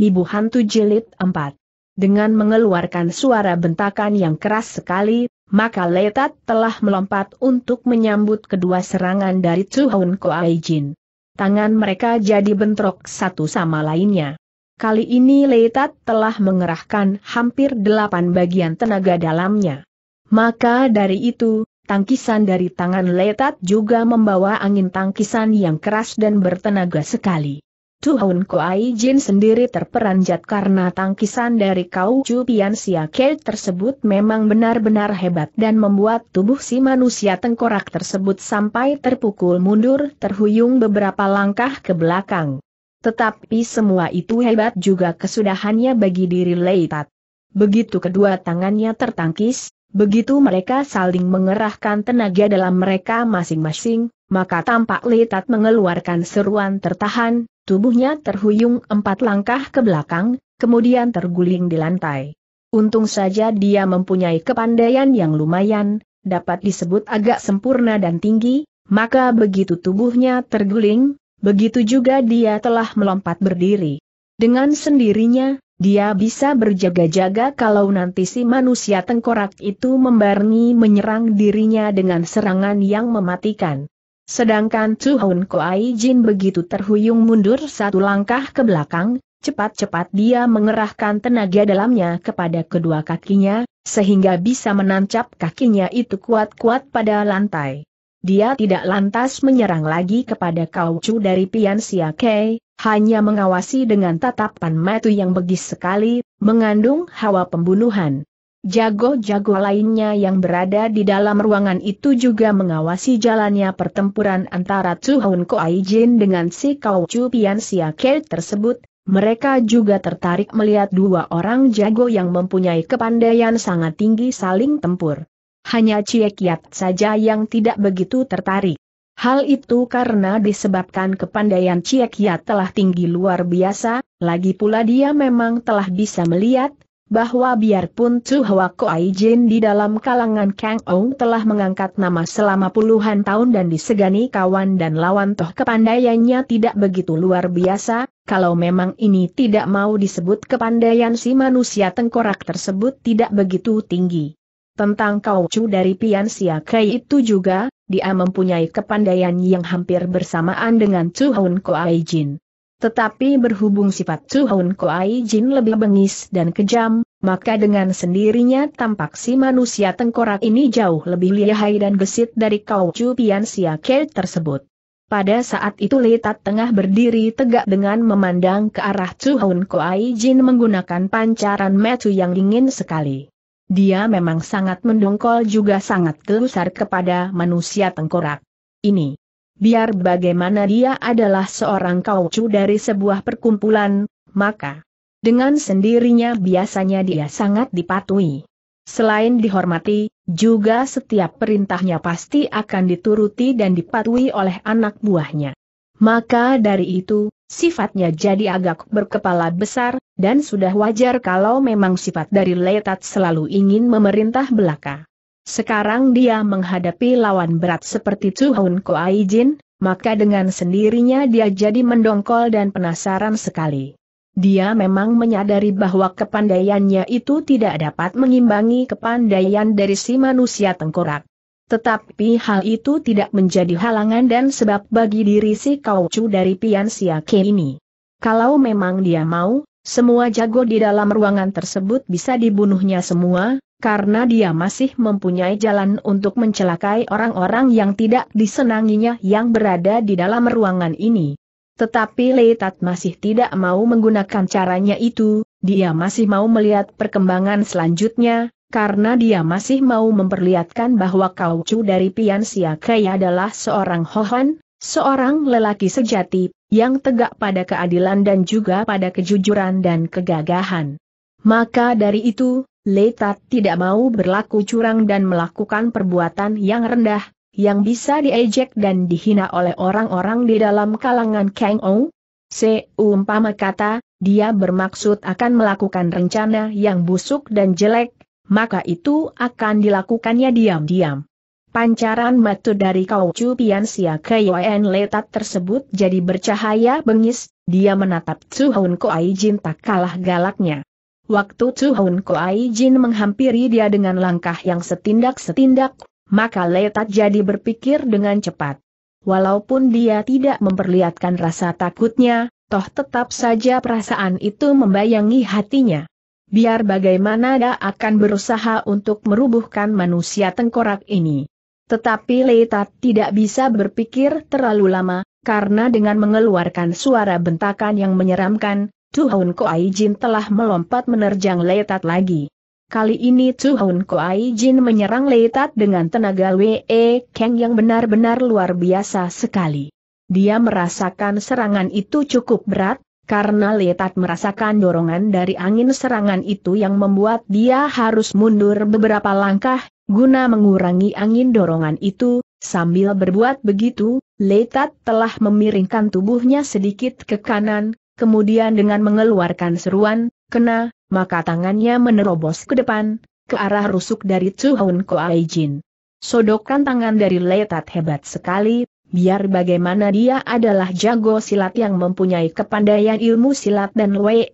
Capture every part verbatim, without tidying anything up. Ibu Hantu Jilid empat. Dengan mengeluarkan suara bentakan yang keras sekali, maka Letat telah melompat untuk menyambut kedua serangan dari Tuhun Koai Jin. Tangan mereka jadi bentrok satu sama lainnya. Kali ini Letat telah mengerahkan hampir delapan bagian tenaga dalamnya. Maka dari itu, tangkisan dari tangan Letat juga membawa angin tangkisan yang keras dan bertenaga sekali. Tuhun Koai Jin sendiri terperanjat karena tangkisan dari Kau Chu Pian Sia Ke tersebut memang benar-benar hebat dan membuat tubuh si manusia tengkorak tersebut sampai terpukul mundur terhuyung beberapa langkah ke belakang. Tetapi semua itu hebat juga kesudahannya bagi diri Letat. Begitu kedua tangannya tertangkis, begitu mereka saling mengerahkan tenaga dalam mereka masing-masing, maka tampak Letat mengeluarkan seruan tertahan, tubuhnya terhuyung empat langkah ke belakang, kemudian terguling di lantai. Untung saja dia mempunyai kepandaian yang lumayan, dapat disebut agak sempurna dan tinggi, maka begitu tubuhnya terguling, begitu juga dia telah melompat berdiri. Dengan sendirinya, dia bisa berjaga-jaga kalau nanti si manusia tengkorak itu membarengi menyerang dirinya dengan serangan yang mematikan. Sedangkan Tuhun Koai Jin begitu terhuyung mundur satu langkah ke belakang, cepat-cepat dia mengerahkan tenaga dalamnya kepada kedua kakinya, sehingga bisa menancap kakinya itu kuat-kuat pada lantai. Dia tidak lantas menyerang lagi kepada Kau Chu dari Pian Sia Ke, hanya mengawasi dengan tatapan mata yang begis sekali, mengandung hawa pembunuhan. Jago-jago lainnya yang berada di dalam ruangan itu juga mengawasi jalannya pertempuran antara Tuhun Koai Jin dengan si Kau Chu Pian Sia Ke tersebut. Mereka juga tertarik melihat dua orang jago yang mempunyai kepandaian sangat tinggi saling tempur. Hanya Cie Kiat saja yang tidak begitu tertarik. Hal itu karena disebabkan kepandaian Cie Kiat telah tinggi luar biasa, lagi pula dia memang telah bisa melihat bahwa biarpun Tuhwa Koai Jin di dalam kalangan Kang Ou telah mengangkat nama selama puluhan tahun dan disegani kawan dan lawan, toh kepandaiannya tidak begitu luar biasa. Kalau memang ini tidak mau disebut kepandaian, si manusia tengkorak tersebut tidak begitu tinggi. Tentang Kau Chu dari Pian Sia Ke itu juga, dia mempunyai kepandaian yang hampir bersamaan dengan Tuhun Koai Jin. Tetapi berhubung sifat Tuhun Koai Jin lebih bengis dan kejam, maka dengan sendirinya tampak si manusia tengkorak ini jauh lebih lihai dan gesit dari Kau Chu Pian Sia Ke tersebut. Pada saat itu Letat tengah berdiri tegak dengan memandang ke arah Tuhun Koai Jin menggunakan pancaran mata yang dingin sekali. Dia memang sangat mendongkol juga sangat gelusar kepada manusia tengkorak ini. Biar bagaimana dia adalah seorang Kau Chu dari sebuah perkumpulan, maka dengan sendirinya biasanya dia sangat dipatuhi. Selain dihormati, juga setiap perintahnya pasti akan dituruti dan dipatuhi oleh anak buahnya. Maka dari itu, sifatnya jadi agak berkepala besar, dan sudah wajar kalau memang sifat dari Letat selalu ingin memerintah belaka. Sekarang dia menghadapi lawan berat seperti Tuhun Koai Jin, maka dengan sendirinya dia jadi mendongkol dan penasaran sekali. Dia memang menyadari bahwa kepandaiannya itu tidak dapat mengimbangi kepandaian dari si manusia tengkorak. Tetapi hal itu tidak menjadi halangan dan sebab bagi diri si Kau Chu dari Pian Sia Ke ini. Kalau memang dia mau, semua jago di dalam ruangan tersebut bisa dibunuhnya semua, karena dia masih mempunyai jalan untuk mencelakai orang-orang yang tidak disenanginya yang berada di dalam ruangan ini. Tetapi Letat masih tidak mau menggunakan caranya itu, dia masih mau melihat perkembangan selanjutnya. Karena dia masih mau memperlihatkan bahwa Kau Chu dari Pian Sia Ke adalah seorang Hohon, seorang lelaki sejati, yang tegak pada keadilan dan juga pada kejujuran dan kegagahan. Maka dari itu, Letat tidak mau berlaku curang dan melakukan perbuatan yang rendah, yang bisa diejek dan dihina oleh orang-orang di dalam kalangan Kang Ou. Seumpama kata, dia bermaksud akan melakukan rencana yang busuk dan jelek, maka itu akan dilakukannya diam-diam. Pancaran batu dari Kaucu Pian Sia Kyoen Letat tersebut jadi bercahaya bengis, dia menatap Tsu Hoon Koai Jin tak kalah galaknya. Waktu Tsu Hoon Koai Jin menghampiri dia dengan langkah yang setindak-setindak, maka Letat jadi berpikir dengan cepat. Walaupun dia tidak memperlihatkan rasa takutnya, toh tetap saja perasaan itu membayangi hatinya. Biar bagaimana dia akan berusaha untuk merubuhkan manusia tengkorak ini. Tetapi Letat tidak bisa berpikir terlalu lama, karena dengan mengeluarkan suara bentakan yang menyeramkan, Tsu Hoon Koai Jin telah melompat menerjang Letat lagi. Kali ini Tsu Hoon Koai Jin menyerang Letat dengan tenaga We Keng yang benar-benar luar biasa sekali. Dia merasakan serangan itu cukup berat, karena Letat merasakan dorongan dari angin serangan itu yang membuat dia harus mundur beberapa langkah, guna mengurangi angin dorongan itu. Sambil berbuat begitu, Letat telah memiringkan tubuhnya sedikit ke kanan, kemudian dengan mengeluarkan seruan, "Kena!" maka tangannya menerobos ke depan, ke arah rusuk dari Tsu Hoon Koai Jin. Sodokan tangan dari Letat hebat sekali, biar bagaimana dia adalah jago silat yang mempunyai kepandaian ilmu silat dan Wei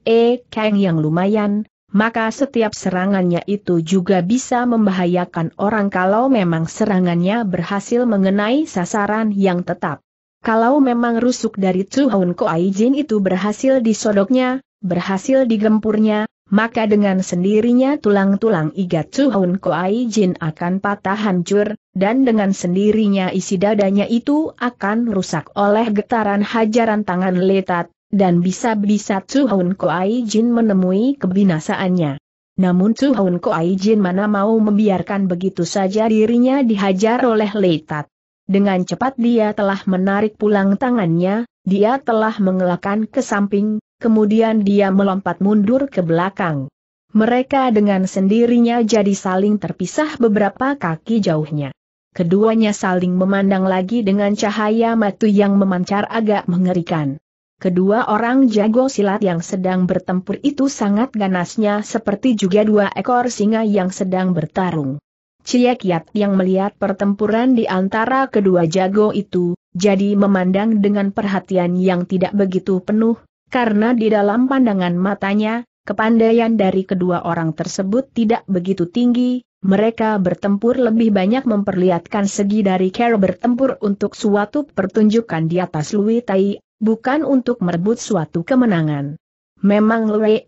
Kang yang lumayan. Maka setiap serangannya itu juga bisa membahayakan orang kalau memang serangannya berhasil mengenai sasaran yang tetap. Kalau memang rusuk dari Tsu Hoon Koai Jin itu berhasil disodoknya, berhasil digempurnya, maka dengan sendirinya tulang-tulang iga Tsu Hoon Koai Jin akan patah hancur, dan dengan sendirinya isi dadanya itu akan rusak oleh getaran hajaran tangan Letat. Dan bisa-bisa Tsu Hoon Koai Jin menemui kebinasaannya. Namun Tsu Hoon Koai Jin mana mau membiarkan begitu saja dirinya dihajar oleh Letat. Dengan cepat dia telah menarik pulang tangannya, dia telah mengelakkan ke samping, kemudian dia melompat mundur ke belakang. Mereka dengan sendirinya jadi saling terpisah beberapa kaki jauhnya. Keduanya saling memandang lagi dengan cahaya mata yang memancar agak mengerikan. Kedua orang jago silat yang sedang bertempur itu sangat ganasnya seperti juga dua ekor singa yang sedang bertarung. Cie Kiat yang melihat pertempuran di antara kedua jago itu, jadi memandang dengan perhatian yang tidak begitu penuh, karena di dalam pandangan matanya, kepandaian dari kedua orang tersebut tidak begitu tinggi, mereka bertempur lebih banyak memperlihatkan segi dari cara bertempur untuk suatu pertunjukan di atas Lui Tai, bukan untuk merebut suatu kemenangan. Memang Wei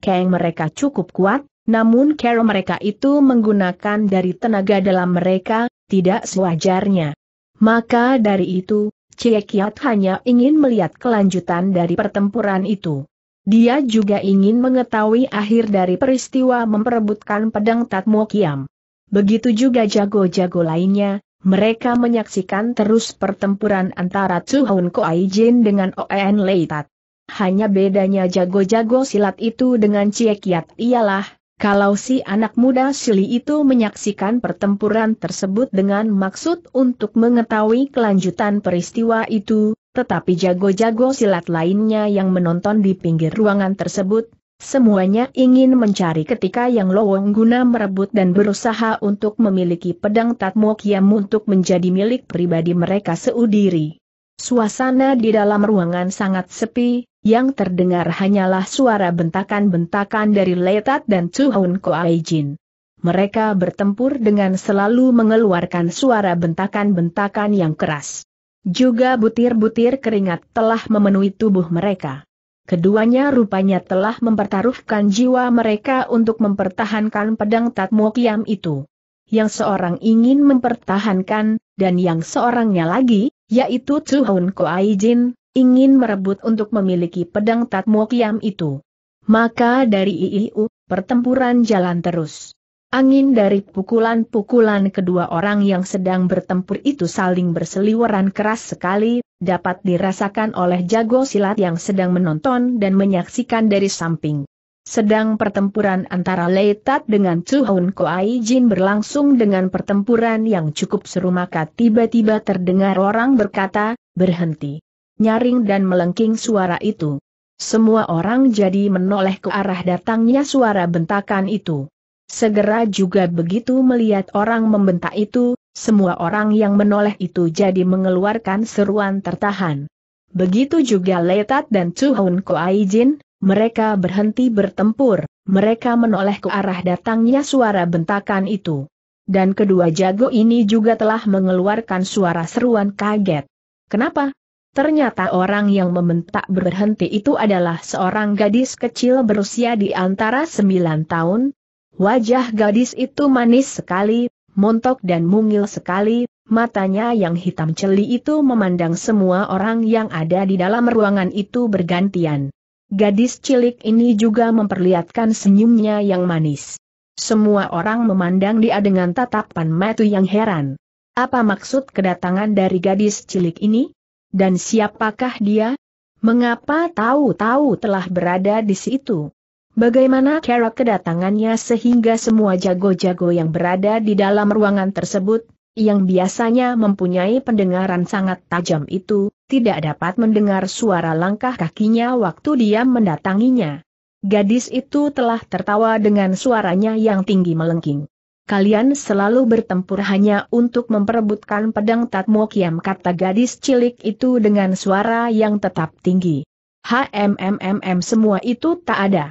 Kang mereka cukup kuat, namun cara mereka itu menggunakan dari tenaga dalam mereka, tidak sewajarnya. Maka dari itu, Cie Kiat hanya ingin melihat kelanjutan dari pertempuran itu. Dia juga ingin mengetahui akhir dari peristiwa memperebutkan pedang Tatmo Kiam. Begitu juga jago-jago lainnya. Mereka menyaksikan terus pertempuran antara Tsu Hoon Koai Jin dengan Oen Letat. Hanya bedanya jago-jago silat itu dengan Cie Kiat ialah, kalau si anak muda Sili itu menyaksikan pertempuran tersebut dengan maksud untuk mengetahui kelanjutan peristiwa itu, tetapi jago-jago silat lainnya yang menonton di pinggir ruangan tersebut, semuanya ingin mencari ketika yang lowong guna merebut dan berusaha untuk memiliki pedang Tatmo Kiam untuk menjadi milik pribadi mereka seudiri. Suasana di dalam ruangan sangat sepi, yang terdengar hanyalah suara bentakan-bentakan dari Letat dan Tsu Hoon Koai Jin. Mereka bertempur dengan selalu mengeluarkan suara bentakan-bentakan yang keras. Juga butir-butir keringat telah memenuhi tubuh mereka. Keduanya rupanya telah mempertaruhkan jiwa mereka untuk mempertahankan pedang Tatmo Kiam itu. Yang seorang ingin mempertahankan, dan yang seorangnya lagi, yaitu Tsu Hoon Koai Jin, ingin merebut untuk memiliki pedang Tatmo Kiam itu. Maka dari itu, pertempuran jalan terus. Angin dari pukulan-pukulan kedua orang yang sedang bertempur itu saling berseliweran keras sekali, dapat dirasakan oleh jago silat yang sedang menonton dan menyaksikan dari samping. Sedang pertempuran antara Letat dengan Tsu Hoon Koai Jin berlangsung dengan pertempuran yang cukup seru, maka tiba-tiba terdengar orang berkata, "Berhenti!" Nyaring dan melengking suara itu. Semua orang jadi menoleh ke arah datangnya suara bentakan itu. Segera juga begitu melihat orang membentak itu, Semua orang yang menoleh itu jadi mengeluarkan seruan tertahan. Begitu juga Letat dan Chu Hun Kuai Jin, mereka berhenti bertempur, mereka menoleh ke arah datangnya suara bentakan itu. Dan kedua jago ini juga telah mengeluarkan suara seruan kaget. Kenapa? Ternyata orang yang membentak berhenti itu adalah seorang gadis kecil berusia di antara sembilan tahun. Wajah gadis itu manis sekali, montok dan mungil sekali, matanya yang hitam celi itu memandang semua orang yang ada di dalam ruangan itu bergantian. Gadis cilik ini juga memperlihatkan senyumnya yang manis. Semua orang memandang dia dengan tatapan mata yang heran. Apa maksud kedatangan dari gadis cilik ini? Dan siapakah dia? Mengapa tahu-tahu telah berada di situ? Bagaimana cara kedatangannya sehingga semua jago-jago yang berada di dalam ruangan tersebut, yang biasanya mempunyai pendengaran sangat tajam itu, tidak dapat mendengar suara langkah kakinya waktu dia mendatanginya? Gadis itu telah tertawa dengan suaranya yang tinggi melengking. "Kalian selalu bertempur hanya untuk memperebutkan pedang Tatmo Kiam," kata gadis cilik itu dengan suara yang tetap tinggi. "HMMMM semua itu tak ada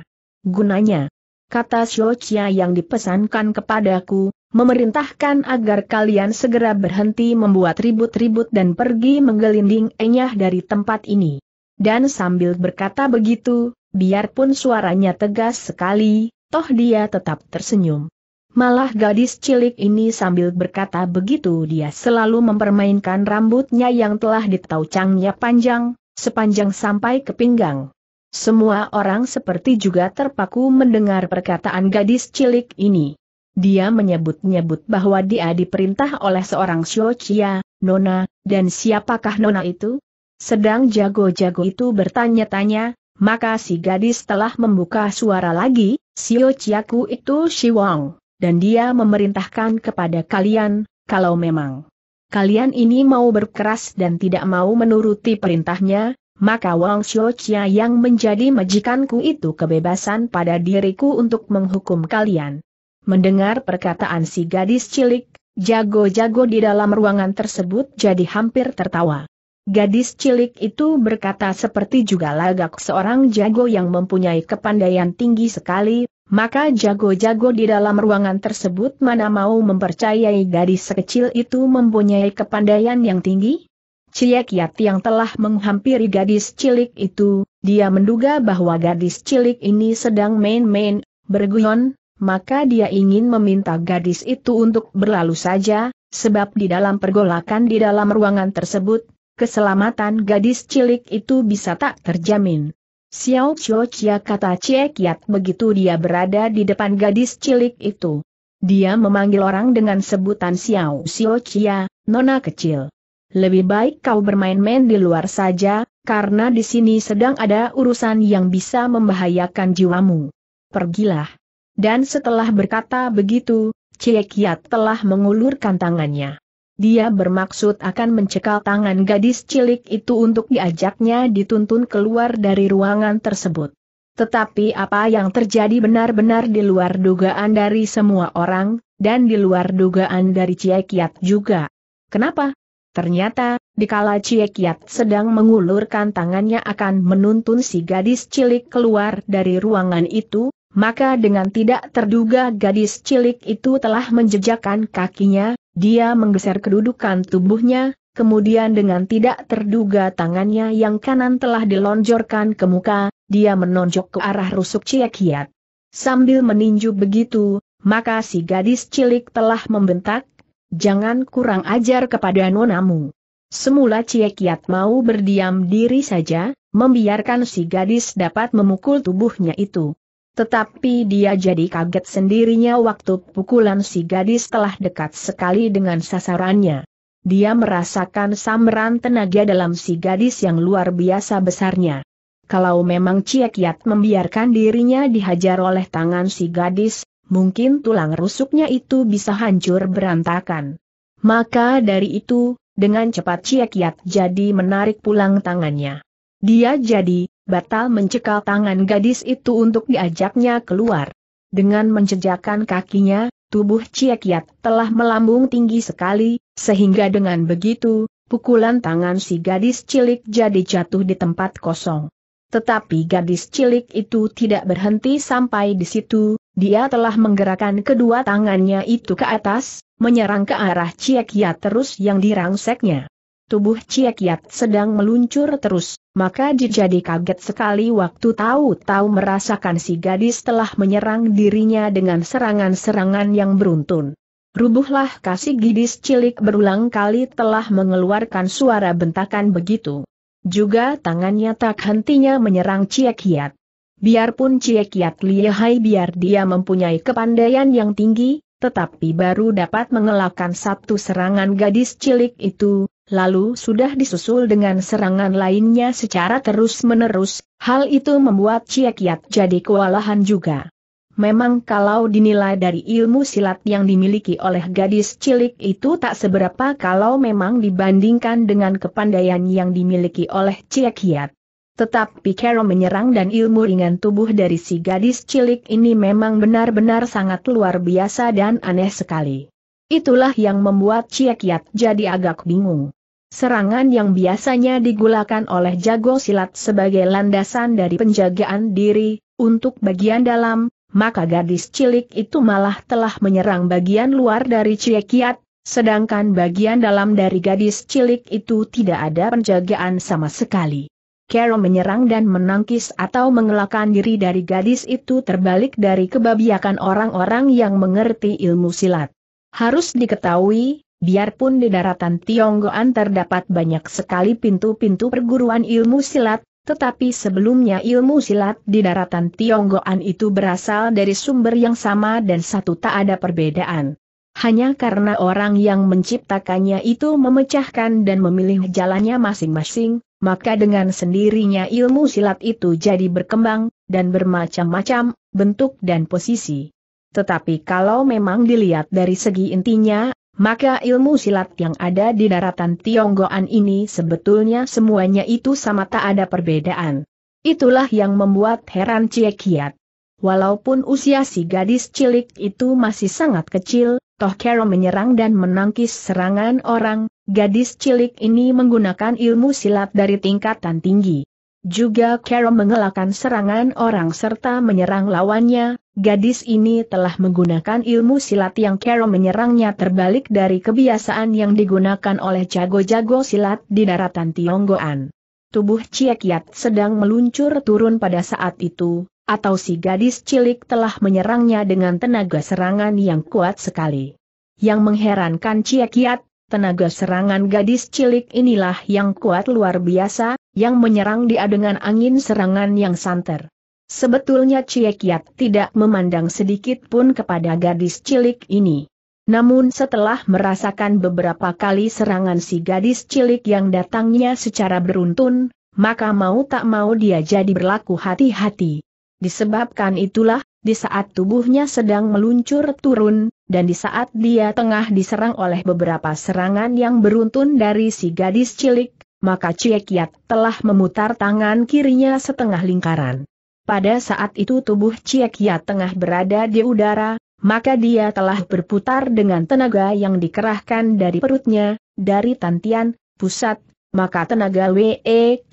gunanya. Kata Siocia yang dipesankan kepadaku, memerintahkan agar kalian segera berhenti membuat ribut-ribut dan pergi menggelinding enyah dari tempat ini." Dan sambil berkata begitu, biarpun suaranya tegas sekali, toh dia tetap tersenyum. Malah gadis cilik ini sambil berkata begitu dia selalu mempermainkan rambutnya yang telah ditaucangnya panjang, sepanjang sampai ke pinggang. Semua orang seperti juga terpaku mendengar perkataan gadis cilik ini. Dia menyebut-nyebut bahwa dia diperintah oleh seorang Siocia, Nona, dan siapakah Nona itu? Sedang jago-jago itu bertanya-tanya, maka si gadis telah membuka suara lagi, "Siociaku itu Shi Wang, dan dia memerintahkan kepada kalian, kalau memang kalian ini mau berkeras dan tidak mau menuruti perintahnya, maka Wang Siocia yang menjadi majikanku itu kebebasan pada diriku untuk menghukum kalian." Mendengar perkataan si gadis cilik, jago-jago di dalam ruangan tersebut jadi hampir tertawa. Gadis cilik itu berkata seperti juga lagak seorang jago yang mempunyai kepandaian tinggi sekali, maka jago-jago di dalam ruangan tersebut mana mau mempercayai gadis sekecil itu mempunyai kepandaian yang tinggi? Cie Kiat yang telah menghampiri gadis cilik itu, dia menduga bahwa gadis cilik ini sedang main-main, berguyon, maka dia ingin meminta gadis itu untuk berlalu saja, sebab di dalam pergolakan di dalam ruangan tersebut, keselamatan gadis cilik itu bisa tak terjamin. "Xiao Siocia," kata Cie Kiat begitu dia berada di depan gadis cilik itu. Dia memanggil orang dengan sebutan "Xiao Siocia, Nona kecil. Lebih baik kau bermain-main di luar saja, karena di sini sedang ada urusan yang bisa membahayakan jiwamu. Pergilah." Dan setelah berkata begitu, Cie Kiat telah mengulurkan tangannya. Dia bermaksud akan mencekal tangan gadis cilik itu untuk diajaknya dituntun keluar dari ruangan tersebut. Tetapi apa yang terjadi benar-benar di luar dugaan dari semua orang, dan di luar dugaan dari Cie Kiat juga. Kenapa? Ternyata, dikala Cie Kiat sedang mengulurkan tangannya akan menuntun si gadis cilik keluar dari ruangan itu, maka dengan tidak terduga gadis cilik itu telah menjejakkan kakinya, dia menggeser kedudukan tubuhnya, kemudian dengan tidak terduga tangannya yang kanan telah dilonjorkan ke muka, dia menonjok ke arah rusuk Cie Kiat. Sambil meninju begitu, maka si gadis cilik telah membentak, "Jangan kurang ajar kepada nonamu." Semula Cie Kiat mau berdiam diri saja, membiarkan si gadis dapat memukul tubuhnya itu. Tetapi dia jadi kaget sendirinya waktu pukulan si gadis telah dekat sekali dengan sasarannya. Dia merasakan sambaran tenaga dalam si gadis yang luar biasa besarnya. Kalau memang Cie Kiat membiarkan dirinya dihajar oleh tangan si gadis, mungkin tulang rusuknya itu bisa hancur berantakan. Maka dari itu, dengan cepat Cie Kiat jadi menarik pulang tangannya. Dia jadi batal mencekal tangan gadis itu untuk diajaknya keluar. Dengan menjejakkan kakinya, tubuh Ciek Yat telah melambung tinggi sekali, sehingga dengan begitu, pukulan tangan si gadis cilik jadi jatuh di tempat kosong. Tetapi gadis cilik itu tidak berhenti sampai di situ, dia telah menggerakkan kedua tangannya itu ke atas, menyerang ke arah Ciek Yat terus yang dirangseknya. Tubuh Ciek Yat sedang meluncur terus, maka jadi kaget sekali waktu tahu-tahu merasakan si gadis telah menyerang dirinya dengan serangan-serangan yang beruntun. Rubuhlah kasih gadis cilik berulang kali telah mengeluarkan suara bentakan begitu. Juga tangannya tak hentinya menyerang Ciek Yat. Biarpun Ciek Yat lihai biar dia mempunyai kepandaian yang tinggi, tetapi baru dapat mengelakkan satu serangan gadis cilik itu, lalu sudah disusul dengan serangan lainnya secara terus-menerus, hal itu membuat Ciek Yat jadi kewalahan juga. Memang kalau dinilai dari ilmu silat yang dimiliki oleh gadis cilik itu tak seberapa kalau memang dibandingkan dengan kepandaian yang dimiliki oleh Ciek Yat. Tetapi cara menyerang dan ilmu ringan tubuh dari si gadis cilik ini memang benar-benar sangat luar biasa dan aneh sekali. Itulah yang membuat Ciek Yat jadi agak bingung. Serangan yang biasanya digunakan oleh jago silat sebagai landasan dari penjagaan diri, untuk bagian dalam, maka gadis cilik itu malah telah menyerang bagian luar dari Ciek Yat, sedangkan bagian dalam dari gadis cilik itu tidak ada penjagaan sama sekali. Cara menyerang dan menangkis atau mengelakkan diri dari gadis itu terbalik dari kebabiakan orang-orang yang mengerti ilmu silat. Harus diketahui, biarpun di daratan Tionggoan terdapat banyak sekali pintu-pintu perguruan ilmu silat, tetapi sebelumnya ilmu silat di daratan Tionggoan itu berasal dari sumber yang sama dan satu tak ada perbedaan. Hanya karena orang yang menciptakannya itu memecahkan dan memilih jalannya masing-masing, maka dengan sendirinya ilmu silat itu jadi berkembang, dan bermacam-macam, bentuk dan posisi. Tetapi kalau memang dilihat dari segi intinya, maka ilmu silat yang ada di daratan Tionggoan ini sebetulnya semuanya itu sama tak ada perbedaan. Itulah yang membuat heran Ciek Yat. Walaupun usia si gadis cilik itu masih sangat kecil, toh cara menyerang dan menangkis serangan orang, gadis cilik ini menggunakan ilmu silat dari tingkatan tinggi. Juga cara mengelakkan serangan orang serta menyerang lawannya, gadis ini telah menggunakan ilmu silat yang cara menyerangnya terbalik dari kebiasaan yang digunakan oleh jago-jago silat di daratan Tionggoan. Tubuh Ciek Yat sedang meluncur turun pada saat itu, atau si gadis cilik telah menyerangnya dengan tenaga serangan yang kuat sekali. Yang mengherankan Ciek Yat, tenaga serangan gadis cilik inilah yang kuat luar biasa, yang menyerang dia dengan angin serangan yang santer. Sebetulnya Ciek Yat tidak memandang sedikit pun kepada gadis cilik ini. Namun setelah merasakan beberapa kali serangan si gadis cilik yang datangnya secara beruntun, maka mau tak mau dia jadi berlaku hati-hati. Disebabkan itulah, di saat tubuhnya sedang meluncur turun, dan di saat dia tengah diserang oleh beberapa serangan yang beruntun dari si gadis cilik, maka Ciek Yat telah memutar tangan kirinya setengah lingkaran. Pada saat itu tubuh Ciek Yat tengah berada di udara, maka dia telah berputar dengan tenaga yang dikerahkan dari perutnya, dari tantian, pusat, maka tenaga We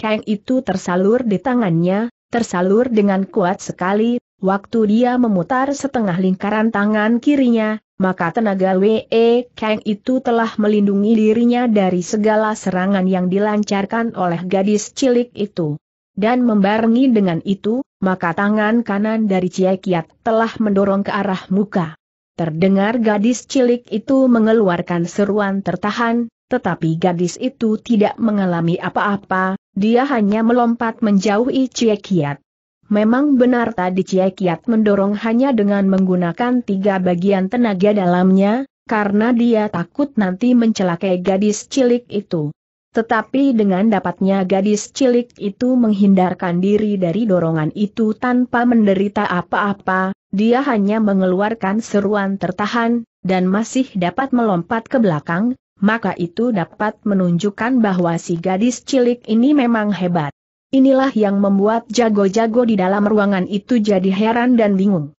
Kang itu tersalur di tangannya, tersalur dengan kuat sekali. Waktu dia memutar setengah lingkaran tangan kirinya, maka tenaga We Kang itu telah melindungi dirinya dari segala serangan yang dilancarkan oleh gadis cilik itu. Dan membarengi dengan itu, maka tangan kanan dari Ciek Yat telah mendorong ke arah muka. Terdengar gadis cilik itu mengeluarkan seruan tertahan, tetapi gadis itu tidak mengalami apa-apa, dia hanya melompat menjauhi Ciek Yat. Memang benar tadi Ciek Yat mendorong hanya dengan menggunakan tiga bagian tenaga dalamnya, karena dia takut nanti mencelakai gadis cilik itu. Tetapi dengan dapatnya gadis cilik itu menghindarkan diri dari dorongan itu tanpa menderita apa-apa, dia hanya mengeluarkan seruan tertahan, dan masih dapat melompat ke belakang, maka itu dapat menunjukkan bahwa si gadis cilik ini memang hebat. Inilah yang membuat jago-jago di dalam ruangan itu jadi heran dan bingung.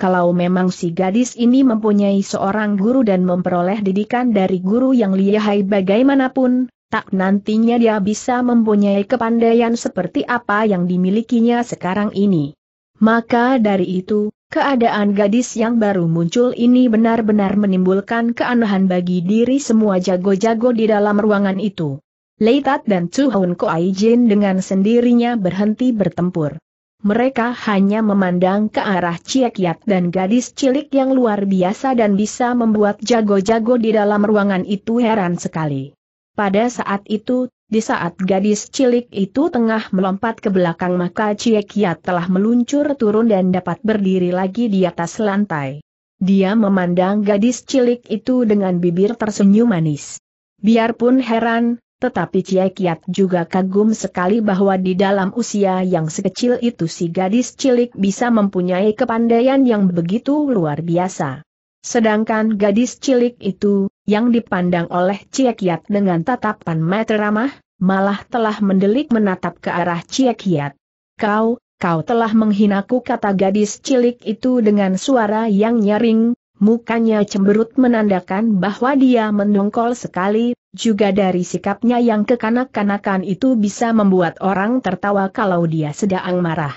kalau memang si gadis ini mempunyai seorang guru dan memperoleh didikan dari guru yang lihai bagaimanapun, tak nantinya dia bisa mempunyai kepandaian seperti apa yang dimilikinya sekarang ini. Maka dari itu, keadaan gadis yang baru muncul ini benar-benar menimbulkan keanehan bagi diri semua jago-jago di dalam ruangan itu. Leitat dan Chu Hoon Kuai Jin dengan sendirinya berhenti bertempur. Mereka hanya memandang ke arah Cie Kiat dan gadis cilik yang luar biasa dan bisa membuat jago-jago di dalam ruangan itu heran sekali. Pada saat itu, di saat gadis cilik itu tengah melompat ke belakang, maka Cie Kiat telah meluncur turun dan dapat berdiri lagi di atas lantai. Dia memandang gadis cilik itu dengan bibir tersenyum manis. Biarpun heran, tetapi Cie Kiat juga kagum sekali bahwa di dalam usia yang sekecil itu si gadis cilik bisa mempunyai kepandaian yang begitu luar biasa. Sedangkan gadis cilik itu, yang dipandang oleh Cie Kiat dengan tatapan mata ramah, malah telah mendelik menatap ke arah Cie Kiat. "Kau, kau telah menghinaku," kata gadis cilik itu dengan suara yang nyaring, mukanya cemberut menandakan bahwa dia mendongkol sekali, juga dari sikapnya yang kekanak-kanakan itu bisa membuat orang tertawa kalau dia sedang marah.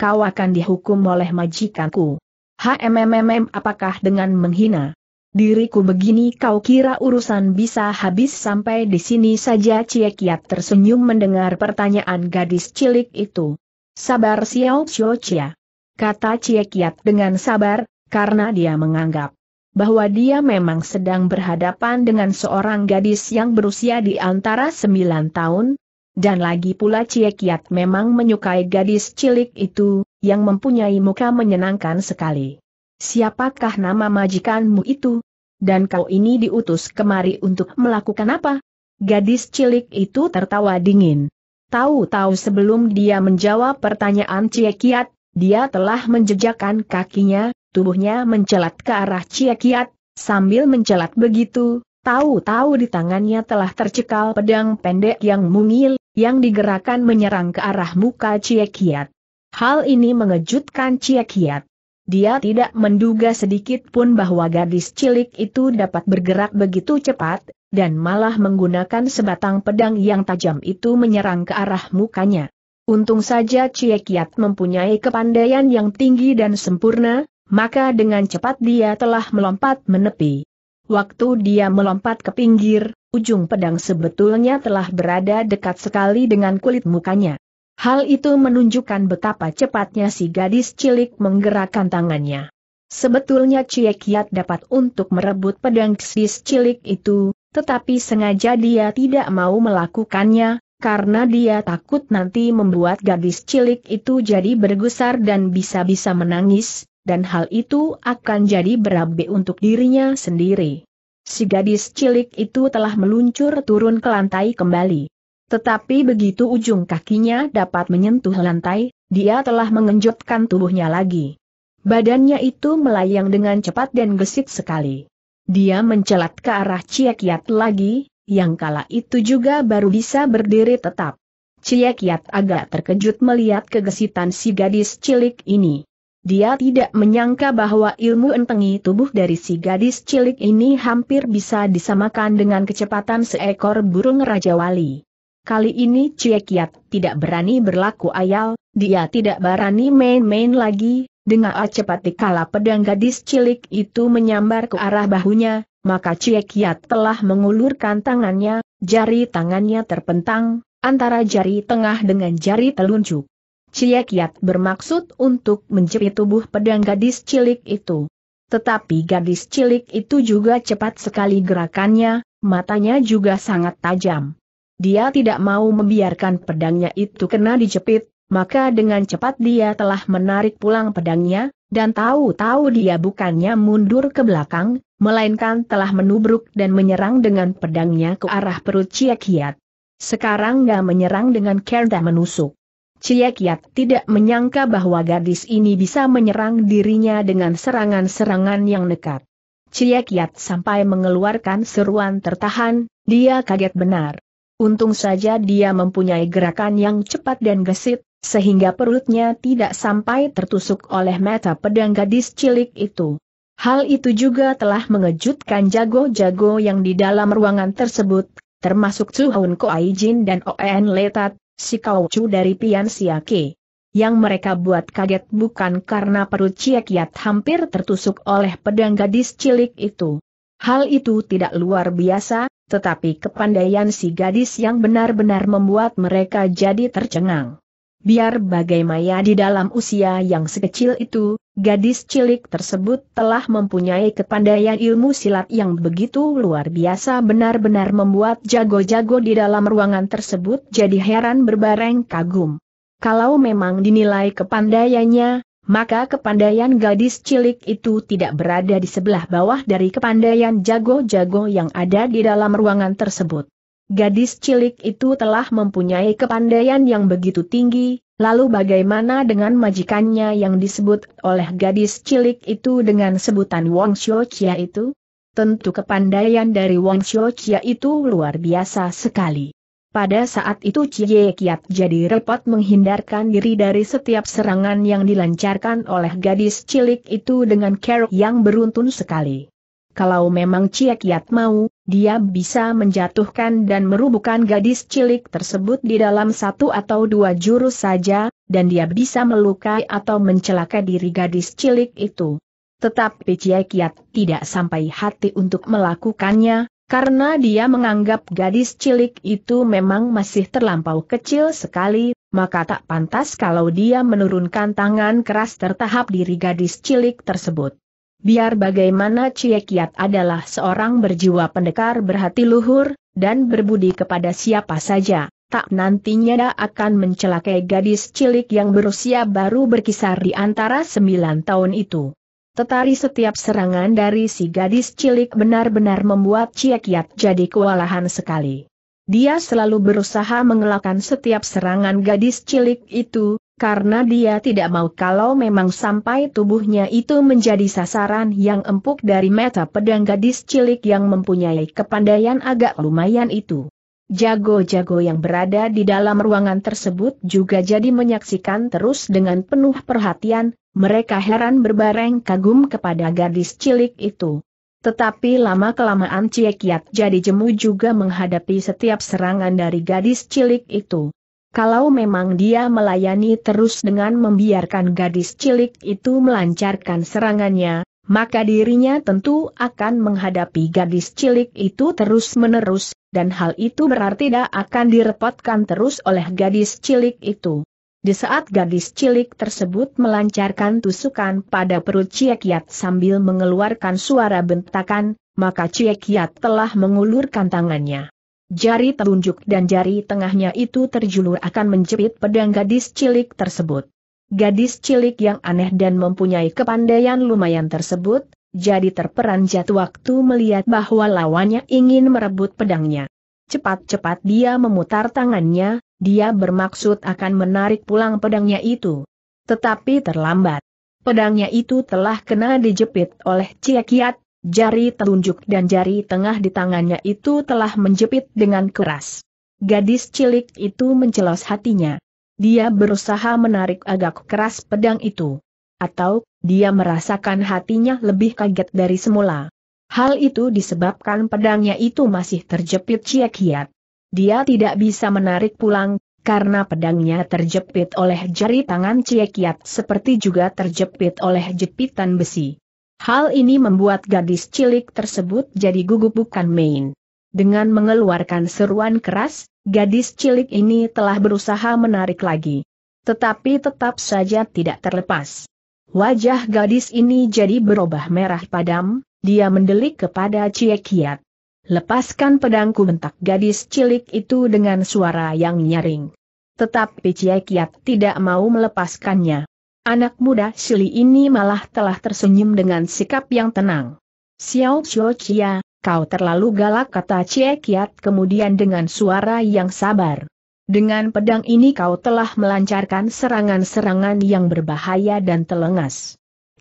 "Kau akan dihukum oleh majikanku." "Hmm, apakah dengan menghina diriku begini kau kira urusan bisa habis?" Sampai di sini saja. Cie Kiat tersenyum mendengar pertanyaan gadis cilik itu. "Sabar Xiao Xiao Cia," kata Cie Kiat dengan sabar, karena dia menganggap bahwa dia memang sedang berhadapan dengan seorang gadis yang berusia di antara sembilan tahun, dan lagi pula Cie Kiat memang menyukai gadis cilik itu, yang mempunyai muka menyenangkan sekali. "Siapakah nama majikanmu itu? Dan kau ini diutus kemari untuk melakukan apa?" Gadis cilik itu tertawa dingin. Tahu-tahu sebelum dia menjawab pertanyaan Cie Kiat, dia telah menjejakkan kakinya, tubuhnya mencelat ke arah Cie Kiat. Sambil mencelat begitu, tahu-tahu di tangannya telah tercekal pedang pendek yang mungil, yang digerakkan menyerang ke arah muka Cie Kiat. Hal ini mengejutkan Cie Kiat. Dia tidak menduga sedikit pun bahwa gadis cilik itu dapat bergerak begitu cepat, dan malah menggunakan sebatang pedang yang tajam itu menyerang ke arah mukanya. Untung saja Cie Kiat mempunyai kepandaian yang tinggi dan sempurna, maka dengan cepat dia telah melompat menepi. Waktu dia melompat ke pinggir, ujung pedang sebetulnya telah berada dekat sekali dengan kulit mukanya. Hal itu menunjukkan betapa cepatnya si gadis cilik menggerakkan tangannya. Sebetulnya Cie Kiat dapat untuk merebut pedang gadis cilik itu, tetapi sengaja dia tidak mau melakukannya, karena dia takut nanti membuat gadis cilik itu jadi bergusar dan bisa-bisa menangis, dan hal itu akan jadi berabe untuk dirinya sendiri. Si gadis cilik itu telah meluncur turun ke lantai kembali. Tetapi begitu ujung kakinya dapat menyentuh lantai, dia telah mengenjotkan tubuhnya lagi. Badannya itu melayang dengan cepat dan gesit sekali. Dia mencelat ke arah Cie Kiat lagi, yang kala itu juga baru bisa berdiri tetap. Cie Kiat agak terkejut melihat kegesitan si gadis cilik ini. Dia tidak menyangka bahwa ilmu entengi tubuh dari si gadis cilik ini hampir bisa disamakan dengan kecepatan seekor burung Raja Wali. Kali ini Cie Kiat tidak berani berlaku ayal, dia tidak berani main-main lagi. Dengan cepat dikala pedang gadis cilik itu menyambar ke arah bahunya, maka Cie Kiat telah mengulurkan tangannya, jari tangannya terpentang, antara jari tengah dengan jari telunjuk. Cie Kiat bermaksud untuk menjepit tubuh pedang gadis cilik itu. Tetapi gadis cilik itu juga cepat sekali gerakannya, matanya juga sangat tajam. Dia tidak mau membiarkan pedangnya itu kena dijepit, maka dengan cepat dia telah menarik pulang pedangnya, dan tahu-tahu dia bukannya mundur ke belakang, melainkan telah menubruk dan menyerang dengan pedangnya ke arah perut Cie Kiat. Sekarang dia menyerang dengan kerda menusuk. Cie Kiat tidak menyangka bahwa gadis ini bisa menyerang dirinya dengan serangan-serangan yang nekat. Cie Kiat sampai mengeluarkan seruan tertahan, dia kaget benar. Untung saja dia mempunyai gerakan yang cepat dan gesit, sehingga perutnya tidak sampai tertusuk oleh mata pedang gadis cilik itu. Hal itu juga telah mengejutkan jago-jago yang di dalam ruangan tersebut, termasuk Suhun Koai Jin dan Oen Letat, si Kaucu dari Pian Siake. Yang mereka buat kaget bukan karena perut Ciekiat hampir tertusuk oleh pedang gadis cilik itu. Hal itu tidak luar biasa, tetapi kepandaian si gadis yang benar-benar membuat mereka jadi tercengang. Biar bagaimana di dalam usia yang sekecil itu, gadis cilik tersebut telah mempunyai kepandaian ilmu silat yang begitu luar biasa benar-benar membuat jago-jago di dalam ruangan tersebut jadi heran berbareng kagum. Kalau memang dinilai kepandaiannya, maka kepandaian gadis cilik itu tidak berada di sebelah bawah dari kepandaian jago-jago yang ada di dalam ruangan tersebut. Gadis cilik itu telah mempunyai kepandaian yang begitu tinggi, lalu bagaimana dengan majikannya yang disebut oleh gadis cilik itu dengan sebutan Wang Xiuqia itu? Tentu kepandaian dari Wang Xiuqia itu luar biasa sekali. Pada saat itu Cie Kiat jadi repot menghindarkan diri dari setiap serangan yang dilancarkan oleh gadis cilik itu dengan cara yang beruntun sekali. Kalau memang Cie Kiat mau, dia bisa menjatuhkan dan merubuhkan gadis cilik tersebut di dalam satu atau dua jurus saja, dan dia bisa melukai atau mencelakai diri gadis cilik itu. Tetapi Cie Kiat tidak sampai hati untuk melakukannya. Karena dia menganggap gadis cilik itu memang masih terlampau kecil sekali, maka tak pantas kalau dia menurunkan tangan keras terhadap diri gadis cilik tersebut. Biar bagaimana Cie Kiat adalah seorang berjiwa pendekar berhati luhur, dan berbudi kepada siapa saja, tak nantinya dia akan mencelakai gadis cilik yang berusia baru berkisar di antara sembilan tahun itu. Tetapi setiap serangan dari si gadis cilik benar-benar membuat Cie Kiat jadi kewalahan sekali. Dia selalu berusaha mengelakkan setiap serangan gadis cilik itu, karena dia tidak mau kalau memang sampai tubuhnya itu menjadi sasaran yang empuk dari mata pedang gadis cilik yang mempunyai kepandaian agak lumayan itu. Jago-jago yang berada di dalam ruangan tersebut juga jadi menyaksikan terus dengan penuh perhatian. Mereka heran berbareng kagum kepada gadis cilik itu. Tetapi lama-kelamaan Cie Kiat jadi jemu juga menghadapi setiap serangan dari gadis cilik itu. Kalau memang dia melayani terus dengan membiarkan gadis cilik itu melancarkan serangannya, maka dirinya tentu akan menghadapi gadis cilik itu terus-menerus, dan hal itu berarti dia akan direpotkan terus oleh gadis cilik itu. Di saat gadis cilik tersebut melancarkan tusukan pada perut Cie Kiat sambil mengeluarkan suara bentakan, maka Cie Kiat telah mengulurkan tangannya. Jari telunjuk dan jari tengahnya itu terjulur akan menjepit pedang gadis cilik tersebut. Gadis cilik yang aneh dan mempunyai kepandaian lumayan tersebut, jadi terperanjat waktu melihat bahwa lawannya ingin merebut pedangnya. Cepat-cepat dia memutar tangannya. Dia bermaksud akan menarik pulang pedangnya itu. Tetapi terlambat. Pedangnya itu telah kena dijepit oleh Cie Kiat, jari telunjuk dan jari tengah di tangannya itu telah menjepit dengan keras. Gadis cilik itu mencelos hatinya. Dia berusaha menarik agak keras pedang itu. Atau, dia merasakan hatinya lebih kaget dari semula. Hal itu disebabkan pedangnya itu masih terjepit Cie Kiat. Dia tidak bisa menarik pulang, karena pedangnya terjepit oleh jari tangan Cie Kiat seperti juga terjepit oleh jepitan besi. Hal ini membuat gadis cilik tersebut jadi gugup bukan main. Dengan mengeluarkan seruan keras, gadis cilik ini telah berusaha menarik lagi. Tetapi tetap saja tidak terlepas. Wajah gadis ini jadi berubah merah padam, dia mendelik kepada Cie Kiat. "Lepaskan pedangku," bentak gadis cilik itu dengan suara yang nyaring. Tetapi Cie Kiat tidak mau melepaskannya. Anak muda Sili ini malah telah tersenyum dengan sikap yang tenang. "Xiao Xiuqia, kau terlalu galak," kata Cie Kiat kemudian dengan suara yang sabar. "Dengan pedang ini kau telah melancarkan serangan-serangan yang berbahaya dan telengas.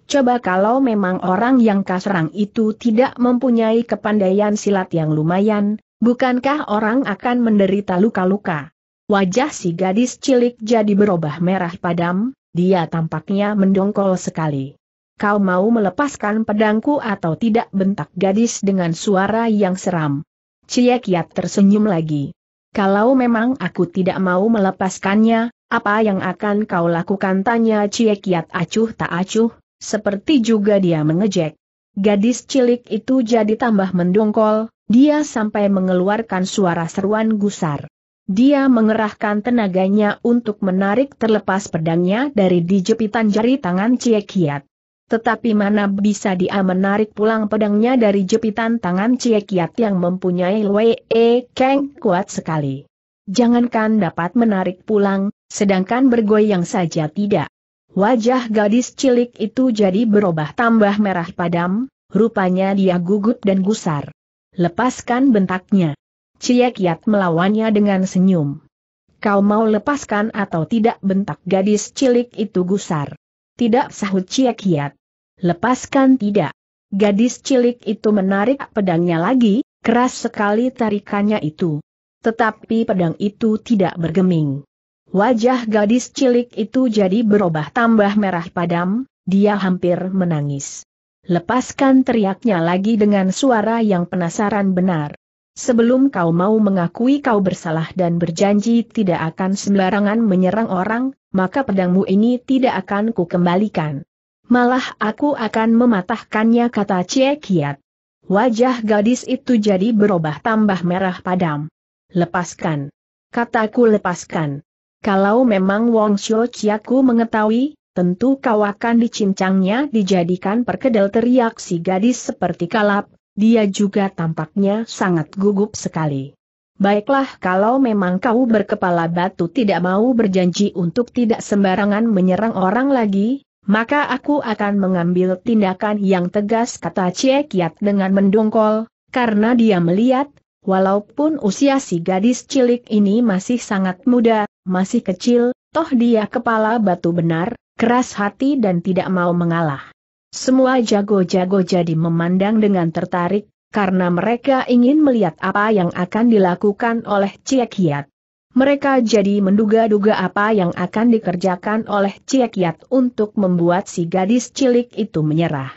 Coba kalau memang orang yang kau serang itu tidak mempunyai kepandaian silat yang lumayan, bukankah orang akan menderita luka-luka? Wajah si gadis cilik jadi berubah merah padam, dia tampaknya mendongkol sekali. "Kau mau melepaskan pedangku atau tidak?" bentak gadis dengan suara yang seram. Cie Kiat tersenyum lagi. "Kalau memang aku tidak mau melepaskannya, apa yang akan kau lakukan?" tanya Cie Kiat acuh tak acuh, seperti juga dia mengejek. Gadis cilik itu jadi tambah mendongkol, dia sampai mengeluarkan suara seruan gusar. Dia mengerahkan tenaganya untuk menarik terlepas pedangnya dari dijepitan jari tangan Cie Kiat. Tetapi mana bisa dia menarik pulang pedangnya dari jepitan tangan Cie Kiat yang mempunyai Lwe Keng kuat sekali. Jangankan dapat menarik pulang, sedangkan bergoyang saja tidak. Wajah gadis cilik itu jadi berubah tambah merah padam, rupanya dia gugup dan gusar. "Lepaskan!" bentaknya. Cie Kiat melawannya dengan senyum. "Kau mau lepaskan atau tidak?" bentak gadis cilik itu gusar. "Tidak!" sahut Cie Kiat. "Lepaskan tidak!" Gadis cilik itu menarik pedangnya lagi, keras sekali tarikannya itu. Tetapi pedang itu tidak bergeming. Wajah gadis cilik itu jadi berubah tambah merah padam, dia hampir menangis. "Lepaskan!" teriaknya lagi dengan suara yang penasaran benar. "Sebelum kau mau mengakui kau bersalah dan berjanji tidak akan sembarangan menyerang orang, maka pedangmu ini tidak akan ku kembalikan. Malah aku akan mematahkannya," kata Cie Kiat. Wajah gadis itu jadi berubah tambah merah padam. "Lepaskan. Kataku lepaskan. Kalau memang Wong Sio Ciaku mengetahui, tentu kau akan dicincangnya dijadikan perkedel," teriak si gadis seperti kalap. Dia juga tampaknya sangat gugup sekali. "Baiklah, kalau memang kau berkepala batu tidak mau berjanji untuk tidak sembarangan menyerang orang lagi, maka aku akan mengambil tindakan yang tegas," kata Cie Kiat dengan mendongkol, karena dia melihat, walaupun usia si gadis cilik ini masih sangat muda, masih kecil, toh dia kepala batu benar, keras hati dan tidak mau mengalah. Semua jago-jago jadi memandang dengan tertarik, karena mereka ingin melihat apa yang akan dilakukan oleh Cie Kiat. Mereka jadi menduga-duga apa yang akan dikerjakan oleh Cie Kiat untuk membuat si gadis cilik itu menyerah.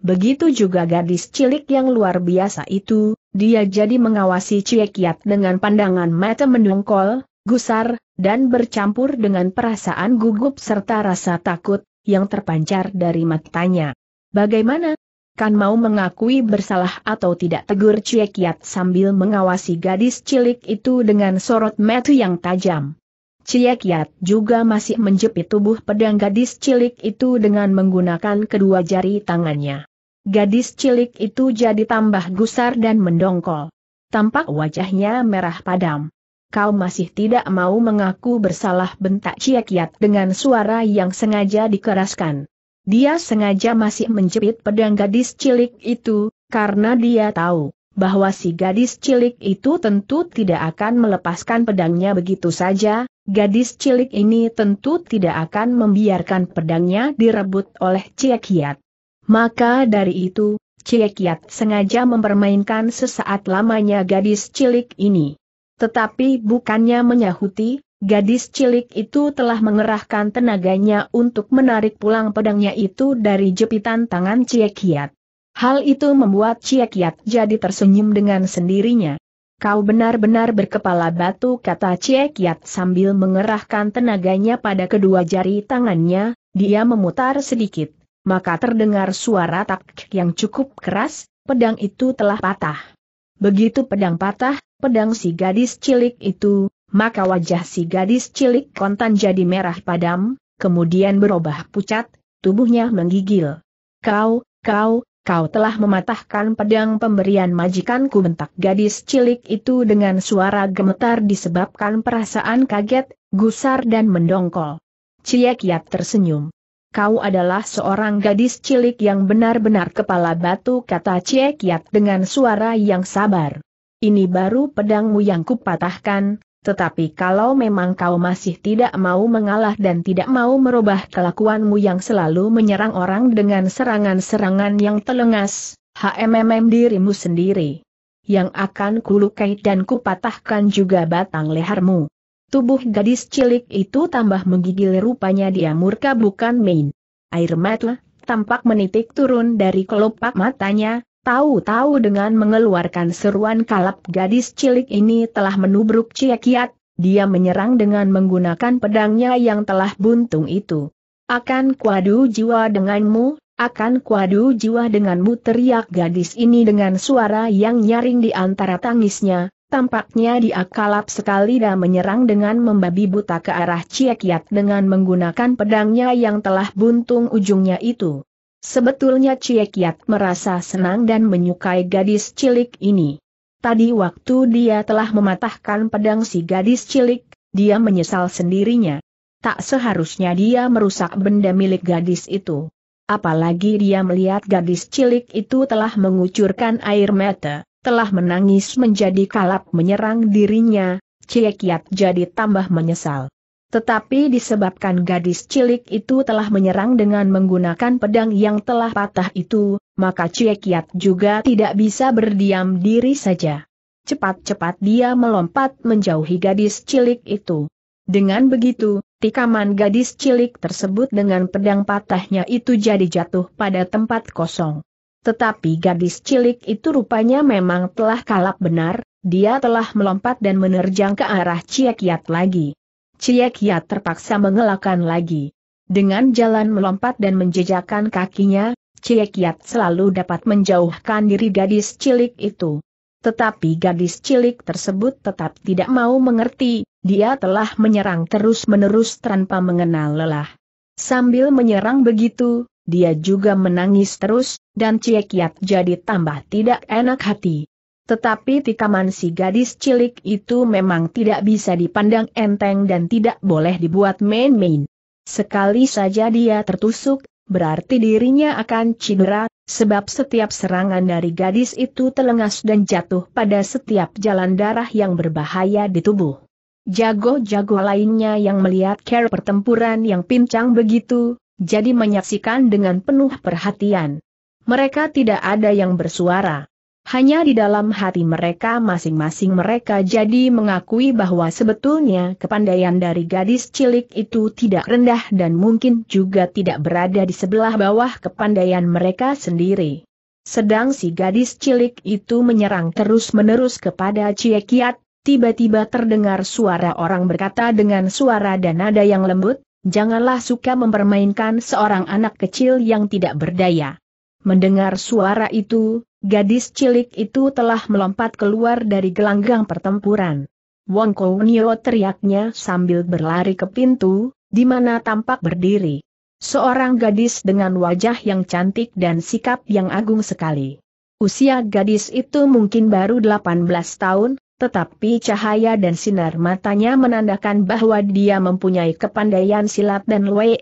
Begitu juga gadis cilik yang luar biasa itu, dia jadi mengawasi Cie Kiat dengan pandangan mata mendongkol, gusar, dan bercampur dengan perasaan gugup serta rasa takut yang terpancar dari matanya. "Bagaimana? Kan mau mengakui bersalah atau tidak?" tegur Cie Kiat sambil mengawasi gadis cilik itu dengan sorot mata yang tajam. Cie Kiat juga masih menjepit tubuh pedang gadis cilik itu dengan menggunakan kedua jari tangannya. Gadis cilik itu jadi tambah gusar dan mendongkol. Tampak wajahnya merah padam. "Kau masih tidak mau mengaku bersalah?" bentak Cie Kiat dengan suara yang sengaja dikeraskan. Dia sengaja masih menjepit pedang gadis cilik itu, karena dia tahu bahwa si gadis cilik itu tentu tidak akan melepaskan pedangnya begitu saja. Gadis cilik ini tentu tidak akan membiarkan pedangnya direbut oleh Cie Kiat. Maka dari itu, Cie Kiat sengaja mempermainkan sesaat lamanya gadis cilik ini. Tetapi bukannya menyahuti, gadis cilik itu telah mengerahkan tenaganya untuk menarik pulang pedangnya itu dari jepitan tangan Cie Kiat. Hal itu membuat Cie Kiat jadi tersenyum dengan sendirinya. "Kau benar-benar berkepala batu," kata Cie Kiat sambil mengerahkan tenaganya pada kedua jari tangannya. Dia memutar sedikit, maka terdengar suara tak yang cukup keras, pedang itu telah patah. Begitu pedang patah, pedang si gadis cilik itu, maka wajah si gadis cilik kontan jadi merah padam, kemudian berubah pucat, tubuhnya menggigil. "Kau, kau, kau telah mematahkan pedang pemberian majikanku," bentak gadis cilik itu dengan suara gemetar disebabkan perasaan kaget, gusar dan mendongkol. Cie Kiat tersenyum. "Kau adalah seorang gadis cilik yang benar-benar kepala batu," kata Cie Kiat dengan suara yang sabar. "Ini baru pedangmu yang kupatahkan, tetapi kalau memang kau masih tidak mau mengalah dan tidak mau merubah kelakuanmu yang selalu menyerang orang dengan serangan-serangan yang telengas, hmm dirimu sendiri yang akan kulukai dan kupatahkan juga batang lehermu." Tubuh gadis cilik itu tambah menggigil, rupanya dia murka bukan main. Air mata tampak menitik turun dari kelopak matanya, tahu-tahu dengan mengeluarkan seruan kalap gadis cilik ini telah menubruk Ciakiat. Dia menyerang dengan menggunakan pedangnya yang telah buntung itu. Akan kuadu jiwa denganmu, akan kuadu jiwa denganmu, teriak gadis ini dengan suara yang nyaring di antara tangisnya. Tampaknya dia kalap sekali dan menyerang dengan membabi buta ke arah Ciakiat dengan menggunakan pedangnya yang telah buntung ujungnya itu. Sebetulnya Ciakiat merasa senang dan menyukai gadis cilik ini. Tadi waktu dia telah mematahkan pedang si gadis cilik, dia menyesal sendirinya. Tak seharusnya dia merusak benda milik gadis itu. Apalagi dia melihat gadis cilik itu telah mengucurkan air mata, telah menangis menjadi kalap menyerang dirinya, Ciakiat jadi tambah menyesal. Tetapi disebabkan gadis cilik itu telah menyerang dengan menggunakan pedang yang telah patah itu, maka Ciakiat juga tidak bisa berdiam diri saja. Cepat-cepat dia melompat menjauhi gadis cilik itu. Dengan begitu, tikaman gadis cilik tersebut dengan pedang patahnya itu jadi jatuh pada tempat kosong. Tetapi gadis cilik itu rupanya memang telah kalap benar, dia telah melompat dan menerjang ke arah Ciakiat lagi. Ciakiat terpaksa mengelakkan lagi. Dengan jalan melompat dan menjejakkan kakinya, Ciakiat selalu dapat menjauhkan diri gadis cilik itu. Tetapi gadis cilik tersebut tetap tidak mau mengerti, dia telah menyerang terus-menerus tanpa mengenal lelah. Sambil menyerang begitu, dia juga menangis terus, dan Ciakiat jadi tambah tidak enak hati. Tetapi tikaman si gadis cilik itu memang tidak bisa dipandang enteng dan tidak boleh dibuat main-main. Sekali saja dia tertusuk, berarti dirinya akan cedera, sebab setiap serangan dari gadis itu telengas dan jatuh pada setiap jalan darah yang berbahaya di tubuh. Jago-jago lainnya yang melihat cara pertempuran yang pincang begitu, jadi menyaksikan dengan penuh perhatian. Mereka tidak ada yang bersuara. Hanya di dalam hati mereka masing-masing mereka jadi mengakui bahwa sebetulnya kepandaian dari gadis cilik itu tidak rendah dan mungkin juga tidak berada di sebelah bawah kepandaian mereka sendiri. Sedang si gadis cilik itu menyerang terus-menerus kepada Ciakiat, tiba-tiba terdengar suara orang berkata dengan suara dan nada yang lembut, "Janganlah suka mempermainkan seorang anak kecil yang tidak berdaya." Mendengar suara itu, gadis cilik itu telah melompat keluar dari gelanggang pertempuran. "Wong Kounio," teriaknya sambil berlari ke pintu, di mana tampak berdiri seorang gadis dengan wajah yang cantik dan sikap yang agung sekali. Usia gadis itu mungkin baru delapan belas tahun. Tetapi cahaya dan sinar matanya menandakan bahwa dia mempunyai kepandaian silat dan Wei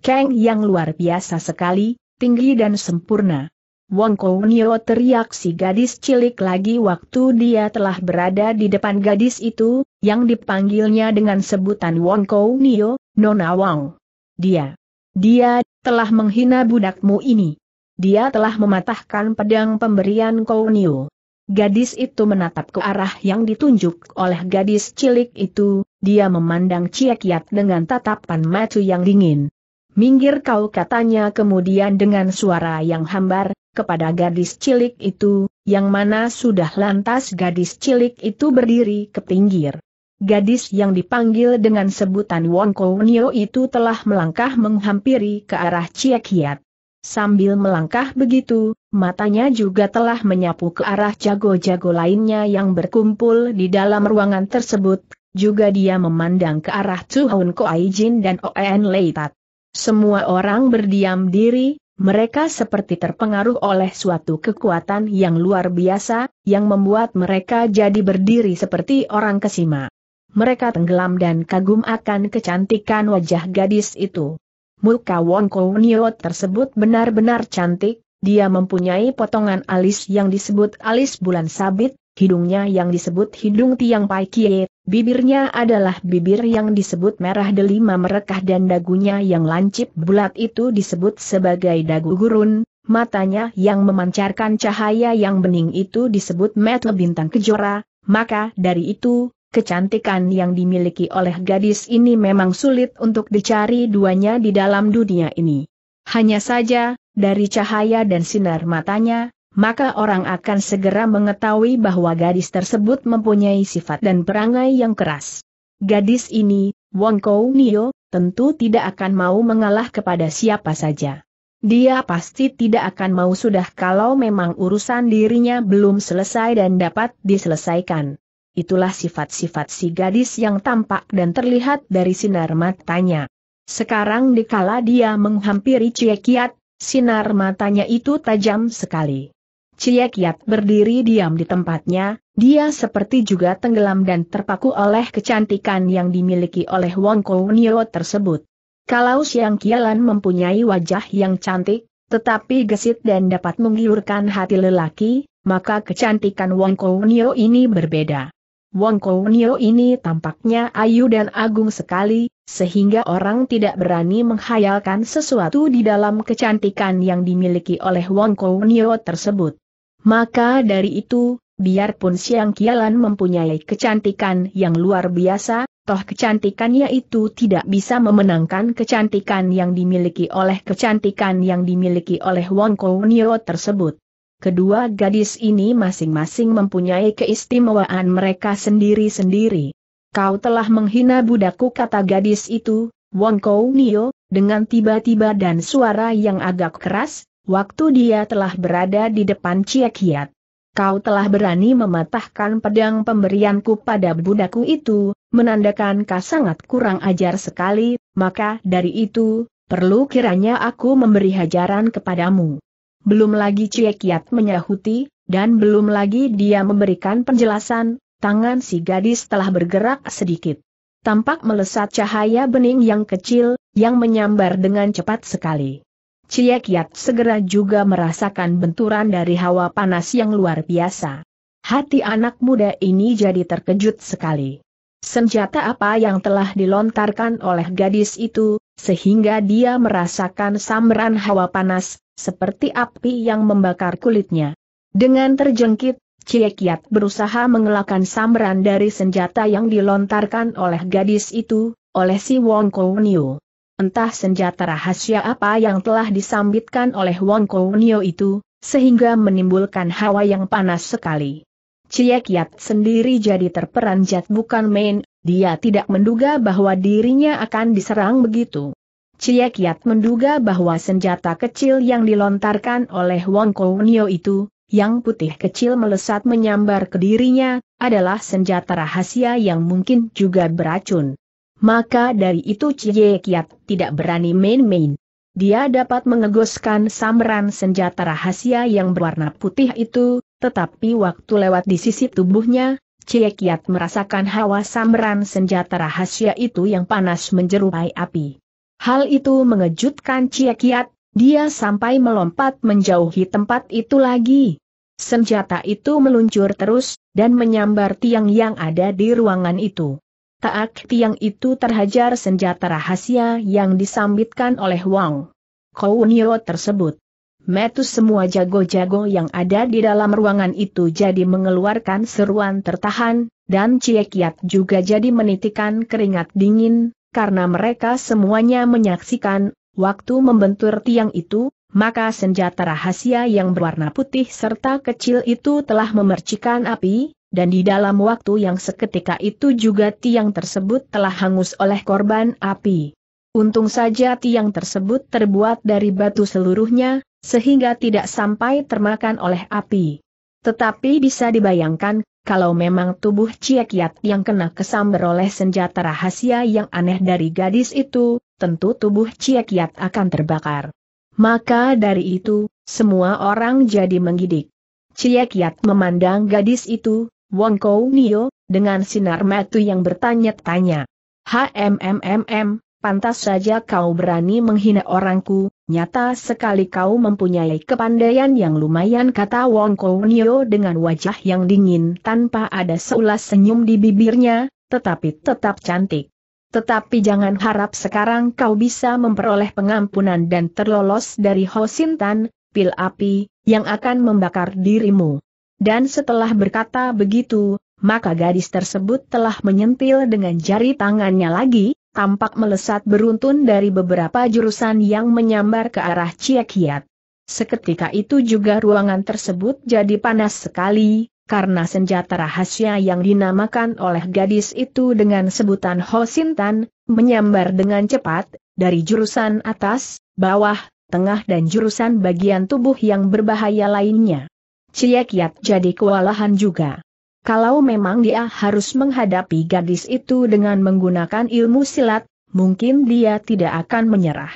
Kang yang luar biasa sekali, tinggi dan sempurna. "Wong Kounio," teriak si gadis cilik lagi waktu dia telah berada di depan gadis itu, yang dipanggilnya dengan sebutan Wong Kounio, Nona Wong. Dia, dia, telah menghina budakmu ini. Dia telah mematahkan pedang pemberian Kounio." Gadis itu menatap ke arah yang ditunjuk oleh gadis cilik itu, dia memandang Ciakiat dengan tatapan mata yang dingin. "Minggir kau," katanya kemudian dengan suara yang hambar, kepada gadis cilik itu, yang mana sudah lantas gadis cilik itu berdiri ke pinggir. Gadis yang dipanggil dengan sebutan Wong Kounio itu telah melangkah menghampiri ke arah Ciakiat. Sambil melangkah begitu, matanya juga telah menyapu ke arah jago-jago lainnya yang berkumpul di dalam ruangan tersebut, juga dia memandang ke arah Tuhun Koijin dan Oen Leitat. Semua orang berdiam diri, mereka seperti terpengaruh oleh suatu kekuatan yang luar biasa, yang membuat mereka jadi berdiri seperti orang kesima. Mereka tenggelam dan kagum akan kecantikan wajah gadis itu. Muka Wong Kounio tersebut benar-benar cantik, dia mempunyai potongan alis yang disebut alis bulan sabit, hidungnya yang disebut hidung tiang pai kie, bibirnya adalah bibir yang disebut merah delima merekah dan dagunya yang lancip bulat itu disebut sebagai dagu gurun, matanya yang memancarkan cahaya yang bening itu disebut mata bintang kejora, maka dari itu, kecantikan yang dimiliki oleh gadis ini memang sulit untuk dicari duanya di dalam dunia ini. Hanya saja, dari cahaya dan sinar matanya, maka orang akan segera mengetahui bahwa gadis tersebut mempunyai sifat dan perangai yang keras. Gadis ini, Wong Kou Nio, tentu tidak akan mau mengalah kepada siapa saja. Dia pasti tidak akan mau sudah kalau memang urusan dirinya belum selesai dan dapat diselesaikan. Itulah sifat-sifat si gadis yang tampak dan terlihat dari sinar matanya. Sekarang dikala dia menghampiri Cie Kiat, sinar matanya itu tajam sekali. Cie Kiat berdiri diam di tempatnya, dia seperti juga tenggelam dan terpaku oleh kecantikan yang dimiliki oleh Wong Kou Nio tersebut. Kalau Siang Kialan mempunyai wajah yang cantik, tetapi gesit dan dapat menggiurkan hati lelaki, maka kecantikan Wong Kou Nio ini berbeda. Wong Kou Nio ini tampaknya ayu dan agung sekali, sehingga orang tidak berani menghayalkan sesuatu di dalam kecantikan yang dimiliki oleh Wong Kou Nio tersebut. Maka dari itu, biarpun Siang Kialan mempunyai kecantikan yang luar biasa, toh kecantikannya itu tidak bisa memenangkan kecantikan yang dimiliki oleh kecantikan yang dimiliki oleh Wong Kou Nio tersebut. Kedua gadis ini masing-masing mempunyai keistimewaan mereka sendiri-sendiri. "Kau telah menghina budakku," kata gadis itu, Wong Kou Nio, dengan tiba-tiba dan suara yang agak keras, waktu dia telah berada di depan Cie Kiat. "Kau telah berani mematahkan pedang pemberianku pada budakku itu, menandakan kau sangat kurang ajar sekali, maka dari itu, perlu kiranya aku memberi hajaran kepadamu." Belum lagi Cie Kiat menyahuti, dan belum lagi dia memberikan penjelasan, tangan si gadis telah bergerak sedikit. Tampak melesat cahaya bening yang kecil, yang menyambar dengan cepat sekali. Cie Kiat segera juga merasakan benturan dari hawa panas yang luar biasa. Hati anak muda ini jadi terkejut sekali. Senjata apa yang telah dilontarkan oleh gadis itu, sehingga dia merasakan sambaran hawa panas, seperti api yang membakar kulitnya. Dengan terjengkit, Cie Kiat berusaha mengelakkan sambaran dari senjata yang dilontarkan oleh gadis itu, oleh si Wong Kou Nio. Entah senjata rahasia apa yang telah disambitkan oleh Wong Kou Nio itu, sehingga menimbulkan hawa yang panas sekali. Cie Kiat sendiri jadi terperanjat bukan main, dia tidak menduga bahwa dirinya akan diserang begitu. Cie Kiat menduga bahwa senjata kecil yang dilontarkan oleh Wong Kou Nio itu, yang putih kecil melesat menyambar ke dirinya, adalah senjata rahasia yang mungkin juga beracun. Maka dari itu Cie Kiat tidak berani main-main. Dia dapat mengegoskan sambaran senjata rahasia yang berwarna putih itu, tetapi waktu lewat di sisi tubuhnya, Cie Kiat merasakan hawa sambaran senjata rahasia itu yang panas menyerupai api. Hal itu mengejutkan Cie Kiat, dia sampai melompat menjauhi tempat itu lagi. Senjata itu meluncur terus, dan menyambar tiang yang ada di ruangan itu. Taak tiang itu terhajar senjata rahasia yang disambitkan oleh Wong Kou Nio tersebut. Metus semua jago-jago yang ada di dalam ruangan itu jadi mengeluarkan seruan tertahan, dan Cie Kiat juga jadi menitikan keringat dingin, karena mereka semuanya menyaksikan, waktu membentur tiang itu, maka senjata rahasia yang berwarna putih serta kecil itu telah memercikan api. Dan di dalam waktu yang seketika itu juga tiang tersebut telah hangus oleh korban api. Untung saja tiang tersebut terbuat dari batu seluruhnya, sehingga tidak sampai termakan oleh api. Tetapi bisa dibayangkan, kalau memang tubuh Cie Kiat yang kena kesambar oleh senjata rahasia yang aneh dari gadis itu, tentu tubuh Cie Kiat akan terbakar. Maka dari itu, semua orang jadi menggidik. Cie Kiat memandang gadis itu, Wong Kou Nio, dengan sinar mata yang bertanya-tanya. "Hmm, pantas saja kau berani menghina orangku, nyata sekali kau mempunyai kepandaian yang lumayan," kata Wong Kou Nio dengan wajah yang dingin tanpa ada seulas senyum di bibirnya, "tetapi tetap cantik. Tetapi jangan harap sekarang kau bisa memperoleh pengampunan dan terlolos dari Ho Sin Tan, pil api yang akan membakar dirimu." Dan setelah berkata begitu, maka gadis tersebut telah menyentil dengan jari tangannya lagi, tampak melesat beruntun dari beberapa jurusan yang menyambar ke arah Cia Kiat. Seketika itu juga ruangan tersebut jadi panas sekali, karena senjata rahasia yang dinamakan oleh gadis itu dengan sebutan Hosintan, menyambar dengan cepat, dari jurusan atas, bawah, tengah dan jurusan bagian tubuh yang berbahaya lainnya. Cia Kiat jadi kewalahan juga. Kalau memang dia harus menghadapi gadis itu dengan menggunakan ilmu silat, mungkin dia tidak akan menyerah.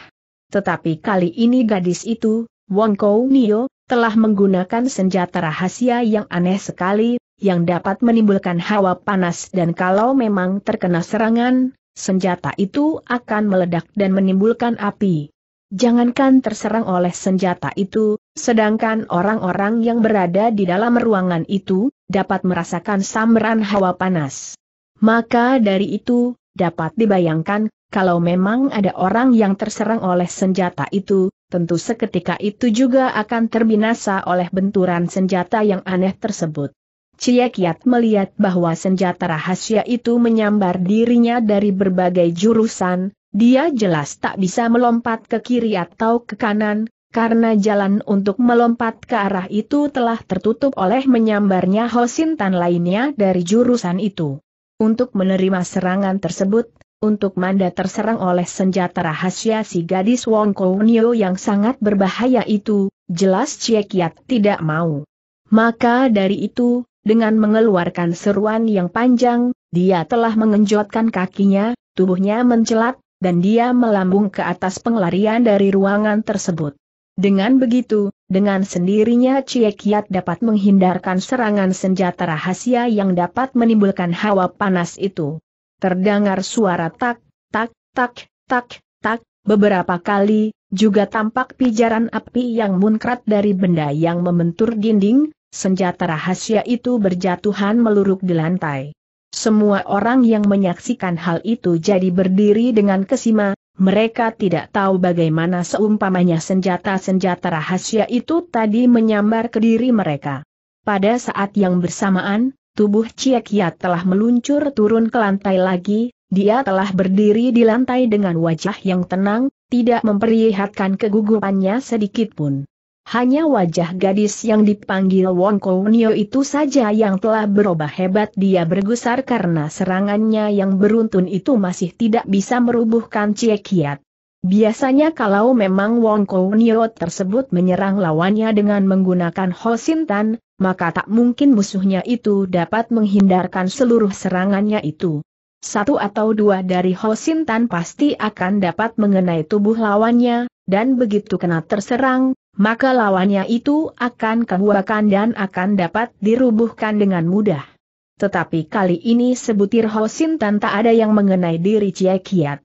Tetapi kali ini gadis itu, Wong Kou Nio, telah menggunakan senjata rahasia yang aneh sekali, yang dapat menimbulkan hawa panas dan kalau memang terkena serangan, senjata itu akan meledak dan menimbulkan api. Jangankan terserang oleh senjata itu, sedangkan orang-orang yang berada di dalam ruangan itu, dapat merasakan sambaran hawa panas. Maka dari itu, dapat dibayangkan, kalau memang ada orang yang terserang oleh senjata itu, tentu seketika itu juga akan terbinasa oleh benturan senjata yang aneh tersebut. Cia Kiat melihat bahwa senjata rahasia itu menyambar dirinya dari berbagai jurusan, dia jelas tak bisa melompat ke kiri atau ke kanan, karena jalan untuk melompat ke arah itu telah tertutup oleh menyambarnya Hosintan lainnya dari jurusan itu. Untuk menerima serangan tersebut, untuk manda terserang oleh senjata rahasia si gadis Wong Kou Nio yang sangat berbahaya itu, jelas Cia Kiat tidak mau. Maka dari itu, dengan mengeluarkan seruan yang panjang, dia telah mengenjotkan kakinya, tubuhnya mencelat, dan dia melambung ke atas penglarian dari ruangan tersebut. Dengan begitu, dengan sendirinya Cia Kiat dapat menghindarkan serangan senjata rahasia yang dapat menimbulkan hawa panas itu. Terdengar suara tak, tak, tak, tak, tak, beberapa kali, juga tampak pijaran api yang muncrat dari benda yang membentur dinding, senjata rahasia itu berjatuhan meluruk di lantai. Semua orang yang menyaksikan hal itu jadi berdiri dengan kesima, mereka tidak tahu bagaimana seumpamanya senjata-senjata rahasia itu tadi menyambar ke diri mereka. Pada saat yang bersamaan, tubuh Cia Kiat telah meluncur turun ke lantai lagi, dia telah berdiri di lantai dengan wajah yang tenang, tidak memperlihatkan kegugupannya sedikitpun. Hanya wajah gadis yang dipanggil Wong Kou Nio itu saja yang telah berubah hebat, dia bergusar karena serangannya yang beruntun itu masih tidak bisa merubuhkan Cia Kiat. Biasanya kalau memang Wong Kou Nio tersebut menyerang lawannya dengan menggunakan Hosintan, maka tak mungkin musuhnya itu dapat menghindarkan seluruh serangannya itu. Satu atau dua dari Hosintan pasti akan dapat mengenai tubuh lawannya, dan begitu kena terserang, maka lawannya itu akan kebuakan dan akan dapat dirubuhkan dengan mudah. Tetapi kali ini sebutir Hosintan tak ada yang mengenai diri Cia Kiat.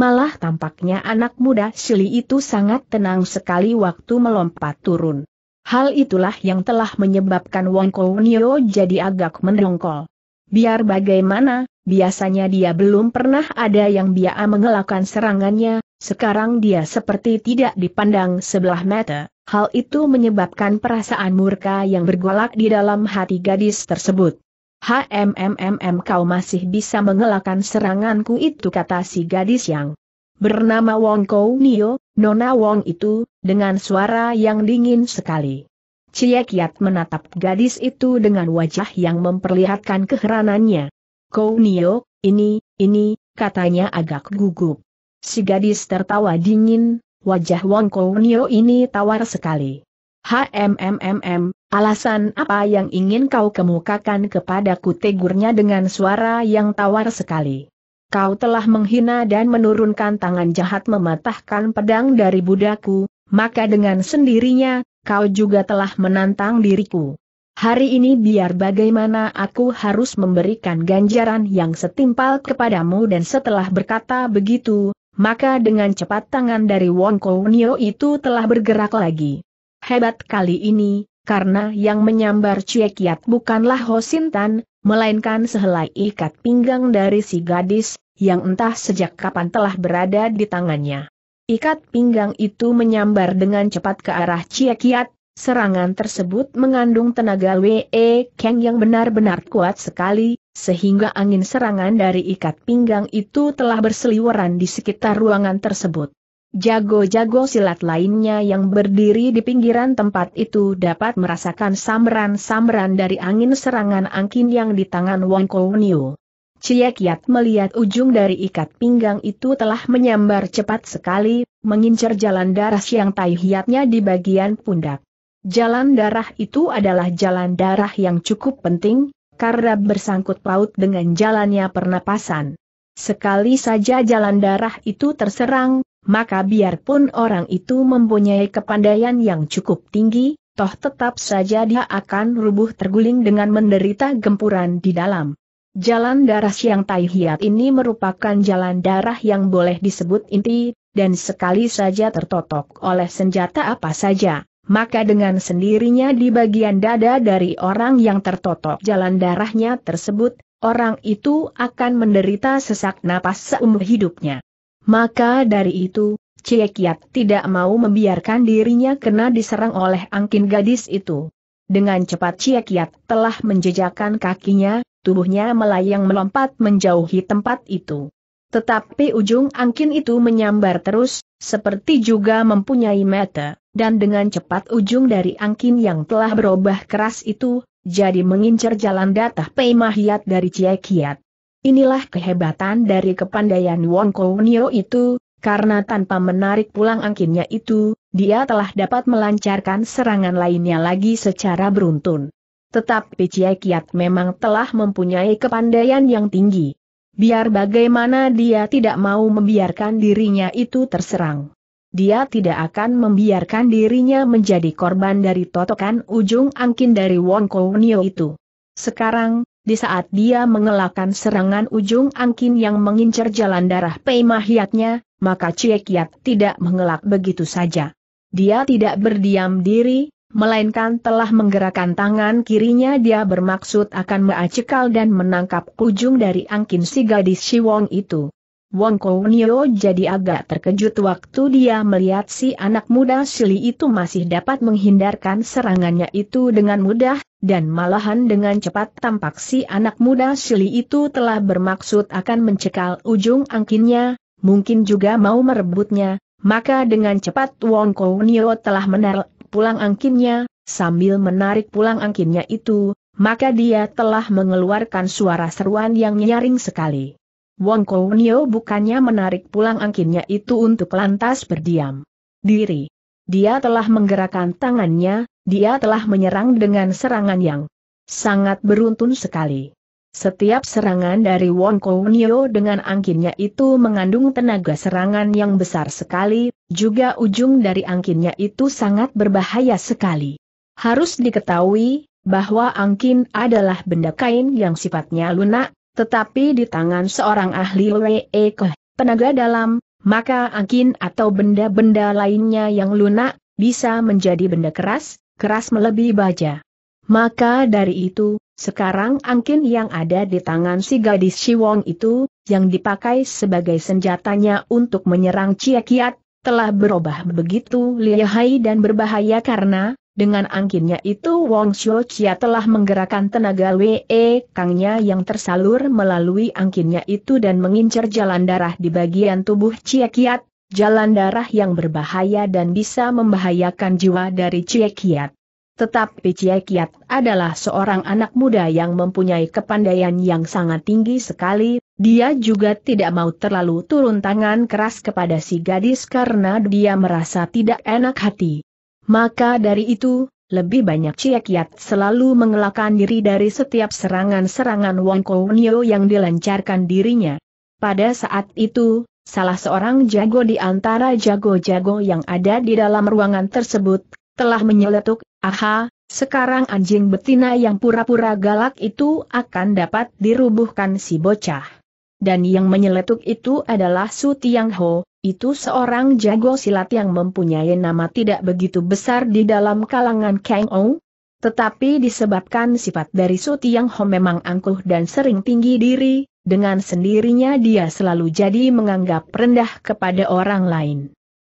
Malah tampaknya anak muda Shili itu sangat tenang sekali waktu melompat turun. Hal itulah yang telah menyebabkan Wong Kou Nio jadi agak mendongkol. Biar bagaimana, biasanya dia belum pernah ada yang dia mengelakkan serangannya, sekarang dia seperti tidak dipandang sebelah mata. Hal itu menyebabkan perasaan murka yang bergolak di dalam hati gadis tersebut. HMMMM kau masih bisa mengelakkan seranganku itu, kata si gadis yang bernama Wong Kou Nio, Nona Wong itu, dengan suara yang dingin sekali. Cia Kiat menatap gadis itu dengan wajah yang memperlihatkan keheranannya. Kou Nio, ini, ini, katanya agak gugup. Si gadis tertawa dingin, wajah Wong Kou Nio ini tawar sekali. HMMMM, alasan apa yang ingin kau kemukakan kepadaku, tegurnya dengan suara yang tawar sekali. Kau telah menghina dan menurunkan tangan jahat mematahkan pedang dari budaku, maka dengan sendirinya, kau juga telah menantang diriku. Hari ini biar bagaimana aku harus memberikan ganjaran yang setimpal kepadamu, dan setelah berkata begitu, maka dengan cepat tangan dari Wong Kou Nio itu telah bergerak lagi. Hebat kali ini, karena yang menyambar Cia Kiat bukanlah Hosintan, melainkan sehelai ikat pinggang dari si gadis, yang entah sejak kapan telah berada di tangannya. Ikat pinggang itu menyambar dengan cepat ke arah Cia Kiat, Serangan tersebut mengandung tenaga Wei Kang yang benar-benar kuat sekali, sehingga angin serangan dari ikat pinggang itu telah berseliweran di sekitar ruangan tersebut. Jago-jago silat lainnya yang berdiri di pinggiran tempat itu dapat merasakan sambaran-sambaran dari angin serangan angin yang di tangan Wang Kouniu. Cie Kiat melihat ujung dari ikat pinggang itu telah menyambar cepat sekali, mengincar jalan darah Siang Tai Hiatnya di bagian pundak. Jalan darah itu adalah jalan darah yang cukup penting, karena bersangkut paut dengan jalannya pernapasan. Sekali saja jalan darah itu terserang, maka biarpun orang itu mempunyai kepandaian yang cukup tinggi, toh tetap saja dia akan rubuh terguling dengan menderita gempuran di dalam. Jalan darah Siang Tai Hiat ini merupakan jalan darah yang boleh disebut inti, dan sekali saja tertotok oleh senjata apa saja, maka dengan sendirinya di bagian dada dari orang yang tertotok jalan darahnya tersebut, orang itu akan menderita sesak napas seumur hidupnya. Maka dari itu, Cie Kiat tidak mau membiarkan dirinya kena diserang oleh angin gadis itu. Dengan cepat Cie Kiat telah menjejakkan kakinya, tubuhnya melayang melompat menjauhi tempat itu. Tetapi ujung angin itu menyambar terus, seperti juga mempunyai mata, dan dengan cepat ujung dari angin yang telah berubah keras itu, jadi mengincar jalan darah Pei Mahiat dari Cie Kiat. Inilah kehebatan dari kepandaian Wang Kouniu itu, karena tanpa menarik pulang angkinnya itu, dia telah dapat melancarkan serangan lainnya lagi secara beruntun. Tetapi Cie Kiat memang telah mempunyai kepandaian yang tinggi. Biar bagaimana dia tidak mau membiarkan dirinya itu terserang. Dia tidak akan membiarkan dirinya menjadi korban dari totokan ujung angin dari Wang Kouniu itu. Sekarang, di saat dia mengelakkan serangan ujung angin yang mengincar jalan darah Pei Mahiatnya, maka Cie Kiat tidak mengelak begitu saja. Dia tidak berdiam diri, melainkan telah menggerakkan tangan kirinya. Dia bermaksud akan mencekal dan menangkap ujung dari angkin si gadis si Wong itu. Wang Kouniu jadi agak terkejut waktu dia melihat si anak muda Sili itu masih dapat menghindarkan serangannya itu dengan mudah, dan malahan dengan cepat tampak si anak muda Sili itu telah bermaksud akan mencekal ujung angkinnya, mungkin juga mau merebutnya, maka dengan cepat Wang Kouniu telah menarik pulang angkinnya. Sambil menarik pulang angkinnya itu, maka dia telah mengeluarkan suara seruan yang nyaring sekali. Wang Kouniu bukannya menarik pulang angkinnya itu untuk lantas berdiam diri. Dia telah menggerakkan tangannya, dia telah menyerang dengan serangan yang sangat beruntun sekali. Setiap serangan dari Wang Kouniu dengan angkinnya itu mengandung tenaga serangan yang besar sekali, juga ujung dari angkinnya itu sangat berbahaya sekali. Harus diketahui bahwa angkin adalah benda kain yang sifatnya lunak, tetapi di tangan seorang ahli Wei Ke, tenaga dalam, maka angkin atau benda-benda lainnya yang lunak bisa menjadi benda keras, keras melebihi baja. Maka dari itu, sekarang angkin yang ada di tangan si gadis si Wong itu, yang dipakai sebagai senjatanya untuk menyerang Cie Kiat, telah berubah begitu lihai dan berbahaya karena dengan angkinnya itu Wang Xiuqia telah menggerakkan tenaga Wei Kangnya yang tersalur melalui angkinnya itu dan mengincar jalan darah di bagian tubuh Cie Kiat, jalan darah yang berbahaya dan bisa membahayakan jiwa dari Cie Kiat. Tetapi Cie Kiat adalah seorang anak muda yang mempunyai kepandaian yang sangat tinggi sekali, dia juga tidak mau terlalu turun tangan keras kepada si gadis karena dia merasa tidak enak hati. Maka dari itu, lebih banyak Cie Kiat selalu mengelakkan diri dari setiap serangan-serangan Wang Kouniu yang dilancarkan dirinya. Pada saat itu, salah seorang jago di antara jago-jago yang ada di dalam ruangan tersebut, telah menyeletuk, "Aha, sekarang anjing betina yang pura-pura galak itu akan dapat dirubuhkan si bocah." Dan yang menyeletuk itu adalah Su Tiang Ho. Itu seorang jago silat yang mempunyai nama tidak begitu besar di dalam kalangan Kang Ou. Tetapi disebabkan sifat dari Su Tiang Ho memang angkuh dan sering tinggi diri, dengan sendirinya dia selalu jadi menganggap rendah kepada orang lain.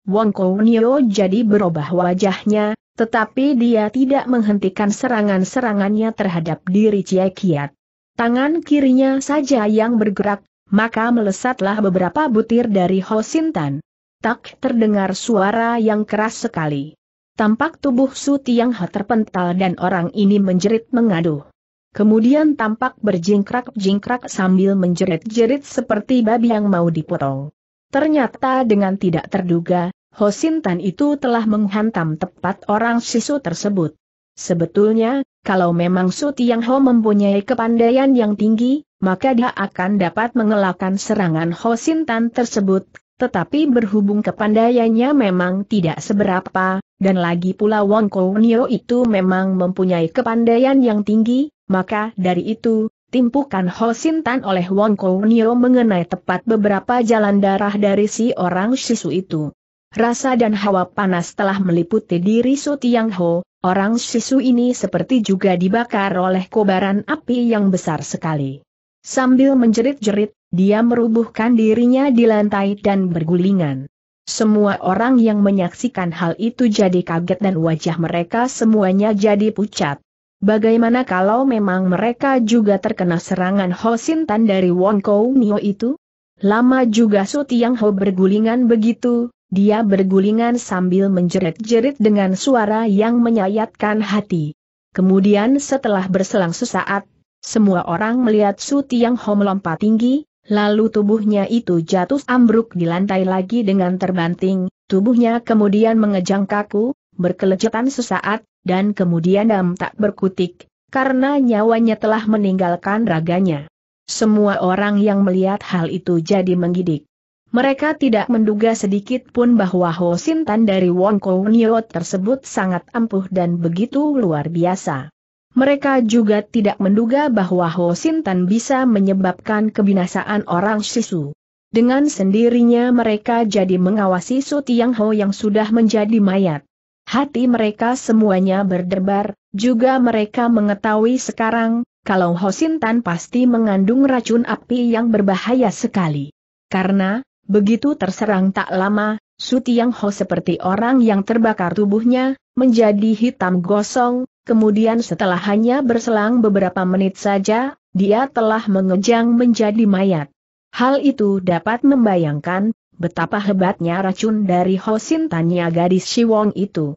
Wang Kouniu jadi berubah wajahnya, Tetapi dia tidak menghentikan serangan-serangannya terhadap diri Cie Kiat. Tangan kirinya saja yang bergerak, maka melesatlah beberapa butir dari Hosintan. Tak terdengar suara yang keras sekali. Tampak tubuh Su Tiang He terpental dan orang ini menjerit mengaduh. Kemudian tampak berjingkrak-jingkrak sambil menjerit-jerit seperti babi yang mau dipotong. Ternyata dengan tidak terduga, Hosintan itu telah menghantam tepat orang Sisu tersebut. Sebetulnya, kalau memang Su Tiang Ho mempunyai kepandaian yang tinggi, maka dia akan dapat mengelakkan serangan Hosintan tersebut. Tetapi berhubung kepandaiannya memang tidak seberapa, dan lagi pula Wong Kounio itu memang mempunyai kepandaian yang tinggi, maka dari itu, timpukan Hosintan oleh Wong Kounio mengenai tepat beberapa jalan darah dari si orang Sisu itu. Rasa dan hawa panas telah meliputi diri Su Tiang Ho, orang Sisu ini seperti juga dibakar oleh kobaran api yang besar sekali. Sambil menjerit-jerit, dia merubuhkan dirinya di lantai dan bergulingan. Semua orang yang menyaksikan hal itu jadi kaget dan wajah mereka semuanya jadi pucat. Bagaimana kalau memang mereka juga terkena serangan Hosintan dari Wong Kounio itu? Lama juga Su Tiang Ho bergulingan begitu, dia bergulingan sambil menjerit-jerit dengan suara yang menyayatkan hati. Kemudian setelah berselang sesaat, semua orang melihat Su Tiang Ho melompat tinggi, lalu tubuhnya itu jatuh ambruk di lantai lagi dengan terbanting, tubuhnya kemudian mengejang kaku, berkelejetan sesaat, dan kemudian dam tak berkutik, karena nyawanya telah meninggalkan raganya. Semua orang yang melihat hal itu jadi menggidik. Mereka tidak menduga sedikit pun bahwa Hosintan dari Wong Kounio tersebut sangat ampuh dan begitu luar biasa. Mereka juga tidak menduga bahwa Hosintan bisa menyebabkan kebinasaan orang Sisu. Dengan sendirinya mereka jadi mengawasi Su Tiang Ho yang sudah menjadi mayat. Hati mereka semuanya berdebar, juga mereka mengetahui sekarang, kalau Hosintan pasti mengandung racun api yang berbahaya sekali. Karena, begitu terserang tak lama, Su Tiang Ho seperti orang yang terbakar tubuhnya, menjadi hitam gosong, kemudian setelah hanya berselang beberapa menit saja, dia telah mengejang menjadi mayat. Hal itu dapat membayangkan betapa hebatnya racun dari Hosintannya gadis Siwong itu.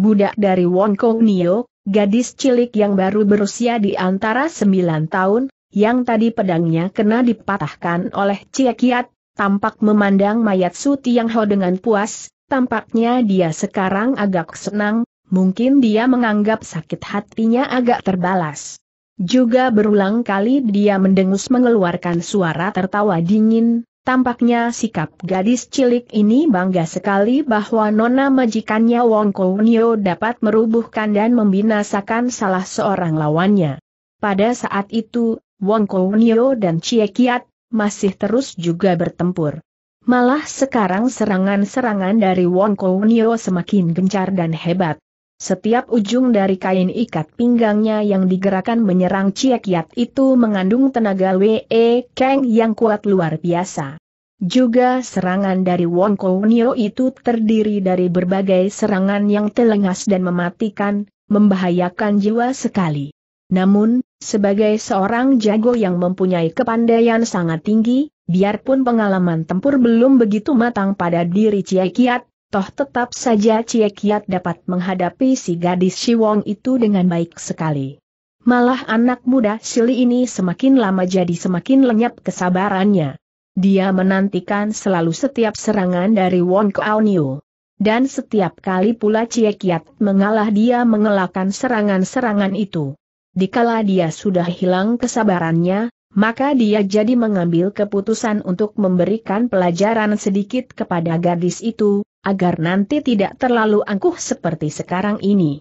Budak dari Wong Kounio, gadis cilik yang baru berusia di antara sembilan tahun, yang tadi pedangnya kena dipatahkan oleh Cie Kiat, tampak memandang mayat Su Tiang Ho dengan puas, tampaknya dia sekarang agak senang, mungkin dia menganggap sakit hatinya agak terbalas. Juga berulang kali dia mendengus mengeluarkan suara tertawa dingin. Tampaknya sikap gadis cilik ini bangga sekali bahwa nona majikannya Wong Kounio dapat merubuhkan dan membinasakan salah seorang lawannya. Pada saat itu, Wong Kounio dan Cie Kiat masih terus juga bertempur. Malah sekarang serangan-serangan dari Wong Kounio semakin gencar dan hebat. Setiap ujung dari kain ikat pinggangnya yang digerakkan menyerang Cie Kiat itu mengandung tenaga We Kang yang kuat luar biasa. Juga serangan dari Wong Kounio itu terdiri dari berbagai serangan yang telengas dan mematikan, membahayakan jiwa sekali. Namun, sebagai seorang jago yang mempunyai kepandaian sangat tinggi, biarpun pengalaman tempur belum begitu matang pada diri Cie Kiat, toh tetap saja Cie Kiat dapat menghadapi si gadis Siwong itu dengan baik sekali. Malah anak muda Sili ini semakin lama jadi semakin lenyap kesabarannya. Dia menantikan selalu setiap serangan dari Wong Kounio. Dan setiap kali pula Cie Kiat mengalah dia mengelakkan serangan-serangan itu. Dikala dia sudah hilang kesabarannya, maka dia jadi mengambil keputusan untuk memberikan pelajaran sedikit kepada gadis itu, agar nanti tidak terlalu angkuh seperti sekarang ini.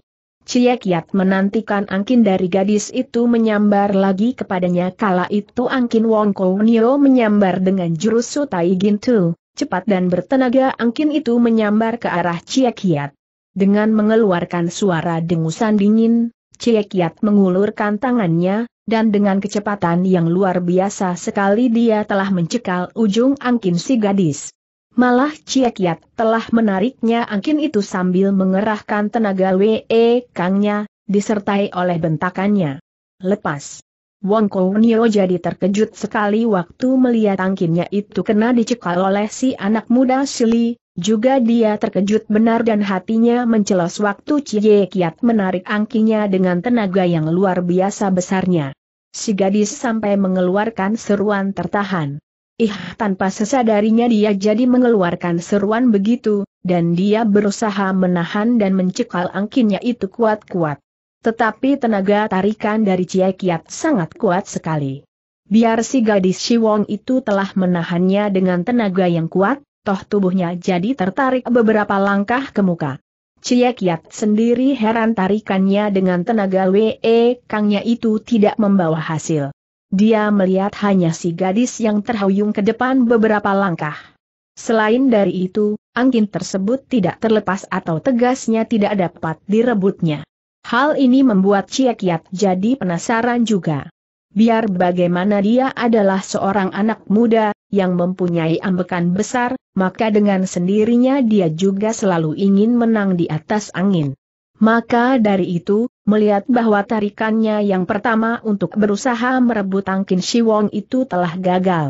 Cie Kiat menantikan angkin dari gadis itu menyambar lagi kepadanya. Kala itu angkin Wong Kounio menyambar dengan jurus Sutai Gintu, cepat dan bertenaga angkin itu menyambar ke arah Cie Kiat. Dengan mengeluarkan suara dengusan dingin, Cie Kiat mengulurkan tangannya, dan dengan kecepatan yang luar biasa sekali dia telah mencekal ujung angkin si gadis. Malah Cie Kiat telah menariknya angkin itu sambil mengerahkan tenaga we kangnya, disertai oleh bentakannya. Lepas. Wong Kownio jadi terkejut sekali waktu melihat angkinnya itu kena dicekal oleh si anak muda Sili, juga dia terkejut benar dan hatinya mencelos waktu Cie Kiat menarik angkinnya dengan tenaga yang luar biasa besarnya. Si gadis sampai mengeluarkan seruan tertahan. Ih, tanpa sesadarinya dia jadi mengeluarkan seruan begitu, dan dia berusaha menahan dan mencekal angkinnya itu kuat-kuat. Tetapi tenaga tarikan dari Cie Kiat sangat kuat sekali. Biar si gadis Siwong itu telah menahannya dengan tenaga yang kuat, toh tubuhnya jadi tertarik beberapa langkah ke muka. Cie Kiat sendiri heran tarikannya dengan tenaga we kangnya itu tidak membawa hasil. Dia melihat hanya si gadis yang terhuyung ke depan beberapa langkah. Selain dari itu, angin tersebut tidak terlepas atau tegasnya tidak dapat direbutnya. Hal ini membuat Cie Kiat jadi penasaran juga. Biar bagaimana dia adalah seorang anak muda, yang mempunyai ambekan besar, maka dengan sendirinya dia juga selalu ingin menang di atas angin. Maka dari itu, melihat bahwa tarikannya yang pertama untuk berusaha merebut angkin Siwong itu telah gagal,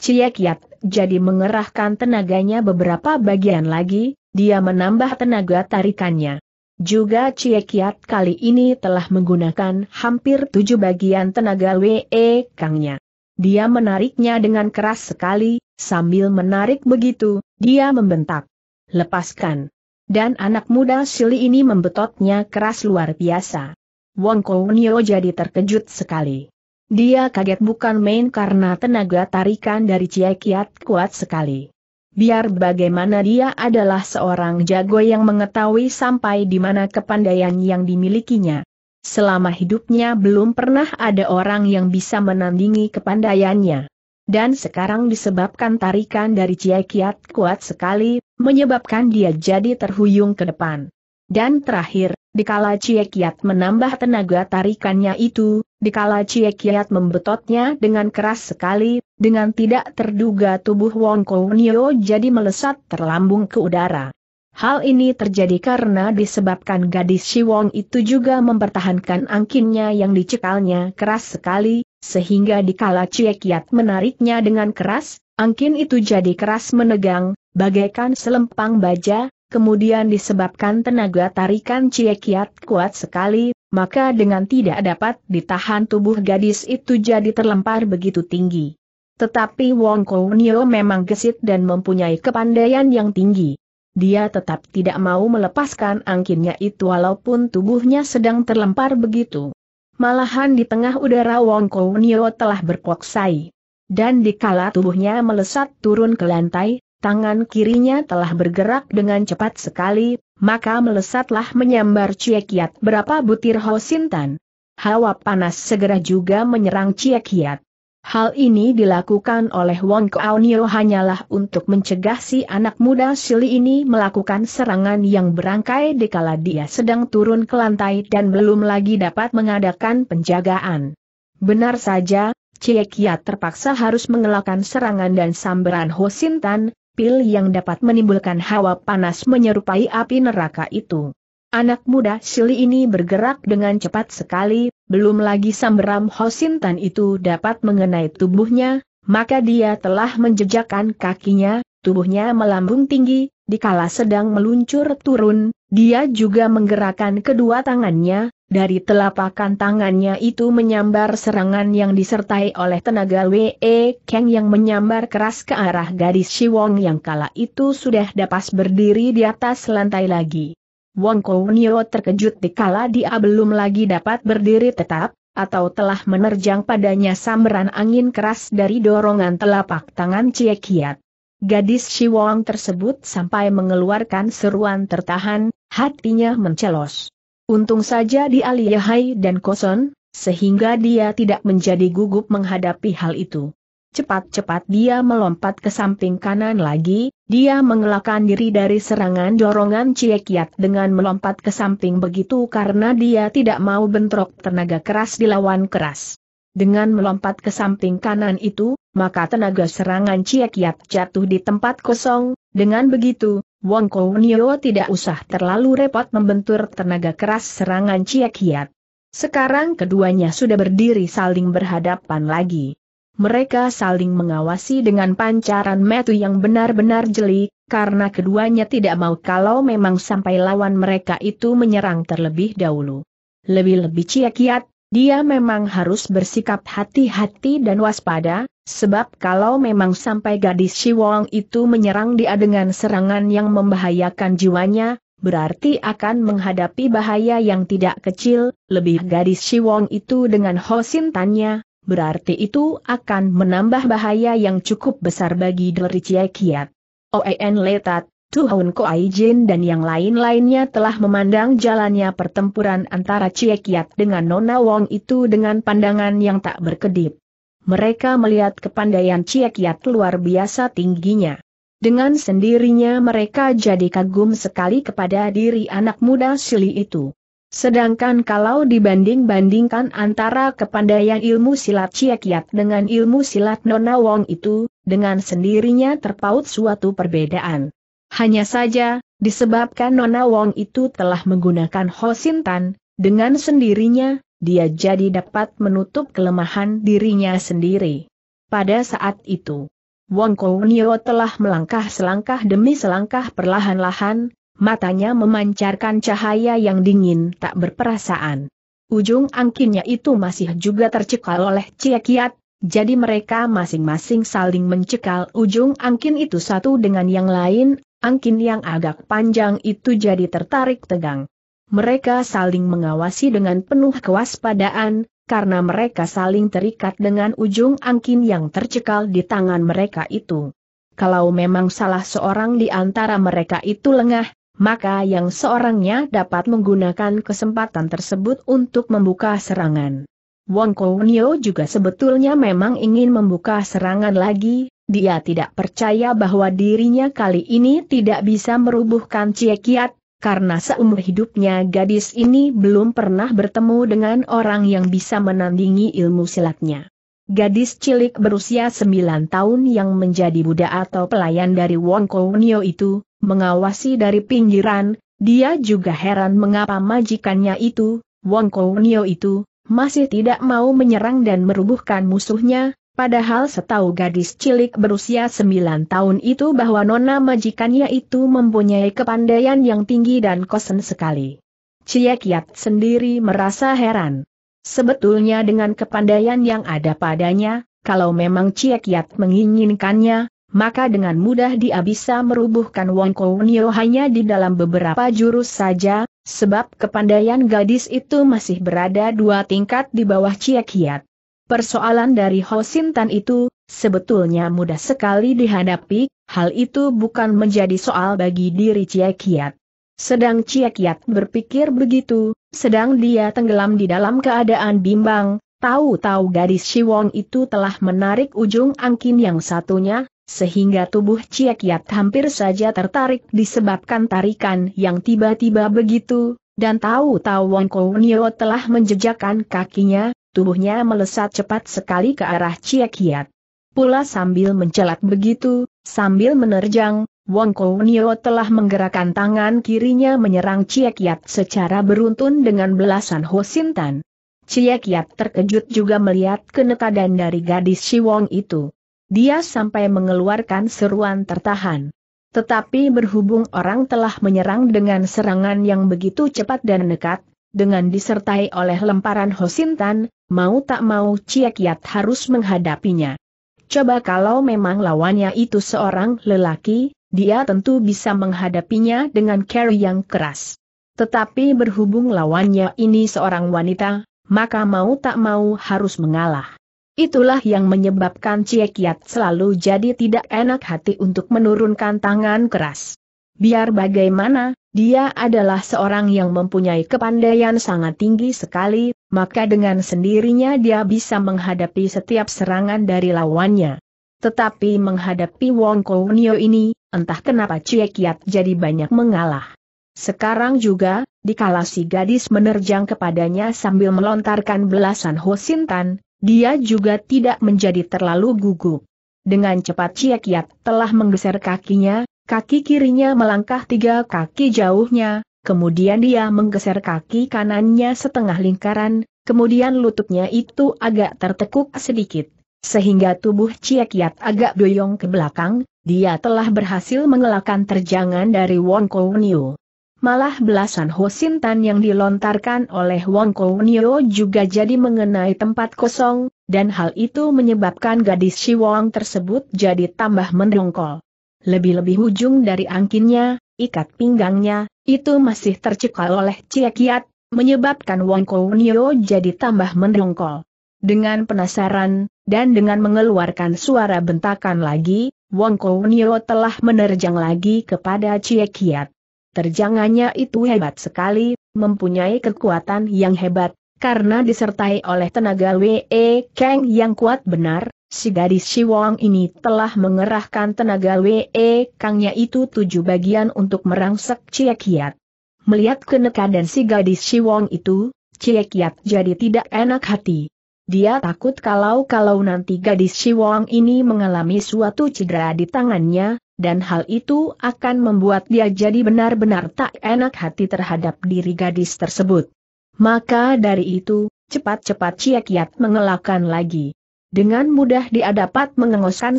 Cie Kiat jadi mengerahkan tenaganya beberapa bagian lagi, dia menambah tenaga tarikannya. Juga Cie Kiat kali ini telah menggunakan hampir tujuh bagian tenaga we kangnya. Dia menariknya dengan keras sekali, sambil menarik begitu, dia membentak. Lepaskan. Dan anak muda Sili ini membetotnya keras luar biasa. Wong Kownio jadi terkejut sekali. Dia kaget bukan main karena tenaga tarikan dari Cie Kiat kuat sekali. Biar bagaimana dia adalah seorang jago yang mengetahui sampai di mana kepandaian yang dimilikinya. Selama hidupnya belum pernah ada orang yang bisa menandingi kepandaiannya. Dan sekarang disebabkan tarikan dari Cie Kiat kuat sekali, menyebabkan dia jadi terhuyung ke depan. Dan terakhir, dikala Cie Kiat menambah tenaga tarikannya itu, dikala Cie Kiat membetotnya dengan keras sekali, dengan tidak terduga tubuh Wong Kownio jadi melesat terlambung ke udara. Hal ini terjadi karena disebabkan gadis Siwong itu juga mempertahankan angkinnya yang dicekalnya keras sekali, sehingga dikala Cie Kiat menariknya dengan keras, angkin itu jadi keras menegang, bagaikan selempang baja. Kemudian disebabkan tenaga tarikan Cie Kiat kuat sekali, maka dengan tidak dapat ditahan tubuh gadis itu jadi terlempar begitu tinggi. Tetapi Wong Kownio memang gesit dan mempunyai kepandaian yang tinggi. Dia tetap tidak mau melepaskan angkinnya itu walaupun tubuhnya sedang terlempar begitu. Malahan di tengah udara Wong Kownio telah berkoksai. Dan dikala tubuhnya melesat turun ke lantai, tangan kirinya telah bergerak dengan cepat sekali, maka melesatlah menyambar Cie Kiat berapa butir hosintan. Hawa panas segera juga menyerang Cie Kiat. Hal ini dilakukan oleh Wong Kownio hanyalah untuk mencegah si anak muda Sili ini melakukan serangan yang berangkai dikala dia sedang turun ke lantai dan belum lagi dapat mengadakan penjagaan. Benar saja, Cie Kiat terpaksa harus mengelakkan serangan dan sambaran hosintan, pil yang dapat menimbulkan hawa panas menyerupai api neraka itu. Anak muda Sili ini bergerak dengan cepat sekali, belum lagi sambaran hosintan itu dapat mengenai tubuhnya, maka dia telah menjejakkan kakinya, tubuhnya melambung tinggi, dikala sedang meluncur turun, dia juga menggerakkan kedua tangannya, dari telapak tangannya itu menyambar serangan yang disertai oleh tenaga we kang yang menyambar keras ke arah gadis Siwong yang kala itu sudah dapat berdiri di atas lantai lagi. Wong Kownio terkejut dikala dia belum lagi dapat berdiri tetap, atau telah menerjang padanya sambaran angin keras dari dorongan telapak tangan Cie Kiat. Gadis Siwong tersebut sampai mengeluarkan seruan tertahan, hatinya mencelos. Untung saja dia lihai dan koson, sehingga dia tidak menjadi gugup menghadapi hal itu. Cepat-cepat dia melompat ke samping kanan lagi, dia mengelakkan diri dari serangan dorongan Cie Kiat dengan melompat ke samping begitu karena dia tidak mau bentrok tenaga keras dilawan keras. Dengan melompat ke samping kanan itu, maka tenaga serangan Cie Kiat jatuh di tempat kosong. Dengan begitu, Wong Kownio tidak usah terlalu repot membentur tenaga keras serangan Cie Kiat. Sekarang keduanya sudah berdiri saling berhadapan lagi. Mereka saling mengawasi dengan pancaran mata yang benar-benar jeli, karena keduanya tidak mau kalau memang sampai lawan mereka itu menyerang terlebih dahulu. Lebih-lebih Cie Kiat, dia memang harus bersikap hati-hati dan waspada, sebab kalau memang sampai gadis Siwong itu menyerang dia dengan serangan yang membahayakan jiwanya, berarti akan menghadapi bahaya yang tidak kecil. Lebih gadis Siwong itu dengan hosintannya, berarti itu akan menambah bahaya yang cukup besar bagi Deri Cie Kiat. Oen Letat, Tuhun Koai Jin dan yang lain-lainnya telah memandang jalannya pertempuran antara Cie Kiat dengan Nona Wong itu dengan pandangan yang tak berkedip. Mereka melihat kepandaian Cie Kiat luar biasa tingginya. Dengan sendirinya mereka jadi kagum sekali kepada diri anak muda Sili itu. Sedangkan kalau dibanding-bandingkan antara kepandaian ilmu silat Cie Kiat dengan ilmu silat Nona Wong itu, dengan sendirinya terpaut suatu perbedaan. Hanya saja, disebabkan Nona Wong itu telah menggunakan Hosintan, dengan sendirinya dia jadi dapat menutup kelemahan dirinya sendiri. Pada saat itu, Wong Kownio telah melangkah selangkah demi selangkah perlahan-lahan, matanya memancarkan cahaya yang dingin tak berperasaan. Ujung angkinnya itu masih juga tercekal oleh Cie Kiat, jadi mereka masing-masing saling mencekal ujung angkin itu satu dengan yang lain, angkin yang agak panjang itu jadi tertarik tegang. Mereka saling mengawasi dengan penuh kewaspadaan, karena mereka saling terikat dengan ujung angkin yang tercekal di tangan mereka itu. Kalau memang salah seorang di antara mereka itu lengah, maka yang seorangnya dapat menggunakan kesempatan tersebut untuk membuka serangan. Wong Kownio juga sebetulnya memang ingin membuka serangan lagi, dia tidak percaya bahwa dirinya kali ini tidak bisa merubuhkan Cie Kiat. Karena seumur hidupnya gadis ini belum pernah bertemu dengan orang yang bisa menandingi ilmu silatnya. Gadis cilik berusia sembilan tahun yang menjadi budak atau pelayan dari Wong Kownio itu, mengawasi dari pinggiran, dia juga heran mengapa majikannya itu, Wong Kownio itu, masih tidak mau menyerang dan merubuhkan musuhnya. Padahal setahu gadis cilik berusia sembilan tahun itu bahwa nona majikannya itu mempunyai kepandaian yang tinggi dan kosen sekali. Cie Kiat sendiri merasa heran. Sebetulnya dengan kepandaian yang ada padanya, kalau memang Cie Kiat menginginkannya, maka dengan mudah dia bisa merubuhkan Wong Kownio hanya di dalam beberapa jurus saja, sebab kepandaian gadis itu masih berada dua tingkat di bawah Cie Kiat. Persoalan dari Hosintan itu, sebetulnya mudah sekali dihadapi, hal itu bukan menjadi soal bagi diri Cie Kiat. Sedang Cie Kiat berpikir begitu, sedang dia tenggelam di dalam keadaan bimbang, tahu-tahu gadis Siwong itu telah menarik ujung angkin yang satunya, sehingga tubuh Cie Kiat hampir saja tertarik disebabkan tarikan yang tiba-tiba begitu, dan tahu-tahu Wong Kownio telah menjejakkan kakinya. Tubuhnya melesat cepat sekali ke arah Cie Kiat. Pula sambil mencelat begitu, sambil menerjang, Wong Kownio telah menggerakkan tangan kirinya menyerang Cie Kiat secara beruntun dengan belasan Hosintan. Cie Kiat terkejut juga melihat kenekadan dari gadis Siwong itu. Dia sampai mengeluarkan seruan tertahan. Tetapi berhubung orang telah menyerang dengan serangan yang begitu cepat dan nekat, dengan disertai oleh lemparan Hosintan, mau tak mau Cie Kiat harus menghadapinya. Coba kalau memang lawannya itu seorang lelaki, dia tentu bisa menghadapinya dengan carry yang keras. Tetapi berhubung lawannya ini seorang wanita, maka mau tak mau harus mengalah. Itulah yang menyebabkan Cie Kiat selalu jadi tidak enak hati untuk menurunkan tangan keras. Biar bagaimana, dia adalah seorang yang mempunyai kepandaian sangat tinggi sekali, maka dengan sendirinya dia bisa menghadapi setiap serangan dari lawannya. Tetapi menghadapi Wong Kownio ini, entah kenapa Cie Kiat jadi banyak mengalah. Sekarang juga, dikala si gadis menerjang kepadanya sambil melontarkan belasan Hosintan, dia juga tidak menjadi terlalu gugup. Dengan cepat Cie Kiat telah menggeser kakinya, kaki kirinya melangkah tiga kaki jauhnya, kemudian dia menggeser kaki kanannya setengah lingkaran, kemudian lututnya itu agak tertekuk sedikit, sehingga tubuh Cie Kiat agak doyong ke belakang. Dia telah berhasil mengelakkan terjangan dari Wong Kow Nio. Malah belasan hosintan yang dilontarkan oleh Wong Kow Nio juga jadi mengenai tempat kosong, dan hal itu menyebabkan gadis Siwong tersebut jadi tambah mendongkol. Lebih-lebih ujung dari angkinnya, ikat pinggangnya, itu masih tercekal oleh Cie Kiat, menyebabkan Wong Kow Nio jadi tambah mendongkol. Dengan penasaran, dan dengan mengeluarkan suara bentakan lagi, Wong Kow Nio telah menerjang lagi kepada Cie Kiat. Terjangannya itu hebat sekali, mempunyai kekuatan yang hebat, karena disertai oleh tenaga We Kang yang kuat benar, si gadis Siwong ini telah mengerahkan tenaga We Kangnya itu tujuh bagian untuk merangsek Cie Kiat. Melihat kenekadan si gadis Siwong itu, Cie Kiat jadi tidak enak hati. Dia takut kalau-kalau nanti gadis Siwong ini mengalami suatu cedera di tangannya, dan hal itu akan membuat dia jadi benar-benar tak enak hati terhadap diri gadis tersebut. Maka dari itu, cepat-cepat Cie Kiat mengelakkan lagi. Dengan mudah dia dapat mengengoskan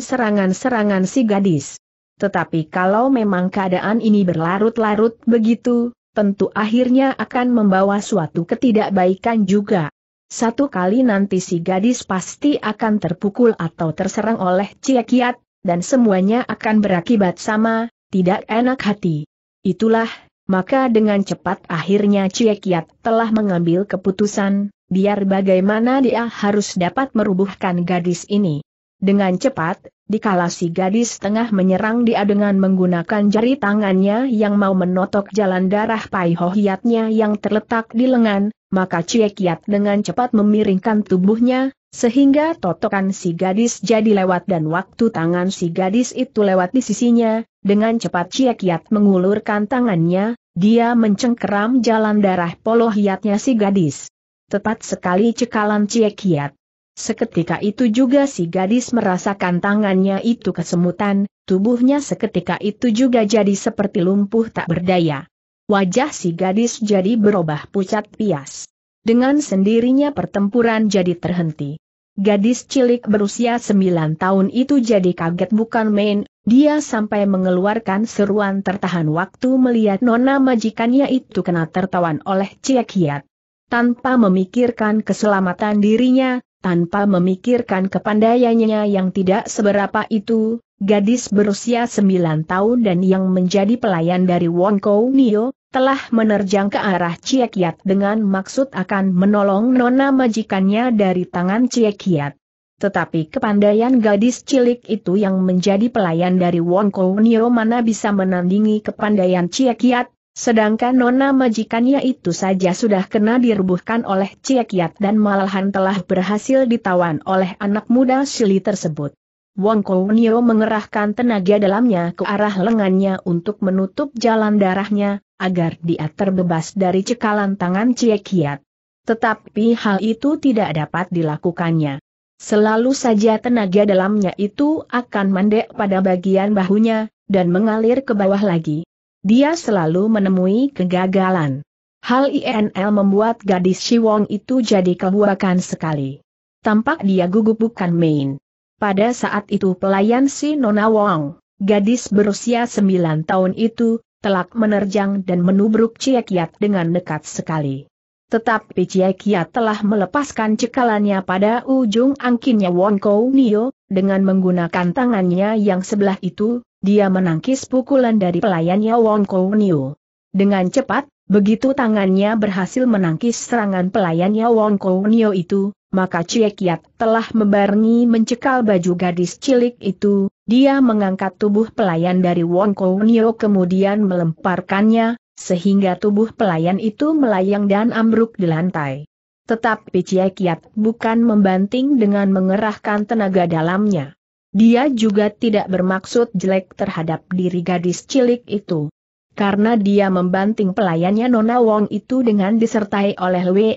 serangan-serangan si gadis. Tetapi kalau memang keadaan ini berlarut-larut begitu, tentu akhirnya akan membawa suatu ketidakbaikan juga. Satu kali nanti si gadis pasti akan terpukul atau terserang oleh Cie Kiat, dan semuanya akan berakibat sama, tidak enak hati. Itulah, maka dengan cepat akhirnya Cie Kiat telah mengambil keputusan, biar bagaimana dia harus dapat merubuhkan gadis ini. Dengan cepat, dikala si gadis tengah menyerang dia dengan menggunakan jari tangannya yang mau menotok jalan darah Pai Hohiatnya yang terletak di lengan, maka Cie Kiat dengan cepat memiringkan tubuhnya, sehingga totokan si gadis jadi lewat dan waktu tangan si gadis itu lewat di sisinya, dengan cepat Cie Kiat mengulurkan tangannya, dia mencengkeram jalan darah polohiatnya si gadis. Tepat sekali cekalan Cie Kiat. Seketika itu juga si gadis merasakan tangannya itu kesemutan, tubuhnya seketika itu juga jadi seperti lumpuh tak berdaya. Wajah si gadis jadi berubah pucat pias. Dengan sendirinya pertempuran jadi terhenti. Gadis cilik berusia sembilan tahun itu jadi kaget bukan main, dia sampai mengeluarkan seruan tertahan waktu melihat nona majikannya itu kena tertawan oleh Cie Kiat. Tanpa memikirkan keselamatan dirinya, tanpa memikirkan kepandaiannya yang tidak seberapa itu, gadis berusia sembilan tahun dan yang menjadi pelayan dari Wong Kow Nio, telah menerjang ke arah Cie Kiat dengan maksud akan menolong nona majikannya dari tangan Cie Kiat. Tetapi kepandaian gadis cilik itu yang menjadi pelayan dari Wong Kow Nio mana bisa menandingi kepandaian Cie Kiat, sedangkan nona majikannya itu saja sudah kena direbuhkan oleh Cie Kiat dan malahan telah berhasil ditawan oleh anak muda Sili tersebut. Wong Kow Nio mengerahkan tenaga dalamnya ke arah lengannya untuk menutup jalan darahnya, agar dia terbebas dari cekalan tangan Cie Kiat. Tetapi hal itu tidak dapat dilakukannya. Selalu saja tenaga dalamnya itu akan mandek pada bagian bahunya, dan mengalir ke bawah lagi. Dia selalu menemui kegagalan. Hal ini membuat gadis Siwong itu jadi kebuakan sekali. Tampak dia gugup bukan main. Pada saat itu pelayan si nona Wong, gadis berusia sembilan tahun itu, telak menerjang dan menubruk Cie Kiat dengan dekat sekali. Tetapi Cie Kiat telah melepaskan cekalannya pada ujung angkinnya Wong Kow Nio, dengan menggunakan tangannya yang sebelah itu, dia menangkis pukulan dari pelayannya Wong Kow Nio. Dengan cepat, begitu tangannya berhasil menangkis serangan pelayannya Wong Kow Nio itu, maka Cie Kiat telah membarengi mencekal baju gadis cilik itu, dia mengangkat tubuh pelayan dari Wong Kow Nio kemudian melemparkannya, sehingga tubuh pelayan itu melayang dan ambruk di lantai. Tetapi Cie Kiat bukan membanting dengan mengerahkan tenaga dalamnya. Dia juga tidak bermaksud jelek terhadap diri gadis cilik itu. Karena dia membanting pelayannya nona Wong itu dengan disertai oleh We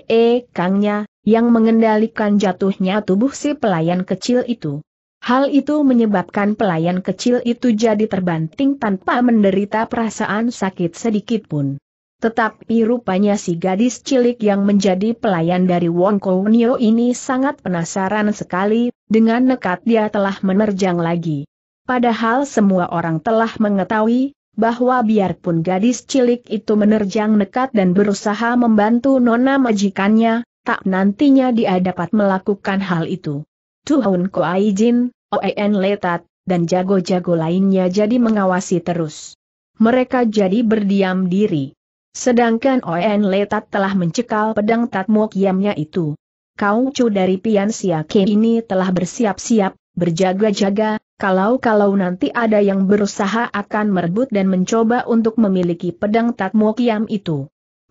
Kangnya, yang mengendalikan jatuhnya tubuh si pelayan kecil itu. Hal itu menyebabkan pelayan kecil itu jadi terbanting tanpa menderita perasaan sakit sedikit pun. Tetapi rupanya si gadis cilik yang menjadi pelayan dari Wong Kownio ini sangat penasaran sekali, dengan nekat dia telah menerjang lagi. Padahal semua orang telah mengetahui bahwa biarpun gadis cilik itu menerjang nekat dan berusaha membantu nona majikannya, tak nantinya dia dapat melakukan hal itu. Tuhun Koai Jin, Oen Letat, dan jago-jago lainnya jadi mengawasi terus. Mereka jadi berdiam diri. Sedangkan Oen Letat telah mencekal pedang tatmok yamnya itu. Kau-cu dari Pian Sia Ke ini telah bersiap-siap, berjaga-jaga, kalau-kalau nanti ada yang berusaha akan merebut dan mencoba untuk memiliki pedang tatmok yam itu.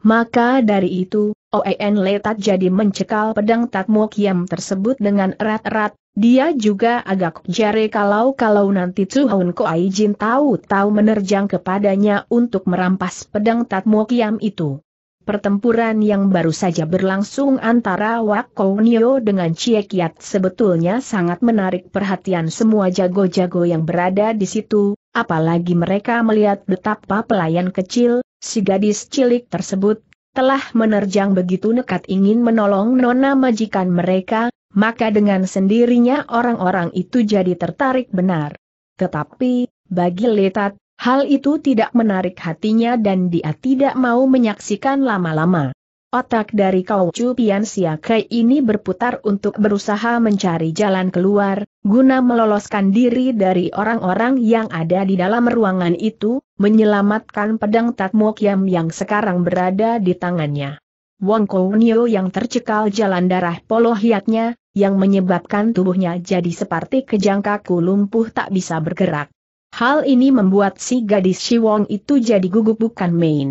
Maka dari itu, Oen Letat jadi mencekal pedang tatmok yam tersebut dengan erat-erat. Dia juga agak jare kalau-kalau nanti Tsuhun Koai Jin tahu-tahu menerjang kepadanya untuk merampas pedang tatmok yam itu. Pertempuran yang baru saja berlangsung antara Wak Kownio dengan Cie Kiat sebetulnya sangat menarik perhatian semua jago-jago yang berada di situ, apalagi mereka melihat betapa pelayan kecil, si gadis cilik tersebut, telah menerjang begitu nekat ingin menolong nona majikan mereka. Maka dengan sendirinya orang-orang itu jadi tertarik benar. Tetapi, bagi Letat, hal itu tidak menarik hatinya dan dia tidak mau menyaksikan lama-lama. Otak dari Kau-cu Pian Sia Ke ini berputar untuk berusaha mencari jalan keluar, guna meloloskan diri dari orang-orang yang ada di dalam ruangan itu, menyelamatkan pedang tatmok yam yang sekarang berada di tangannya. Wong Kownio yang tercekal jalan darah polohiatnya, yang menyebabkan tubuhnya jadi seperti kejangkaku lumpuh tak bisa bergerak. Hal ini membuat si gadis Siwong itu jadi gugup bukan main.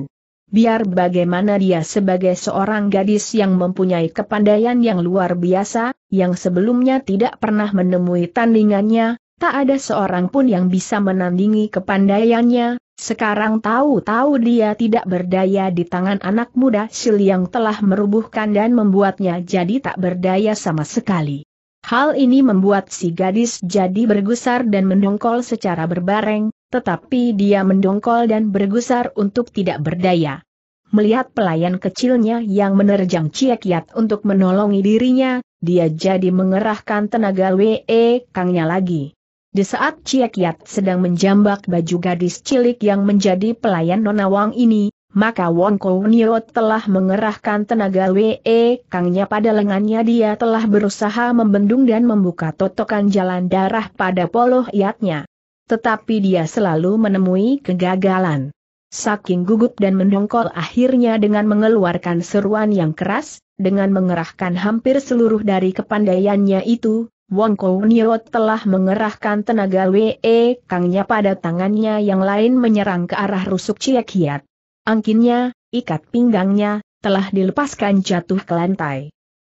Biar bagaimana dia sebagai seorang gadis yang mempunyai kepandaian yang luar biasa, yang sebelumnya tidak pernah menemui tandingannya, tak ada seorang pun yang bisa menandingi kepandaiannya. Sekarang tahu-tahu dia tidak berdaya di tangan anak muda Sil yang telah merubuhkan dan membuatnya jadi tak berdaya sama sekali. Hal ini membuat si gadis jadi bergusar dan mendongkol secara berbareng, tetapi dia mendongkol dan bergusar untuk tidak berdaya. Melihat pelayan kecilnya yang menerjang Cie Kiat untuk menolongi dirinya, dia jadi mengerahkan tenaga W E Kangnya lagi. Di saat Cie Kiat sedang menjambak baju gadis cilik yang menjadi pelayan nona Wang ini, maka Wong Kownio telah mengerahkan tenaga W E Kangnya pada lengannya. Dia telah berusaha membendung dan membuka totokan jalan darah pada polohiatnya. Tetapi dia selalu menemui kegagalan. Saking gugup dan mendongkol akhirnya dengan mengeluarkan seruan yang keras, dengan mengerahkan hampir seluruh dari kepandaiannya itu, Wong Kownio telah mengerahkan tenaga W E Kangnya pada tangannya yang lain menyerang ke arah rusuk Cie Kiat. Angkinnya, ikat pinggangnya, telah dilepaskan jatuh ke lantai.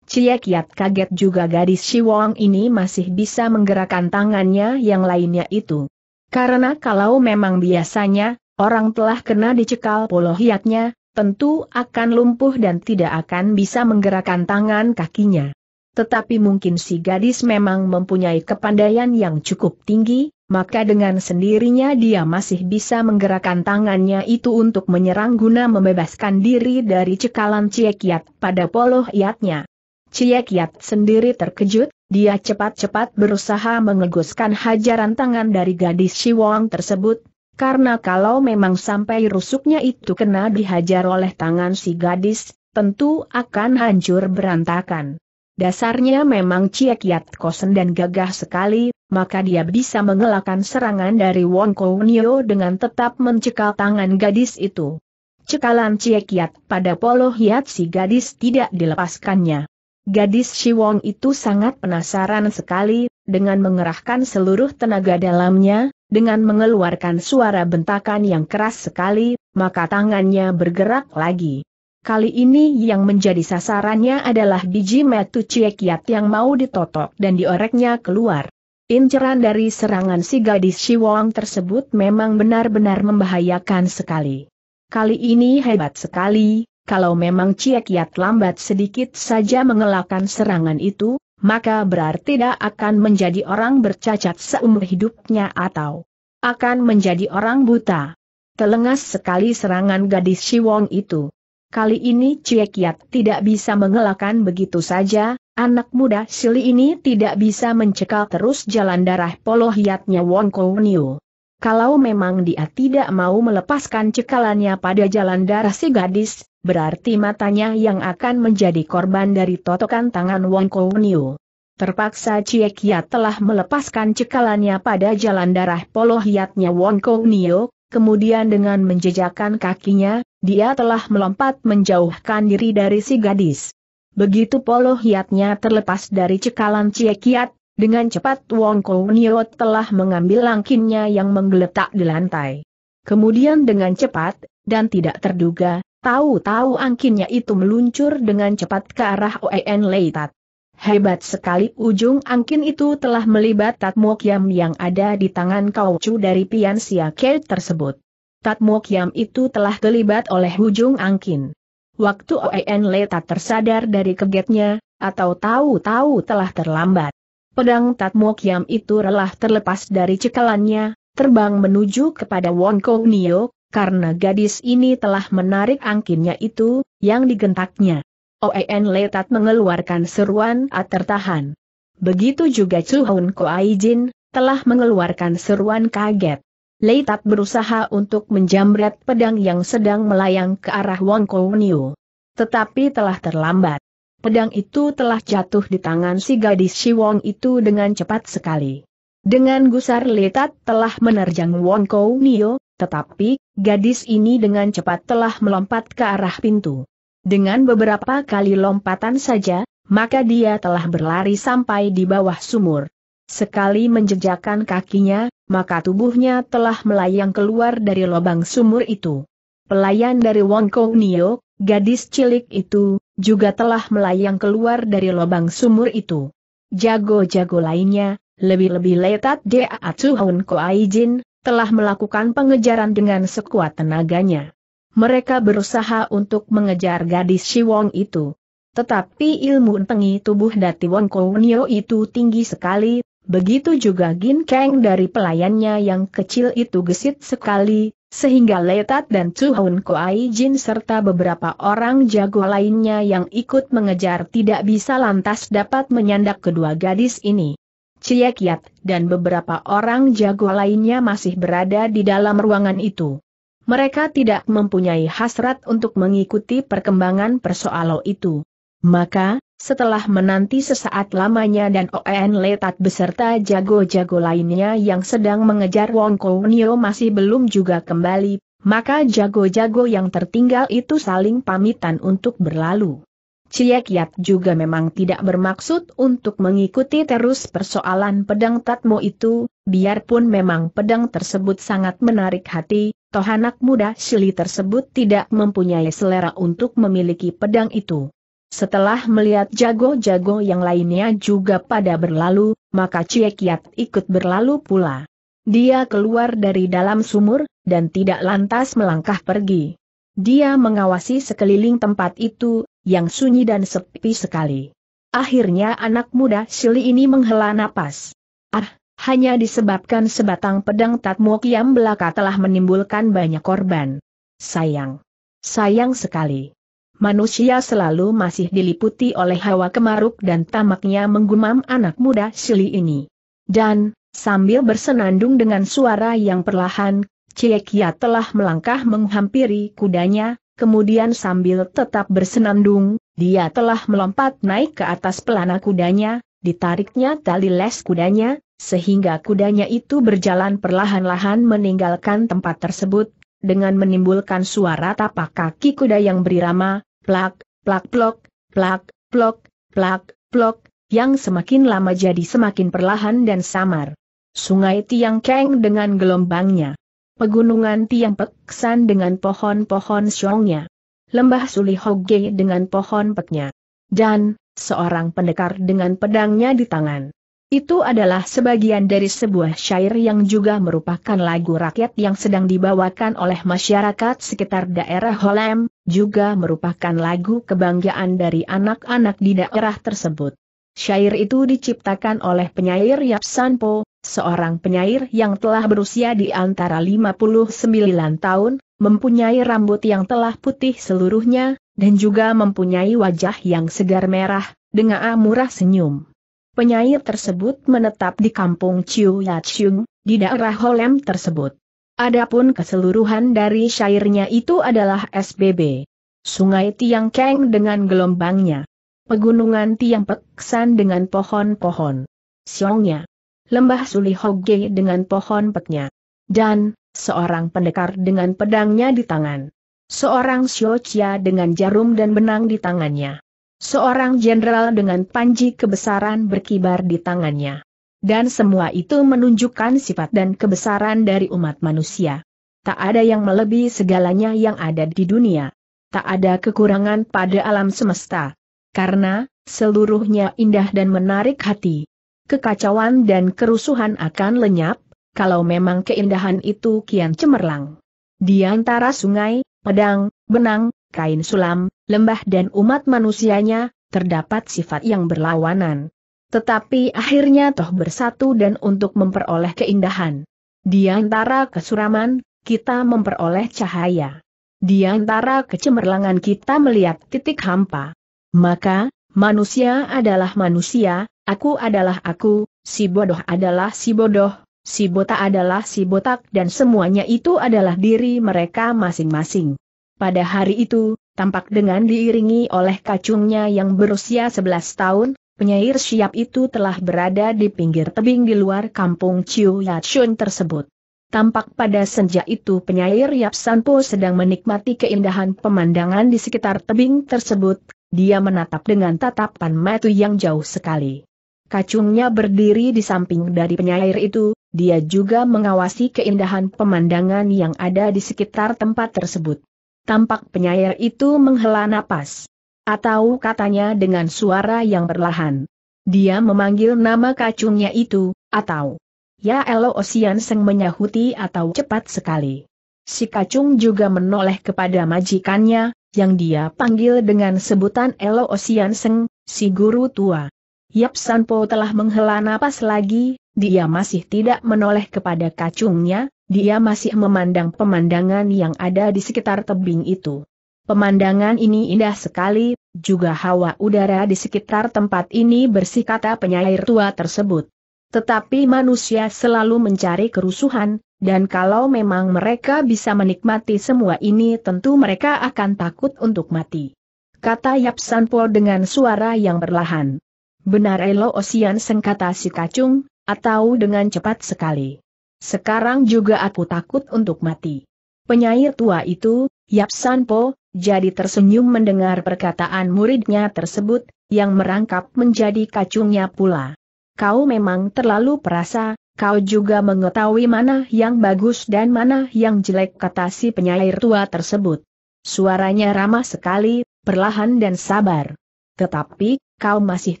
Cie Kiat kaget juga gadis Siwong ini masih bisa menggerakkan tangannya yang lainnya itu. Karena kalau memang biasanya, orang telah kena dicekal polohiatnya, tentu akan lumpuh dan tidak akan bisa menggerakkan tangan kakinya. Tetapi mungkin si gadis memang mempunyai kepandaian yang cukup tinggi, maka dengan sendirinya dia masih bisa menggerakkan tangannya itu untuk menyerang guna membebaskan diri dari cekalan Cie Kiat pada polohiatnya. Cie Kiat sendiri terkejut, dia cepat-cepat berusaha mengeguskan hajaran tangan dari gadis Siwong tersebut, karena kalau memang sampai rusuknya itu kena dihajar oleh tangan si gadis, tentu akan hancur berantakan. Dasarnya memang Cie Kiat kosen dan gagah sekali, maka dia bisa mengelakkan serangan dari Wong Kownio dengan tetap mencekal tangan gadis itu. Cekalan Cie Kiat pada polohiat si gadis tidak dilepaskannya. Gadis Siwong itu sangat penasaran sekali, dengan mengerahkan seluruh tenaga dalamnya, dengan mengeluarkan suara bentakan yang keras sekali, maka tangannya bergerak lagi. Kali ini yang menjadi sasarannya adalah biji metu Cie Kiat yang mau ditotok dan dioreknya keluar. Inceran dari serangan si gadis Siwong tersebut memang benar-benar membahayakan sekali. Kali ini hebat sekali, kalau memang Cie Kiat lambat sedikit saja mengelakkan serangan itu, maka berarti dia akan menjadi orang bercacat seumur hidupnya atau akan menjadi orang buta. Telengas sekali serangan gadis Siwong itu. Kali ini Cie Kiat tidak bisa mengelakkan begitu saja. Anak muda Sili ini tidak bisa mencekal terus jalan darah polohiatnya Wong Kow Niu. Kalau memang dia tidak mau melepaskan cekalannya pada jalan darah si gadis, berarti matanya yang akan menjadi korban dari totokan tangan Wong Kow Niu. Terpaksa Cie Kiat telah melepaskan cekalannya pada jalan darah polohiatnya Wong Kow Niu, kemudian dengan menjejakkan kakinya, dia telah melompat menjauhkan diri dari si gadis. Begitu polohiatnya terlepas dari cekalan Cie Kiat, dengan cepat Wong Kow Niu telah mengambil langkinnya yang menggeletak di lantai. Kemudian dengan cepat, dan tidak terduga, tahu-tahu angkinnya itu meluncur dengan cepat ke arah Oen Leitat. Hebat sekali ujung angkin itu telah melibat Tatmo Kiam yang ada di tangan Kaucu dari Pian Sia Ke tersebut. Tatmo Kiam itu telah terlibat oleh ujung angkin. Waktu Oen Leitat tersadar dari kagetnya, atau tahu-tahu telah terlambat. Pedang Tatmo Kiam itu relah terlepas dari cekalannya, terbang menuju kepada Wong Kow Niu, karena gadis ini telah menarik angkinnya itu, yang digentaknya. Oen Leitat mengeluarkan seruan "A tertahan!" Begitu juga Chu Hoon Koai Jin, telah mengeluarkan seruan kaget. Leitat berusaha untuk menjamret pedang yang sedang melayang ke arah Wong Kow Niu. Tetapi telah terlambat. Pedang itu telah jatuh di tangan si gadis Siwong itu dengan cepat sekali. Dengan gusar Leitat telah menerjang Wong Kow Niu, tetapi gadis ini dengan cepat telah melompat ke arah pintu. Dengan beberapa kali lompatan saja, maka dia telah berlari sampai di bawah sumur. Sekali menjejakkan kakinya, maka tubuhnya telah melayang keluar dari lubang sumur itu. Pelayan dari Wong Kow Niu, gadis cilik itu, juga telah melayang keluar dari lubang sumur itu. Jago-jago lainnya, lebih-lebih Leitat Da Tsuhun Koai Jin, telah melakukan pengejaran dengan sekuat tenaganya. Mereka berusaha untuk mengejar gadis Siwong itu. Tetapi ilmu tengi tubuh Dati Wong Kow Niu itu tinggi sekali. Begitu juga Gin Kang dari pelayannya yang kecil itu gesit sekali, sehingga Leitat dan Chu Hoon Koai Jin serta beberapa orang jago lainnya yang ikut mengejar tidak bisa lantas dapat menyandak kedua gadis ini. Cie Kiat dan beberapa orang jago lainnya masih berada di dalam ruangan itu. Mereka tidak mempunyai hasrat untuk mengikuti perkembangan persoalan itu. Maka, setelah menanti sesaat lamanya dan Oen Leitat beserta jago-jago lainnya yang sedang mengejar Wong Kow Niu masih belum juga kembali, maka jago-jago yang tertinggal itu saling pamitan untuk berlalu. Cie Kiat juga memang tidak bermaksud untuk mengikuti terus persoalan pedang Tatmo itu, biarpun memang pedang tersebut sangat menarik hati, toh anak muda Sili tersebut tidak mempunyai selera untuk memiliki pedang itu. Setelah melihat jago-jago yang lainnya juga pada berlalu, maka Cie Kiat ikut berlalu pula. Dia keluar dari dalam sumur, dan tidak lantas melangkah pergi. Dia mengawasi sekeliling tempat itu, yang sunyi dan sepi sekali. Akhirnya anak muda Sili ini menghela napas. Ah, hanya disebabkan sebatang pedang Tatmo Kiam belaka telah menimbulkan banyak korban. Sayang. Sayang sekali. Manusia selalu masih diliputi oleh hawa kemaruk dan tamaknya menggumam anak muda Sili ini. Dan, sambil bersenandung dengan suara yang perlahan, Cie Kiat telah melangkah menghampiri kudanya, kemudian sambil tetap bersenandung, dia telah melompat naik ke atas pelana kudanya, ditariknya tali les kudanya, sehingga kudanya itu berjalan perlahan-lahan meninggalkan tempat tersebut, dengan menimbulkan suara tapak kaki kuda yang berirama, plak, plak plok, plak, plok, plak, plok, yang semakin lama jadi semakin perlahan dan samar. Sungai Tiang Keng dengan gelombangnya. Pegunungan Tiang Peksan dengan pohon-pohon siongnya. Lembah Suli Hoge dengan pohon peknya. Dan, seorang pendekar dengan pedangnya di tangan. Itu adalah sebagian dari sebuah syair yang juga merupakan lagu rakyat yang sedang dibawakan oleh masyarakat sekitar daerah Holem, juga merupakan lagu kebanggaan dari anak-anak di daerah tersebut. Syair itu diciptakan oleh penyair Yap Sanpo, seorang penyair yang telah berusia di antara lima puluh sembilan tahun, mempunyai rambut yang telah putih seluruhnya, dan juga mempunyai wajah yang segar merah, dengan murah senyum. Penyair tersebut menetap di kampung Chiu Yachung, di daerah Holem tersebut. Adapun keseluruhan dari syairnya itu adalah S B B. Sungai Tiang Keng dengan gelombangnya. Pegunungan Tiang Peksan dengan pohon-pohon siongnya, lembah Sulihoge dengan pohon peknya, dan seorang pendekar dengan pedangnya di tangan, seorang siocia dengan jarum dan benang di tangannya, seorang jenderal dengan panji kebesaran berkibar di tangannya. Dan semua itu menunjukkan sifat dan kebesaran dari umat manusia. Tak ada yang melebihi segalanya yang ada di dunia. Tak ada kekurangan pada alam semesta. Karena seluruhnya indah dan menarik hati. Kekacauan dan kerusuhan akan lenyap, kalau memang keindahan itu kian cemerlang. Di antara sungai, pedang, benang, kain sulam, lembah dan umat manusianya, terdapat sifat yang berlawanan. Tetapi akhirnya toh bersatu dan untuk memperoleh keindahan. Di antara kesuraman, kita memperoleh cahaya. Di antara kecemerlangan kita melihat titik hampa. Maka, manusia adalah manusia, aku adalah aku, si bodoh adalah si bodoh, si botak adalah si botak, dan semuanya itu adalah diri mereka masing-masing. Pada hari itu, tampak dengan diiringi oleh kacungnya yang berusia sebelas tahun, penyair siap itu telah berada di pinggir tebing di luar kampung Chiu Yachun tersebut. Tampak pada senja itu penyair Yap Sanpo sedang menikmati keindahan pemandangan di sekitar tebing tersebut. Dia menatap dengan tatapan mata yang jauh sekali. Kacungnya berdiri di samping dari penyair itu, dia juga mengawasi keindahan pemandangan yang ada di sekitar tempat tersebut. Tampak penyair itu menghela napas. Atau katanya dengan suara yang perlahan. Dia memanggil nama kacungnya itu, atau "Ya Elo Osian Seng" menyahuti atau cepat sekali. Si kacung juga menoleh kepada majikannya, yang dia panggil dengan sebutan Elo Osian Seng, si guru tua. Yap Sanpo telah menghela napas lagi, dia masih tidak menoleh kepada kacungnya, dia masih memandang pemandangan yang ada di sekitar tebing itu. Pemandangan ini indah sekali, juga hawa udara di sekitar tempat ini bersih, kata penyair tua tersebut. Tetapi manusia selalu mencari kerusuhan. Dan kalau memang mereka bisa menikmati semua ini, tentu mereka akan takut untuk mati. Kata Yap Sanpo dengan suara yang perlahan. Benar Elo Osian Seng, kata si kacung, atau dengan cepat sekali. Sekarang juga aku takut untuk mati. Penyair tua itu, Yap Sanpo, jadi tersenyum mendengar perkataan muridnya tersebut, yang merangkap menjadi kacungnya pula. Kau memang terlalu perasa. Kau juga mengetahui mana yang bagus dan mana yang jelek, kata si penyair tua tersebut. Suaranya ramah sekali, perlahan dan sabar. Tetapi, kau masih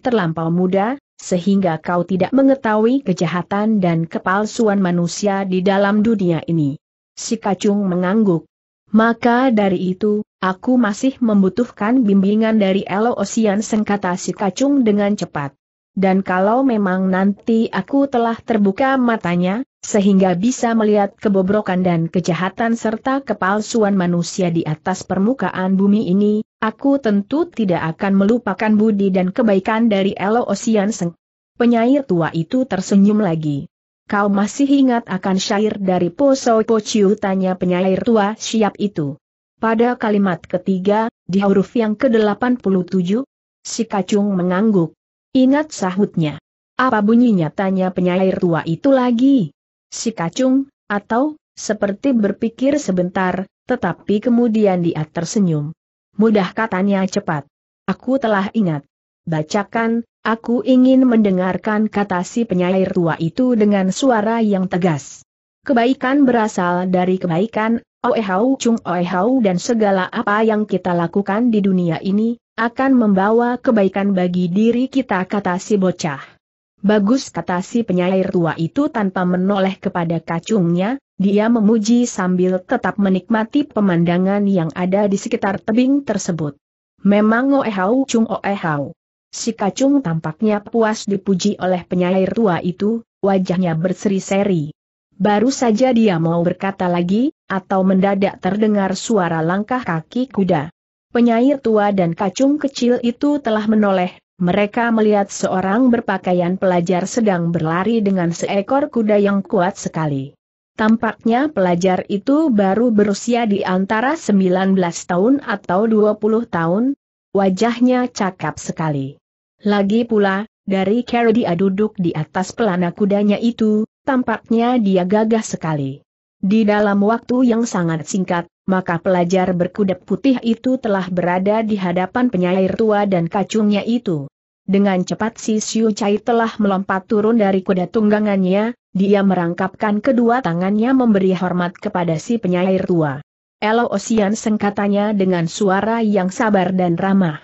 terlampau muda, sehingga kau tidak mengetahui kejahatan dan kepalsuan manusia di dalam dunia ini. Si kacung mengangguk. Maka dari itu, aku masih membutuhkan bimbingan dari Elo Osian Seng, kata si kacung dengan cepat. Dan kalau memang nanti aku telah terbuka matanya, sehingga bisa melihat kebobrokan dan kejahatan serta kepalsuan manusia di atas permukaan bumi ini, aku tentu tidak akan melupakan budi dan kebaikan dari Elo Osian Seng. Penyair tua itu tersenyum lagi. Kau masih ingat akan syair dari Po So Po Chiu, tanya penyair tua siap itu. Pada kalimat ketiga, di huruf yang ke-delapan puluh tujuh, si kacung mengangguk. Ingat, sahutnya. Apa bunyinya, tanya penyair tua itu lagi. Si kacung, atau, seperti berpikir sebentar, tetapi kemudian dia tersenyum. Mudah, katanya cepat. Aku telah ingat. Bacakan, aku ingin mendengarkan, kata si penyair tua itu dengan suara yang tegas. Kebaikan berasal dari kebaikan, oehau chung oehau, dan segala apa yang kita lakukan di dunia ini akan membawa kebaikan bagi diri kita, kata si bocah. Bagus, kata si penyair tua itu tanpa menoleh kepada kacungnya, dia memuji sambil tetap menikmati pemandangan yang ada di sekitar tebing tersebut. Memang oehau chung oehau. Si kacung tampaknya puas dipuji oleh penyair tua itu, wajahnya berseri-seri. Baru saja dia mau berkata lagi, atau mendadak terdengar suara langkah kaki kuda. Penyair tua dan kacung kecil itu telah menoleh, mereka melihat seorang berpakaian pelajar sedang berlari dengan seekor kuda yang kuat sekali. Tampaknya pelajar itu baru berusia di antara sembilan belas tahun atau dua puluh tahun, wajahnya cakap sekali. Lagi pula, dari cara dia duduk di atas pelana kudanya itu, tampaknya dia gagah sekali. Di dalam waktu yang sangat singkat, maka pelajar berkuda putih itu telah berada di hadapan penyair tua dan kacungnya itu. Dengan cepat si Siu Cai telah melompat turun dari kuda tunggangannya, dia merangkapkan kedua tangannya memberi hormat kepada si penyair tua. Elo Osian Seng, katanya dengan suara yang sabar dan ramah.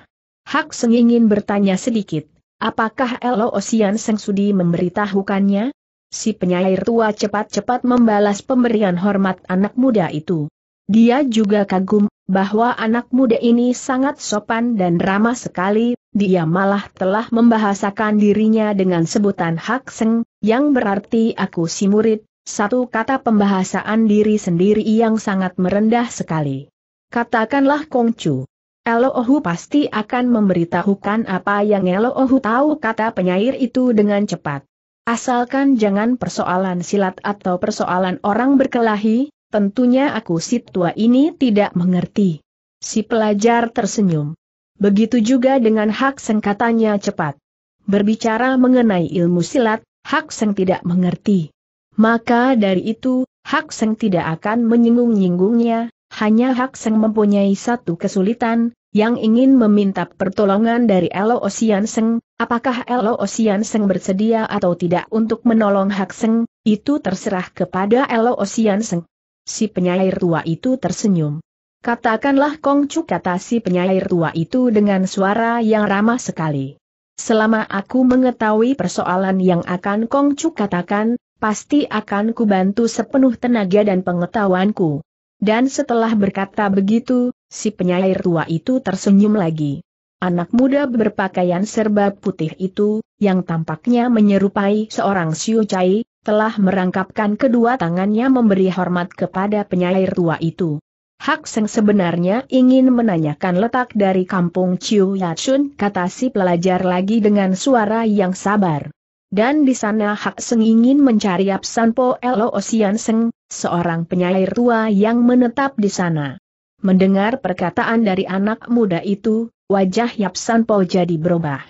Hak Seng ingin bertanya sedikit, apakah Elo Osian Seng sudi memberitahukannya? Si penyair tua cepat-cepat membalas pemberian hormat anak muda itu. Dia juga kagum bahwa anak muda ini sangat sopan dan ramah sekali, dia malah telah membahasakan dirinya dengan sebutan Hak Seng, yang berarti aku si murid, satu kata pembahasaan diri sendiri yang sangat merendah sekali. Katakanlah Kongcu. Elo Ohu pasti akan memberitahukan apa yang Elo Ohu tahu, kata penyair itu dengan cepat. Asalkan jangan persoalan silat atau persoalan orang berkelahi. Tentunya aku si tua ini tidak mengerti. Si pelajar tersenyum. Begitu juga dengan Hak Seng, katanya cepat. Berbicara mengenai ilmu silat, Hak Seng tidak mengerti. Maka dari itu, Hak Seng tidak akan menyinggung-nyinggungnya, hanya Hak Seng mempunyai satu kesulitan, yang ingin meminta pertolongan dari Elo Osian Seng. Apakah Elo Osian Seng bersedia atau tidak untuk menolong Hak Seng, itu terserah kepada Elo Osian Seng. Si penyair tua itu tersenyum. Katakanlah Kongcu, kata si penyair tua itu dengan suara yang ramah sekali. Selama aku mengetahui persoalan yang akan Kongcu katakan, pasti akan kubantu sepenuh tenaga dan pengetahuanku. Dan setelah berkata begitu, si penyair tua itu tersenyum lagi. Anak muda berpakaian serba putih itu, yang tampaknya menyerupai seorang Siu Cai, telah merangkapkan kedua tangannya memberi hormat kepada penyair tua itu. Hak Seng sebenarnya ingin menanyakan letak dari kampung Ciu Yachun, kata si pelajar lagi dengan suara yang sabar. Dan di sana Hak Seng ingin mencari Absanpo Elo Osian Seng, seorang penyair tua yang menetap di sana. Mendengar perkataan dari anak muda itu, wajah Yapsanpo jadi berubah.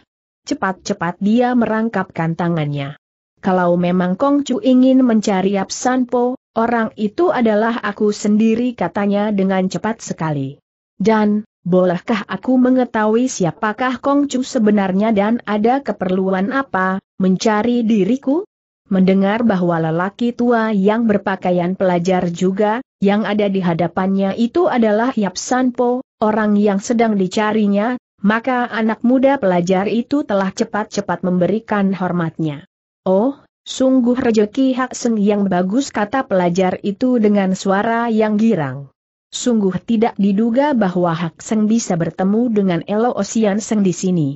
Cepat-cepat dia merangkapkan tangannya. Kalau memang Kongcu ingin mencari Yapsanpo, orang itu adalah aku sendiri, katanya dengan cepat sekali. Dan, bolehkah aku mengetahui siapakah Kongcu sebenarnya dan ada keperluan apa mencari diriku? Mendengar bahwa lelaki tua yang berpakaian pelajar juga, yang ada di hadapannya itu adalah Yapsanpo, orang yang sedang dicarinya, maka anak muda pelajar itu telah cepat-cepat memberikan hormatnya. Oh, sungguh rejeki Hak Seng yang bagus, kata pelajar itu dengan suara yang girang. Sungguh tidak diduga bahwa Hak Seng bisa bertemu dengan Elo Osian Seng di sini.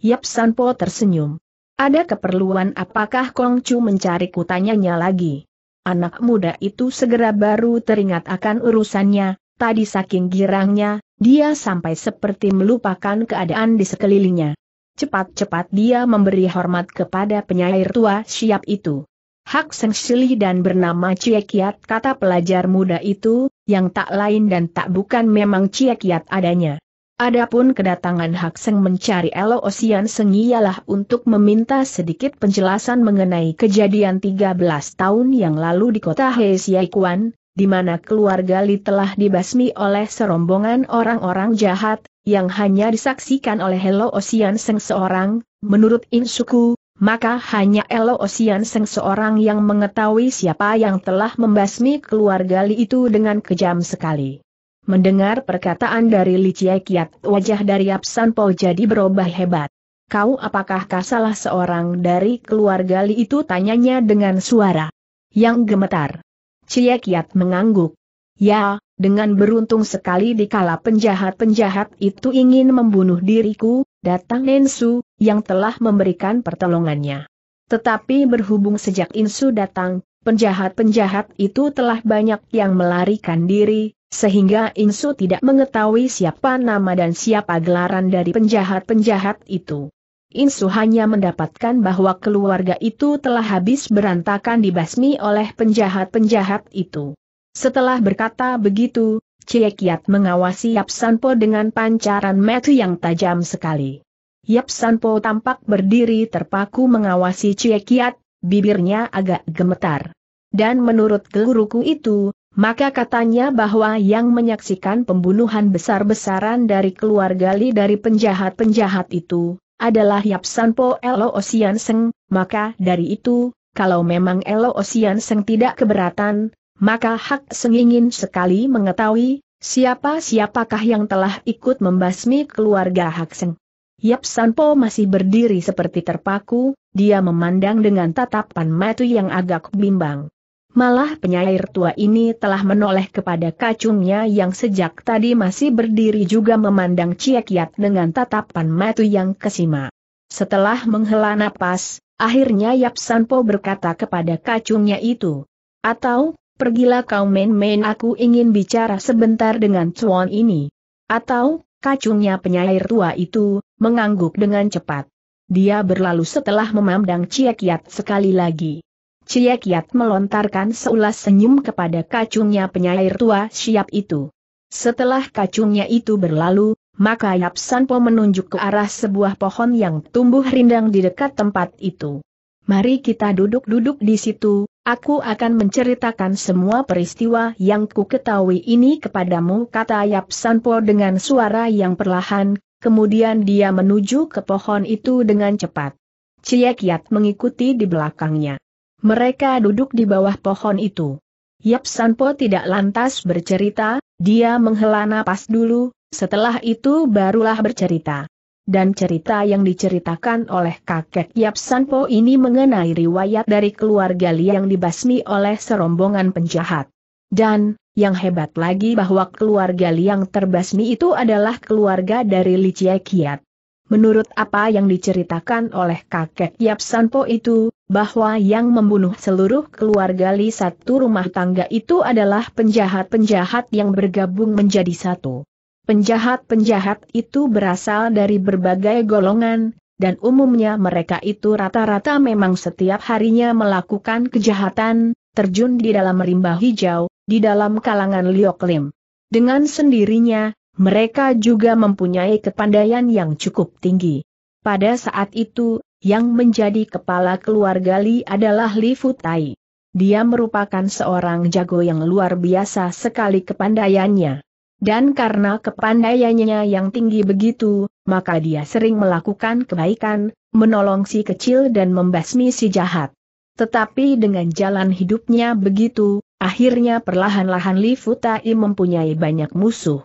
Yapsanpo tersenyum. Ada keperluan apakah Kongcu mencariku, tanyanya lagi. Anak muda itu segera baru teringat akan urusannya, tadi saking girangnya, dia sampai seperti melupakan keadaan di sekelilingnya. Cepat-cepat dia memberi hormat kepada penyair tua siap itu. Hak Seng Sili dan bernama Ciekiat, kata pelajar muda itu, yang tak lain dan tak bukan memang Ciekiat adanya. Adapun kedatangan Hak Seng mencari Elo Osian Seng ialah untuk meminta sedikit penjelasan mengenai kejadian tiga belas tahun yang lalu di kota He Siai Kuan, di mana keluarga Li telah dibasmi oleh serombongan orang-orang jahat, yang hanya disaksikan oleh Elo Osian Seng seorang. Menurut Insuku, maka hanya Elo Osian Seng seorang yang mengetahui siapa yang telah membasmi keluarga Li itu dengan kejam sekali. Mendengar perkataan dari Li Ciekiat, wajah dari Yapsanpo jadi berubah hebat. Kau apakah salah seorang dari keluarga Li itu, tanyanya dengan suara yang gemetar. Ciekiat mengangguk. Ya, Dengan beruntung sekali dikala penjahat-penjahat itu ingin membunuh diriku, datang Insu, yang telah memberikan pertolongannya. Tetapi berhubung sejak Insu datang, penjahat-penjahat itu telah banyak yang melarikan diri, sehingga Insu tidak mengetahui siapa nama dan siapa gelaran dari penjahat-penjahat itu. Insu hanya mendapatkan bahwa keluarga itu telah habis berantakan dibasmi oleh penjahat-penjahat itu. Setelah berkata begitu, Cie Kiat mengawasi Yap Sanpo dengan pancaran mata yang tajam sekali. Yap Sanpo tampak berdiri terpaku mengawasi Cie Kiat, bibirnya agak gemetar. Dan menurut guruku itu, maka katanya bahwa yang menyaksikan pembunuhan besar-besaran dari keluarga Li dari penjahat-penjahat itu adalah Yap Sanpo Elo Osian Seng, maka dari itu, kalau memang Elo Osian Seng tidak keberatan, maka Hak Seng ingin sekali mengetahui, siapa-siapakah yang telah ikut membasmi keluarga Hak Seng. Yap Sanpo masih berdiri seperti terpaku, dia memandang dengan tatapan mata yang agak bimbang. Malah penyair tua ini telah menoleh kepada kacungnya yang sejak tadi masih berdiri juga memandang Cie Kiat dengan tatapan mata yang kesima. Setelah menghela napas, akhirnya Yap Sanpo berkata kepada kacungnya itu, "Atau pergilah kau main-main, aku ingin bicara sebentar dengan cuan ini." Atau, kacungnya penyair tua itu mengangguk dengan cepat. Dia berlalu setelah memandang Cie Kiat sekali lagi. Cie Kiat melontarkan seulas senyum kepada kacungnya penyair tua siap itu. Setelah kacungnya itu berlalu, maka Yap Sanpo menunjuk ke arah sebuah pohon yang tumbuh rindang di dekat tempat itu. "Mari kita duduk-duduk di situ. Aku akan menceritakan semua peristiwa yang ku ketahui ini kepadamu," kata Yap Sanpo dengan suara yang perlahan, kemudian dia menuju ke pohon itu dengan cepat. Cie Kiat mengikuti di belakangnya. Mereka duduk di bawah pohon itu. Yap Sanpo tidak lantas bercerita, dia menghela napas dulu, setelah itu barulah bercerita. Dan cerita yang diceritakan oleh kakek Yap Sanpo ini mengenai riwayat dari keluarga Li yang dibasmi oleh serombongan penjahat. Dan, yang hebat lagi bahwa keluarga Li yang terbasmi itu adalah keluarga dari Li Cie Kiat. Menurut apa yang diceritakan oleh kakek Yap Sanpo itu, bahwa yang membunuh seluruh keluarga Li satu rumah tangga itu adalah penjahat-penjahat yang bergabung menjadi satu. Penjahat-penjahat itu berasal dari berbagai golongan, dan umumnya mereka itu rata-rata memang setiap harinya melakukan kejahatan, terjun di dalam rimba hijau, di dalam kalangan Lioklim. Dengan sendirinya, mereka juga mempunyai kepandaian yang cukup tinggi. Pada saat itu, yang menjadi kepala keluarga Li adalah Li Futai. Dia merupakan seorang jago yang luar biasa sekali kepandaiannya. Dan karena kepandaiannya yang tinggi begitu, maka dia sering melakukan kebaikan, menolong si kecil dan membasmi si jahat. Tetapi dengan jalan hidupnya begitu, akhirnya perlahan-lahan Li Futai mempunyai banyak musuh.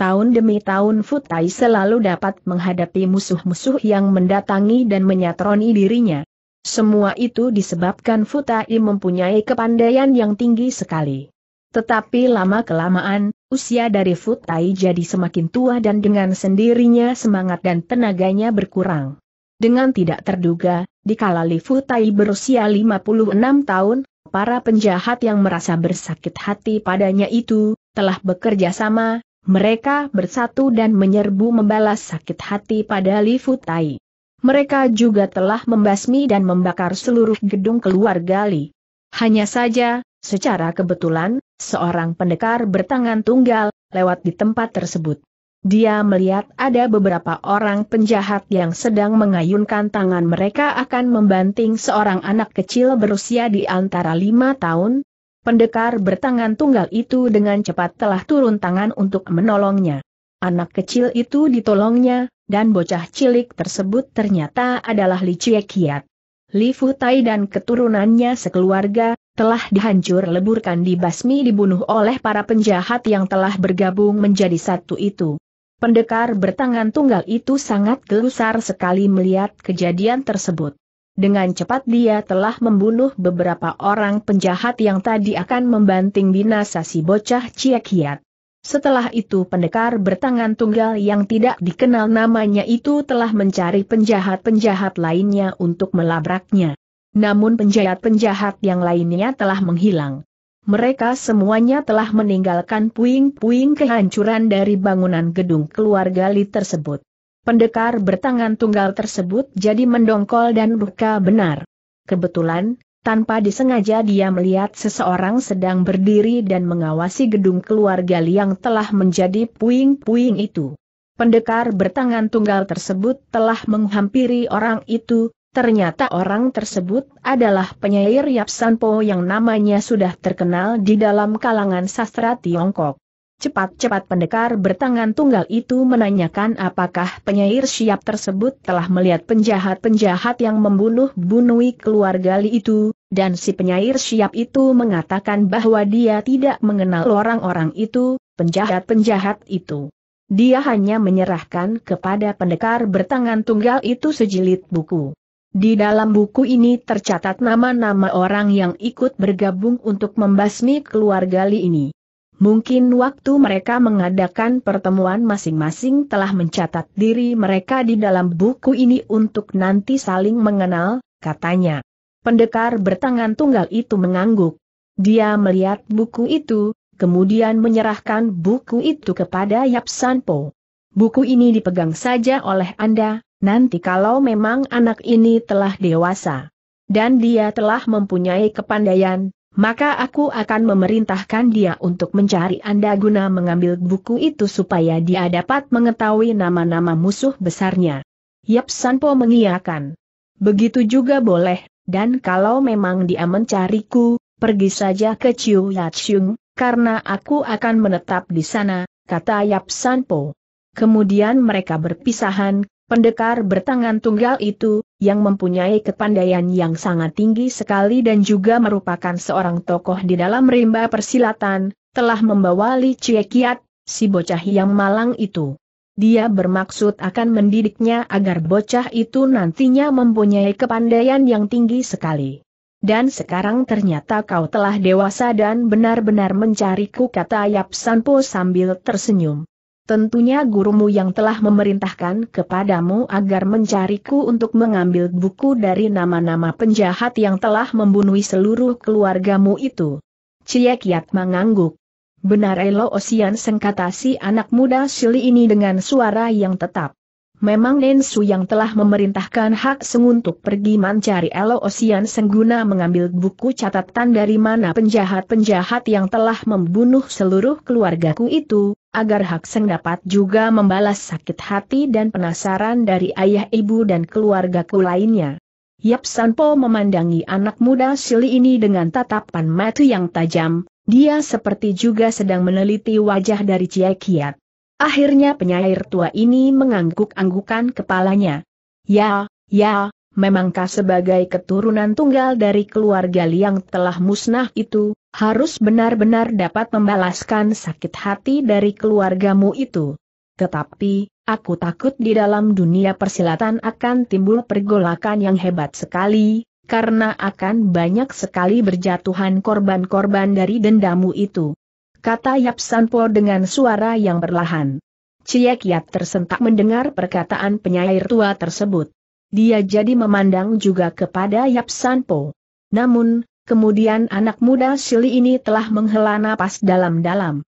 Tahun demi tahun Futai selalu dapat menghadapi musuh-musuh yang mendatangi dan menyatroni dirinya. Semua itu disebabkan Futai mempunyai kepandaian yang tinggi sekali. Tetapi lama-kelamaan, usia dari Futai jadi semakin tua dan dengan sendirinya semangat dan tenaganya berkurang. Dengan tidak terduga, dikala Li Futai berusia lima puluh enam tahun, para penjahat yang merasa bersakit hati padanya itu, telah bekerja sama, mereka bersatu dan menyerbu membalas sakit hati pada Li Futai. Mereka juga telah membasmi dan membakar seluruh gedung keluarga Li. Hanya saja, secara kebetulan, seorang pendekar bertangan tunggal lewat di tempat tersebut. Dia melihat ada beberapa orang penjahat yang sedang mengayunkan tangan mereka akan membanting seorang anak kecil berusia di antara lima tahun. Pendekar bertangan tunggal itu dengan cepat telah turun tangan untuk menolongnya. Anak kecil itu ditolongnya, dan bocah cilik tersebut ternyata adalah Li Cie Kiat. Li Futai dan keturunannya sekeluarga telah dihancur leburkan dibasmi dibunuh oleh para penjahat yang telah bergabung menjadi satu itu. Pendekar bertangan tunggal itu sangat gelisah sekali melihat kejadian tersebut. Dengan cepat dia telah membunuh beberapa orang penjahat yang tadi akan membanting binasa si bocah Cie Kiat. Setelah itu pendekar bertangan tunggal yang tidak dikenal namanya itu telah mencari penjahat-penjahat lainnya untuk melabraknya. Namun penjahat-penjahat yang lainnya telah menghilang. Mereka semuanya telah meninggalkan puing-puing kehancuran dari bangunan gedung keluarga Li tersebut. Pendekar bertangan tunggal tersebut jadi mendongkol dan buka benar. Kebetulan, tanpa disengaja dia melihat seseorang sedang berdiri dan mengawasi gedung keluarga Li yang telah menjadi puing-puing itu. Pendekar bertangan tunggal tersebut telah menghampiri orang itu, ternyata orang tersebut adalah penyair Yap Sanpo yang namanya sudah terkenal di dalam kalangan sastra Tiongkok. Cepat-cepat pendekar bertangan tunggal itu menanyakan apakah penyair siap tersebut telah melihat penjahat-penjahat yang membunuh-bunuhi keluarga Li itu, dan si penyair siap itu mengatakan bahwa dia tidak mengenal orang-orang itu, penjahat-penjahat itu. Dia hanya menyerahkan kepada pendekar bertangan tunggal itu sejilid buku. Di dalam buku ini tercatat nama-nama orang yang ikut bergabung untuk membasmi keluarga Li ini. Mungkin waktu mereka mengadakan pertemuan masing-masing telah mencatat diri mereka di dalam buku ini untuk nanti saling mengenal, katanya. Pendekar bertangan tunggal itu mengangguk. Dia melihat buku itu, kemudian menyerahkan buku itu kepada Yap Sanpo. Buku ini dipegang saja oleh Anda, nanti kalau memang anak ini telah dewasa dan dia telah mempunyai kepandaian, maka aku akan memerintahkan dia untuk mencari Anda guna mengambil buku itu supaya dia dapat mengetahui nama-nama musuh besarnya. Yap Sanpo mengiyakan. Begitu juga boleh, dan kalau memang dia mencariku, pergi saja ke Chiu Yatshung, karena aku akan menetap di sana, kata Yap Sanpo. Kemudian mereka berpisahan. Pendekar bertangan tunggal itu, yang mempunyai kepandaian yang sangat tinggi sekali dan juga merupakan seorang tokoh di dalam rimba persilatan, telah membawa Li Chiekiat, si bocah yang malang itu. Dia bermaksud akan mendidiknya agar bocah itu nantinya mempunyai kepandaian yang tinggi sekali. Dan sekarang ternyata kau telah dewasa dan benar-benar mencariku, kata Yap Sanpo sambil tersenyum. Tentunya gurumu yang telah memerintahkan kepadamu agar mencariku untuk mengambil buku dari nama-nama penjahat yang telah membunuh seluruh keluargamu itu. Cie Kiat mengangguk. Benar elo Osian Seng, kata si anak muda Shili ini dengan suara yang tetap. Memang Nensu yang telah memerintahkan Hak Seng untuk pergi mencari elo Osian Seng guna mengambil buku catatan dari mana penjahat-penjahat yang telah membunuh seluruh keluargaku itu, agar Hak Seng dapat juga membalas sakit hati dan penasaran dari ayah ibu dan keluargaku lainnya. Yap Sanpo memandangi anak muda Shili ini dengan tatapan mata yang tajam, dia seperti juga sedang meneliti wajah dari Cie Kiat. Akhirnya penyair tua ini mengangguk-anggukan kepalanya. Ya, ya, memangkah sebagai keturunan tunggal dari keluarga Li yang telah musnah itu, harus benar-benar dapat membalaskan sakit hati dari keluargamu itu. Tetapi, aku takut di dalam dunia persilatan akan timbul pergolakan yang hebat sekali, karena akan banyak sekali berjatuhan korban-korban dari dendamu itu, kata Yap Sanpo dengan suara yang perlahan. Cie Kiat tersentak mendengar perkataan penyair tua tersebut. Dia jadi memandang juga kepada Yap Sanpo. Namun, kemudian anak muda Shili ini telah menghela napas dalam-dalam.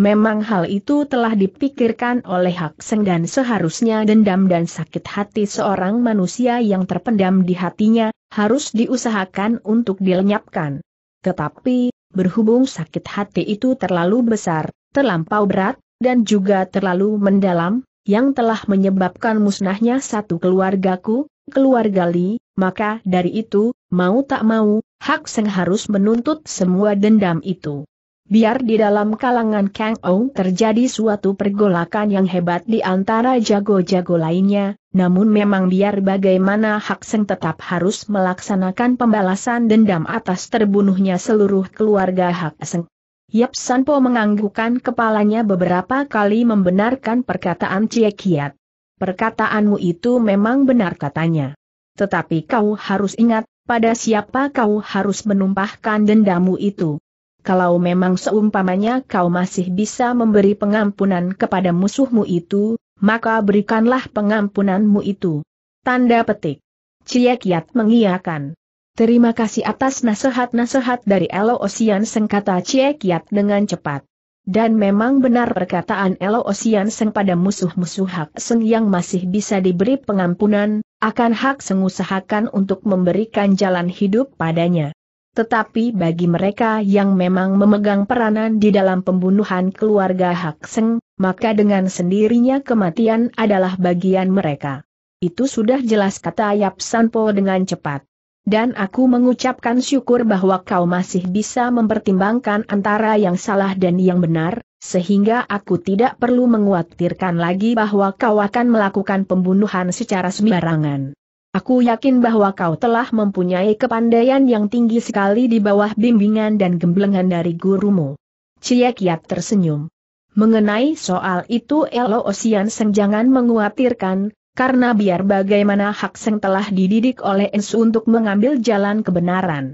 Memang hal itu telah dipikirkan oleh Hak Seng dan seharusnya dendam dan sakit hati seorang manusia yang terpendam di hatinya, harus diusahakan untuk dilenyapkan. Tetapi, berhubung sakit hati itu terlalu besar, terlampau berat, dan juga terlalu mendalam, yang telah menyebabkan musnahnya satu keluargaku, keluarga Li, maka dari itu, mau tak mau, Hak Seng harus menuntut semua dendam itu. Biar di dalam kalangan Kang Ou terjadi suatu pergolakan yang hebat di antara jago-jago lainnya, namun memang biar bagaimana Hak Seng tetap harus melaksanakan pembalasan dendam atas terbunuhnya seluruh keluarga Hak Seng. Yap Sanpo menganggukkan kepalanya beberapa kali membenarkan perkataan Cie Kiat. Perkataanmu itu memang benar, katanya. Tetapi kau harus ingat, pada siapa kau harus menumpahkan dendamu itu. kalau memang seumpamanya kau masih bisa memberi pengampunan kepada musuhmu itu, maka berikanlah pengampunanmu itu. Tanda petik. Cie Kiat mengiyakan. Terima kasih atas nasihat-nasihat dari Elo Osian, sengkata Cie Kiat dengan cepat. Dan memang benar perkataan Elo Osian Seng pada musuh-musuh Hak Seng yang masih bisa diberi pengampunan, akan Hak Seng usahakan untuk memberikan jalan hidup padanya. Tetapi bagi mereka yang memang memegang peranan di dalam pembunuhan keluarga Hak Seng, maka dengan sendirinya kematian adalah bagian mereka. Itu sudah jelas, kata Yap Sanpo dengan cepat. Dan aku mengucapkan syukur bahwa kau masih bisa mempertimbangkan antara yang salah dan yang benar, sehingga aku tidak perlu mengkhawatirkan lagi bahwa kau akan melakukan pembunuhan secara sembarangan. Aku yakin bahwa kau telah mempunyai kepandaian yang tinggi sekali di bawah bimbingan dan gemblengan dari gurumu. Cie Kiat tersenyum. Mengenai soal itu Elo Osian Seng jangan mengkhawatirkan, karena biar bagaimana Hak Seng telah dididik oleh Ensu untuk mengambil jalan kebenaran.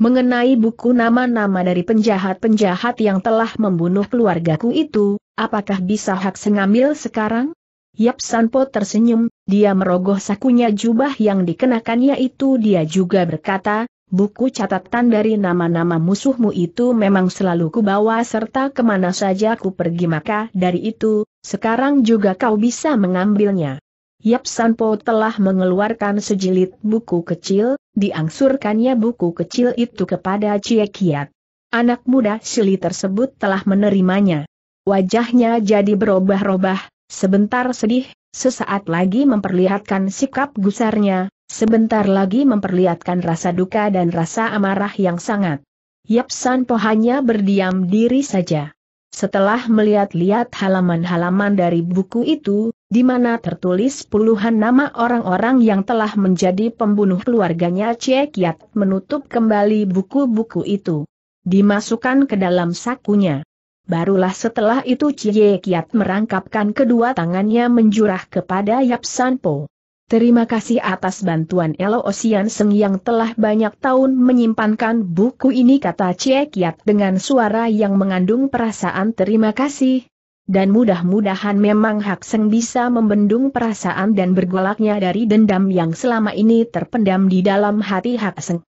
Mengenai buku nama-nama dari penjahat-penjahat yang telah membunuh keluargaku itu, apakah bisa Hak Seng ambil sekarang? Yap Sanpo tersenyum, dia merogoh sakunya jubah yang dikenakannya itu. Dia juga berkata, buku catatan dari nama-nama musuhmu itu memang selalu kubawa serta kemana saja ku pergi, maka dari itu, sekarang juga kau bisa mengambilnya. Yap Sanpo telah mengeluarkan sejilid buku kecil, diangsurkannya buku kecil itu kepada Cie Kiat. Anak muda Sili tersebut telah menerimanya. Wajahnya jadi berubah-ubah. Sebentar sedih, sesaat lagi memperlihatkan sikap gusarnya, sebentar lagi memperlihatkan rasa duka dan rasa amarah yang sangat. Yap Sanpo hanya berdiam diri saja. Setelah melihat-lihat halaman-halaman dari buku itu, di mana tertulis puluhan nama orang-orang yang telah menjadi pembunuh keluarganya, Cie Kiat menutup kembali buku-buku itu. Dimasukkan ke dalam sakunya. Barulah setelah itu Cie Kiat merangkapkan kedua tangannya menjurah kepada Yap Sanpo. Terima kasih atas bantuan Elo Osian Seng yang telah banyak tahun menyimpankan buku ini, kata Cie Kiat dengan suara yang mengandung perasaan terima kasih. Dan mudah-mudahan memang Hak Seng bisa membendung perasaan dan bergolaknya dari dendam yang selama ini terpendam di dalam hati Hak Seng.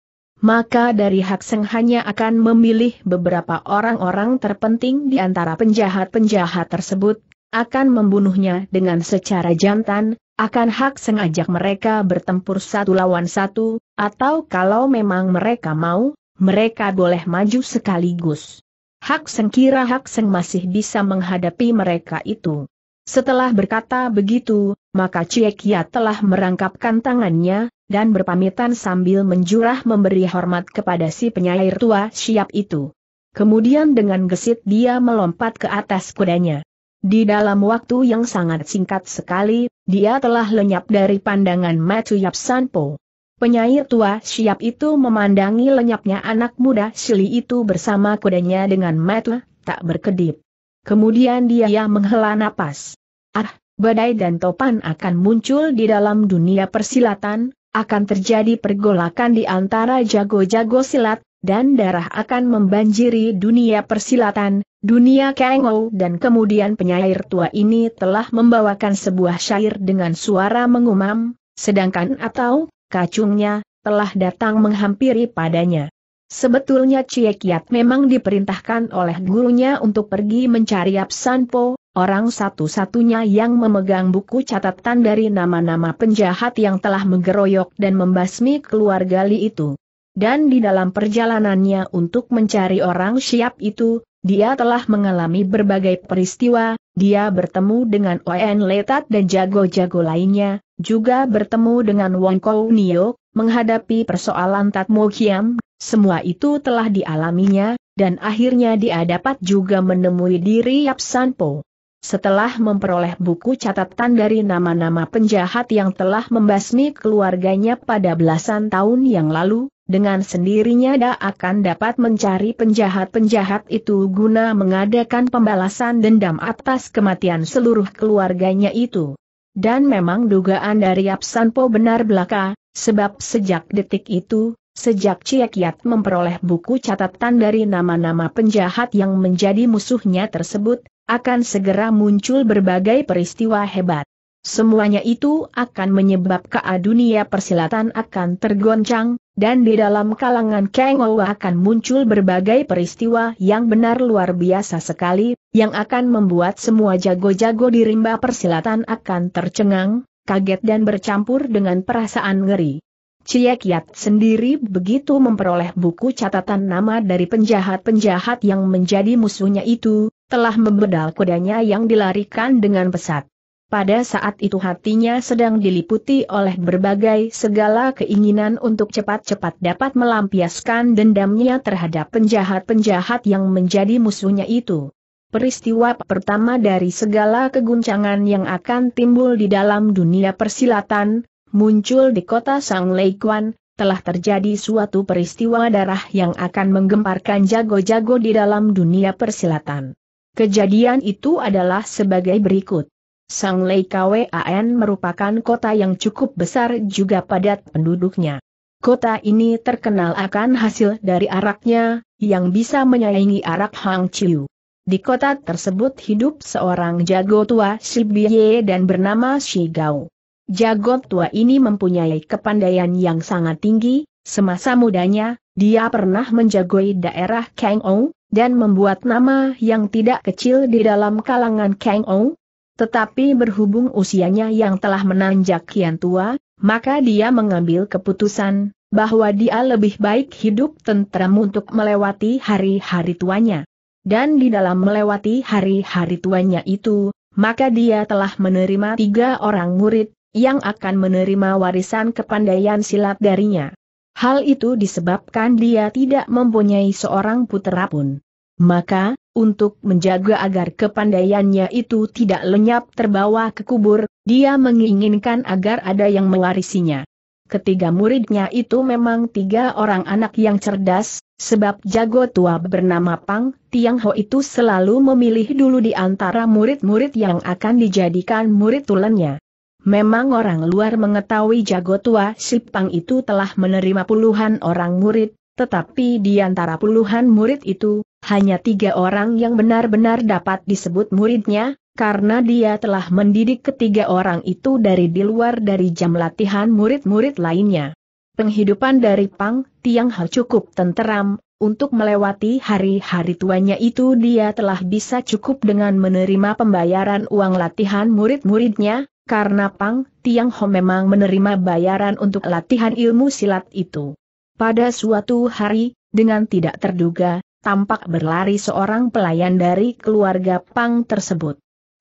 Maka dari Hak Seng hanya akan memilih beberapa orang-orang terpenting di antara penjahat-penjahat tersebut, akan membunuhnya dengan secara jantan, akan Hak Seng ajak mereka bertempur satu lawan satu, atau kalau memang mereka mau, mereka boleh maju sekaligus. Hak Seng kira Hak Seng masih bisa menghadapi mereka itu. Setelah berkata begitu, maka Cie Kiat telah merangkapkan tangannya, dan berpamitan sambil menjurah memberi hormat kepada si penyair tua siap itu. Kemudian dengan gesit dia melompat ke atas kudanya. Di dalam waktu yang sangat singkat sekali, dia telah lenyap dari pandangan mata Yap Sanpo. Penyair tua siap itu memandangi lenyapnya anak muda Sili itu bersama kudanya dengan mata tak berkedip. Kemudian dia menghela napas. Ah, badai dan topan akan muncul di dalam dunia persilatan. Akan terjadi pergolakan di antara jago-jago silat, dan darah akan membanjiri dunia persilatan, dunia kengou. Dan kemudian penyair tua ini telah membawakan sebuah syair dengan suara mengumam, sedangkan atau kacungnya telah datang menghampiri padanya. Sebetulnya Cie Kiat memang diperintahkan oleh gurunya untuk pergi mencari Yap Sanpo, orang satu-satunya yang memegang buku catatan dari nama-nama penjahat yang telah menggeroyok dan membasmi keluarga Li itu. Dan di dalam perjalanannya untuk mencari orang siap itu, dia telah mengalami berbagai peristiwa. Dia bertemu dengan Oen Letat dan jago-jago lainnya, juga bertemu dengan Wong Kou Nio, menghadapi persoalan Tat Mo Kiam. Semua itu telah dialaminya, dan akhirnya dia dapat juga menemui diri Yap Sanpo. Setelah memperoleh buku catatan dari nama-nama penjahat yang telah membasmi keluarganya pada belasan tahun yang lalu, dengan sendirinya dia akan dapat mencari penjahat-penjahat itu guna mengadakan pembalasan dendam atas kematian seluruh keluarganya itu. Dan memang dugaan dari Yap Sanpo benar belaka, sebab sejak detik itu, Sejak Cie Kiat memperoleh buku catatan dari nama-nama penjahat yang menjadi musuhnya tersebut, akan segera muncul berbagai peristiwa hebat. Semuanya itu akan menyebabkan dunia persilatan akan tergoncang, dan di dalam kalangan Kang Ouw akan muncul berbagai peristiwa yang benar luar biasa sekali, yang akan membuat semua jago-jago di rimba persilatan akan tercengang, kaget dan bercampur dengan perasaan ngeri. Cie Kiat sendiri begitu memperoleh buku catatan nama dari penjahat-penjahat yang menjadi musuhnya itu, telah membedal kudanya yang dilarikan dengan pesat. Pada saat itu hatinya sedang diliputi oleh berbagai segala keinginan untuk cepat-cepat dapat melampiaskan dendamnya terhadap penjahat-penjahat yang menjadi musuhnya itu. Peristiwa pertama dari segala keguncangan yang akan timbul di dalam dunia persilatan, muncul di kota Sang Leikuan, telah terjadi suatu peristiwa darah yang akan menggemparkan jago-jago di dalam dunia persilatan. Kejadian itu adalah sebagai berikut. Sang Leikuan merupakan kota yang cukup besar juga padat penduduknya. Kota ini terkenal akan hasil dari araknya, yang bisa menyaingi arak Hang Chiu. Di kota tersebut hidup seorang jago tua Shi Biye dan bernama Shi Gao. Jago tua ini mempunyai kepandaian yang sangat tinggi, semasa mudanya, dia pernah menjagoi daerah Kang Ouw, dan membuat nama yang tidak kecil di dalam kalangan Kang Ouw. Tetapi berhubung usianya yang telah menanjak kian tua, maka dia mengambil keputusan, bahwa dia lebih baik hidup tentram untuk melewati hari-hari tuanya. Dan di dalam melewati hari-hari tuanya itu, maka dia telah menerima tiga orang murid, yang akan menerima warisan kepandaian silat darinya. Hal itu disebabkan dia tidak mempunyai seorang putera pun. Maka, untuk menjaga agar kepandaiannya itu tidak lenyap terbawa ke kubur, dia menginginkan agar ada yang mewarisinya. Ketiga muridnya itu memang tiga orang anak yang cerdas, sebab jago tua bernama Pang Tiang Ho itu selalu memilih dulu di antara murid-murid yang akan dijadikan murid tulennya. Memang orang luar mengetahui jago tua si Pang itu telah menerima puluhan orang murid, tetapi di antara puluhan murid itu, hanya tiga orang yang benar-benar dapat disebut muridnya, karena dia telah mendidik ketiga orang itu dari di luar dari jam latihan murid-murid lainnya. Penghidupan dari Pang Tiang Ho cukup tenteram, untuk melewati hari-hari tuanya itu dia telah bisa cukup dengan menerima pembayaran uang latihan murid-muridnya, karena Pang Tiang Ho memang menerima bayaran untuk latihan ilmu silat itu. Pada suatu hari, dengan tidak terduga, tampak berlari seorang pelayan dari keluarga Pang tersebut.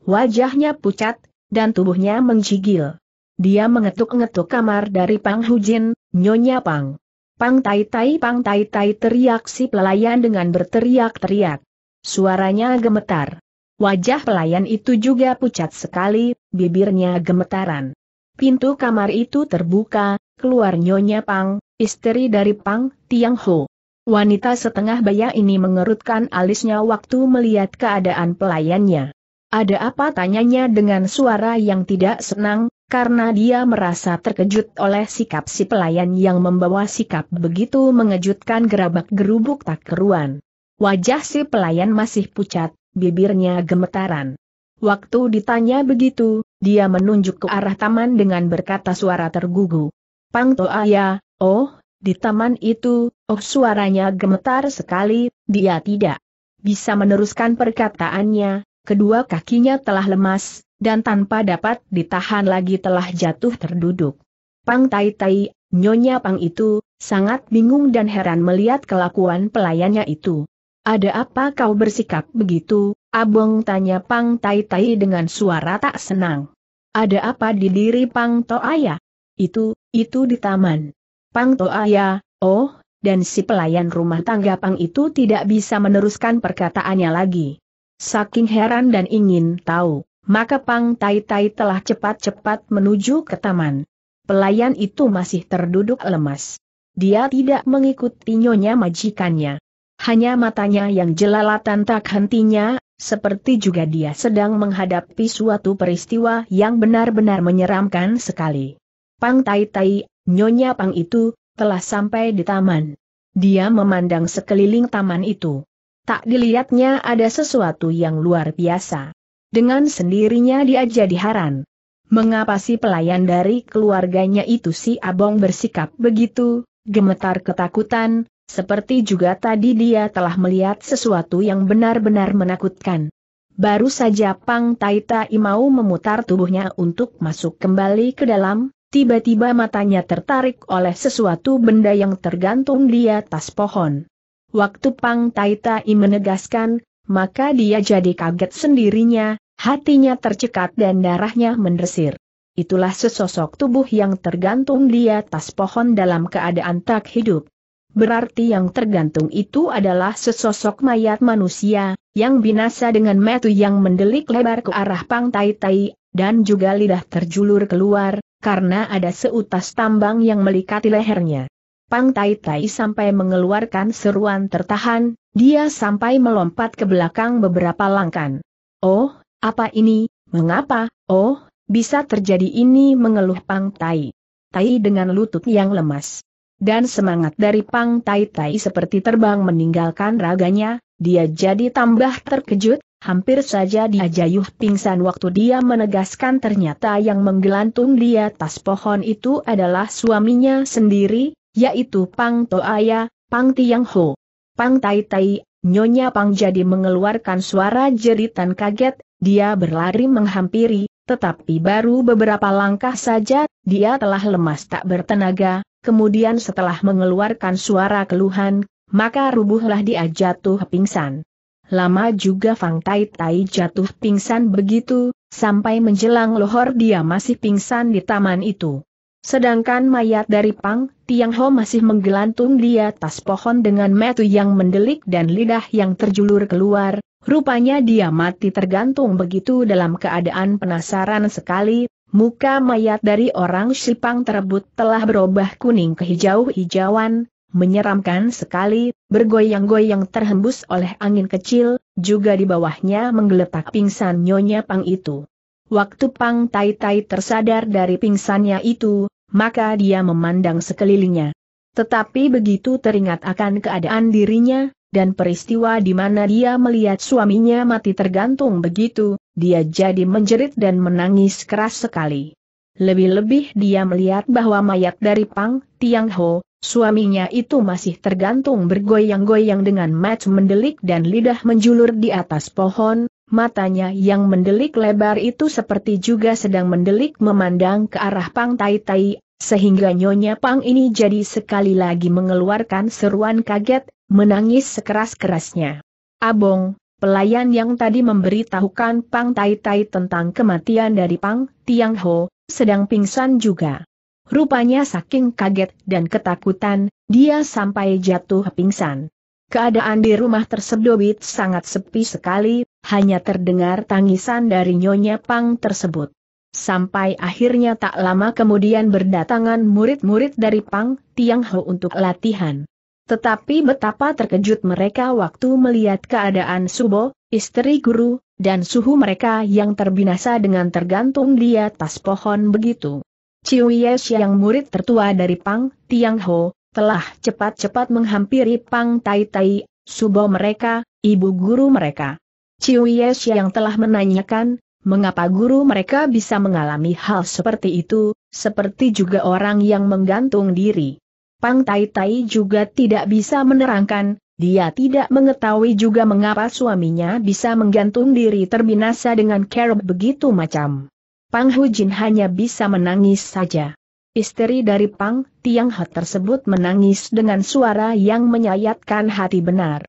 Wajahnya pucat, dan tubuhnya menggigil. Dia mengetuk-ngetuk kamar dari Pang Hujin, Nyonya Pang. Pang Tai Tai Pang Tai Tai teriak si pelayan dengan berteriak-teriak. Suaranya gemetar. Wajah pelayan itu juga pucat sekali, bibirnya gemetaran. Pintu kamar itu terbuka, keluar Nyonya Pang, istri dari Pang Tiang Ho. Wanita setengah baya ini mengerutkan alisnya waktu melihat keadaan pelayannya. Ada apa? Tanyanya dengan suara yang tidak senang, karena dia merasa terkejut oleh sikap si pelayan yang membawa sikap begitu mengejutkan gerabak-gerubuk tak keruan. Wajah si pelayan masih pucat, bibirnya gemetaran. Waktu ditanya begitu, dia menunjuk ke arah taman dengan berkata suara tergugu, "Pang Toaya, oh, di taman itu." Oh, suaranya gemetar sekali, dia tidak bisa meneruskan perkataannya, kedua kakinya telah lemas, dan tanpa dapat ditahan lagi telah jatuh terduduk. Pang Tai Tai, Nyonya Pang itu, sangat bingung dan heran melihat kelakuan pelayannya itu. "Ada apa kau bersikap begitu, Abong?" tanya Pang Tai Tai dengan suara tak senang. "Ada apa di diri Pang Toaya?" Itu, itu di taman. Pang Toaya, oh, dan si pelayan rumah tangga Pang itu tidak bisa meneruskan perkataannya lagi. Saking heran dan ingin tahu, maka Pang Tai Tai telah cepat-cepat menuju ke taman. Pelayan itu masih terduduk lemas. Dia tidak mengikuti nyonya majikannya. Hanya matanya yang jelalatan tak hentinya, seperti juga dia sedang menghadapi suatu peristiwa yang benar-benar menyeramkan sekali. Pang Tai Tai, Nyonya Pang itu, Telah sampai di taman. Dia memandang sekeliling taman itu. Tak dilihatnya ada sesuatu yang luar biasa. Dengan sendirinya dia jadi heran. Mengapa si pelayan dari keluarganya itu si Abong bersikap begitu, gemetar ketakutan, seperti juga tadi dia telah melihat sesuatu yang benar-benar menakutkan. Baru saja Pang Tai Tai mau memutar tubuhnya untuk masuk kembali ke dalam, tiba-tiba matanya tertarik oleh sesuatu benda yang tergantung di atas pohon. Waktu Pang Tai Tai menegaskan, maka dia jadi kaget sendirinya, hatinya tercekat dan darahnya mendesir. Itulah sesosok tubuh yang tergantung di atas pohon dalam keadaan tak hidup. Berarti yang tergantung itu adalah sesosok mayat manusia, yang binasa dengan mata yang mendelik lebar ke arah Pang Tai Tai, dan juga lidah terjulur keluar, karena ada seutas tambang yang melikati lehernya. Pang Tai Tai sampai mengeluarkan seruan tertahan, dia sampai melompat ke belakang beberapa langkah. Oh, apa ini, mengapa, oh, bisa terjadi ini, mengeluh Pang Tai Tai dengan lutut yang lemas. Dan semangat dari Pang Tai Tai seperti terbang meninggalkan raganya, dia jadi tambah terkejut, hampir saja dia jayuh pingsan waktu dia menegaskan ternyata yang menggelantung di atas pohon itu adalah suaminya sendiri, yaitu Pang Toaya, Pang Tiang Ho. Pang Tai Tai, Nyonya Pang jadi mengeluarkan suara jeritan kaget, dia berlari menghampiri, tetapi baru beberapa langkah saja, dia telah lemas tak bertenaga. Kemudian setelah mengeluarkan suara keluhan, maka rubuhlah dia jatuh pingsan. Lama juga Pang Tai Tai jatuh pingsan begitu, sampai menjelang lohor dia masih pingsan di taman itu. Sedangkan mayat dari Pang Tiang Ho masih menggelantung di atas pohon dengan mata yang mendelik dan lidah yang terjulur keluar, rupanya dia mati tergantung begitu dalam keadaan penasaran sekali. Muka mayat dari orang Sipang terebut telah berubah kuning ke hijau-hijauan, menyeramkan sekali, bergoyang-goyang terhembus oleh angin kecil, juga di bawahnya menggeletak pingsan Nyonya Pang itu. Waktu Pang Tai Tai tersadar dari pingsannya itu, maka dia memandang sekelilingnya. Tetapi begitu teringat akan keadaan dirinya, dan peristiwa di mana dia melihat suaminya mati tergantung begitu, dia jadi menjerit dan menangis keras sekali. Lebih-lebih dia melihat bahwa mayat dari Pang Tiang Ho, suaminya itu masih tergantung bergoyang-goyang dengan mata mendelik dan lidah menjulur di atas pohon, matanya yang mendelik lebar itu seperti juga sedang mendelik memandang ke arah Pang Tai Tai, sehingga Nyonya Pang ini jadi sekali lagi mengeluarkan seruan kaget, menangis sekeras-kerasnya. Abong, pelayan yang tadi memberitahukan Pang Tai Tai tentang kematian dari Pang Tiang Ho, sedang pingsan juga. Rupanya saking kaget dan ketakutan, dia sampai jatuh pingsan. Keadaan di rumah tersebut sangat sepi sekali, hanya terdengar tangisan dari Nyonya Pang tersebut. Sampai akhirnya tak lama kemudian berdatangan murid-murid dari Pang Tiang Ho untuk latihan. Tetapi betapa terkejut mereka waktu melihat keadaan Subo, istri guru, dan suhu mereka yang terbinasa dengan tergantung di atas pohon begitu. Ciu Yes yang murid tertua dari Pang Tiang Ho, telah cepat-cepat menghampiri Pang Tai Tai, Subo mereka, ibu guru mereka. Ciu Yes yang telah menanyakan, mengapa guru mereka bisa mengalami hal seperti itu, seperti juga orang yang menggantung diri. Pang Tai Tai juga tidak bisa menerangkan, dia tidak mengetahui juga mengapa suaminya bisa menggantung diri terbinasa dengan cara begitu macam. Pang Hu Jin hanya bisa menangis saja. Istri dari Pang Tiang Ho tersebut menangis dengan suara yang menyayatkan hati benar.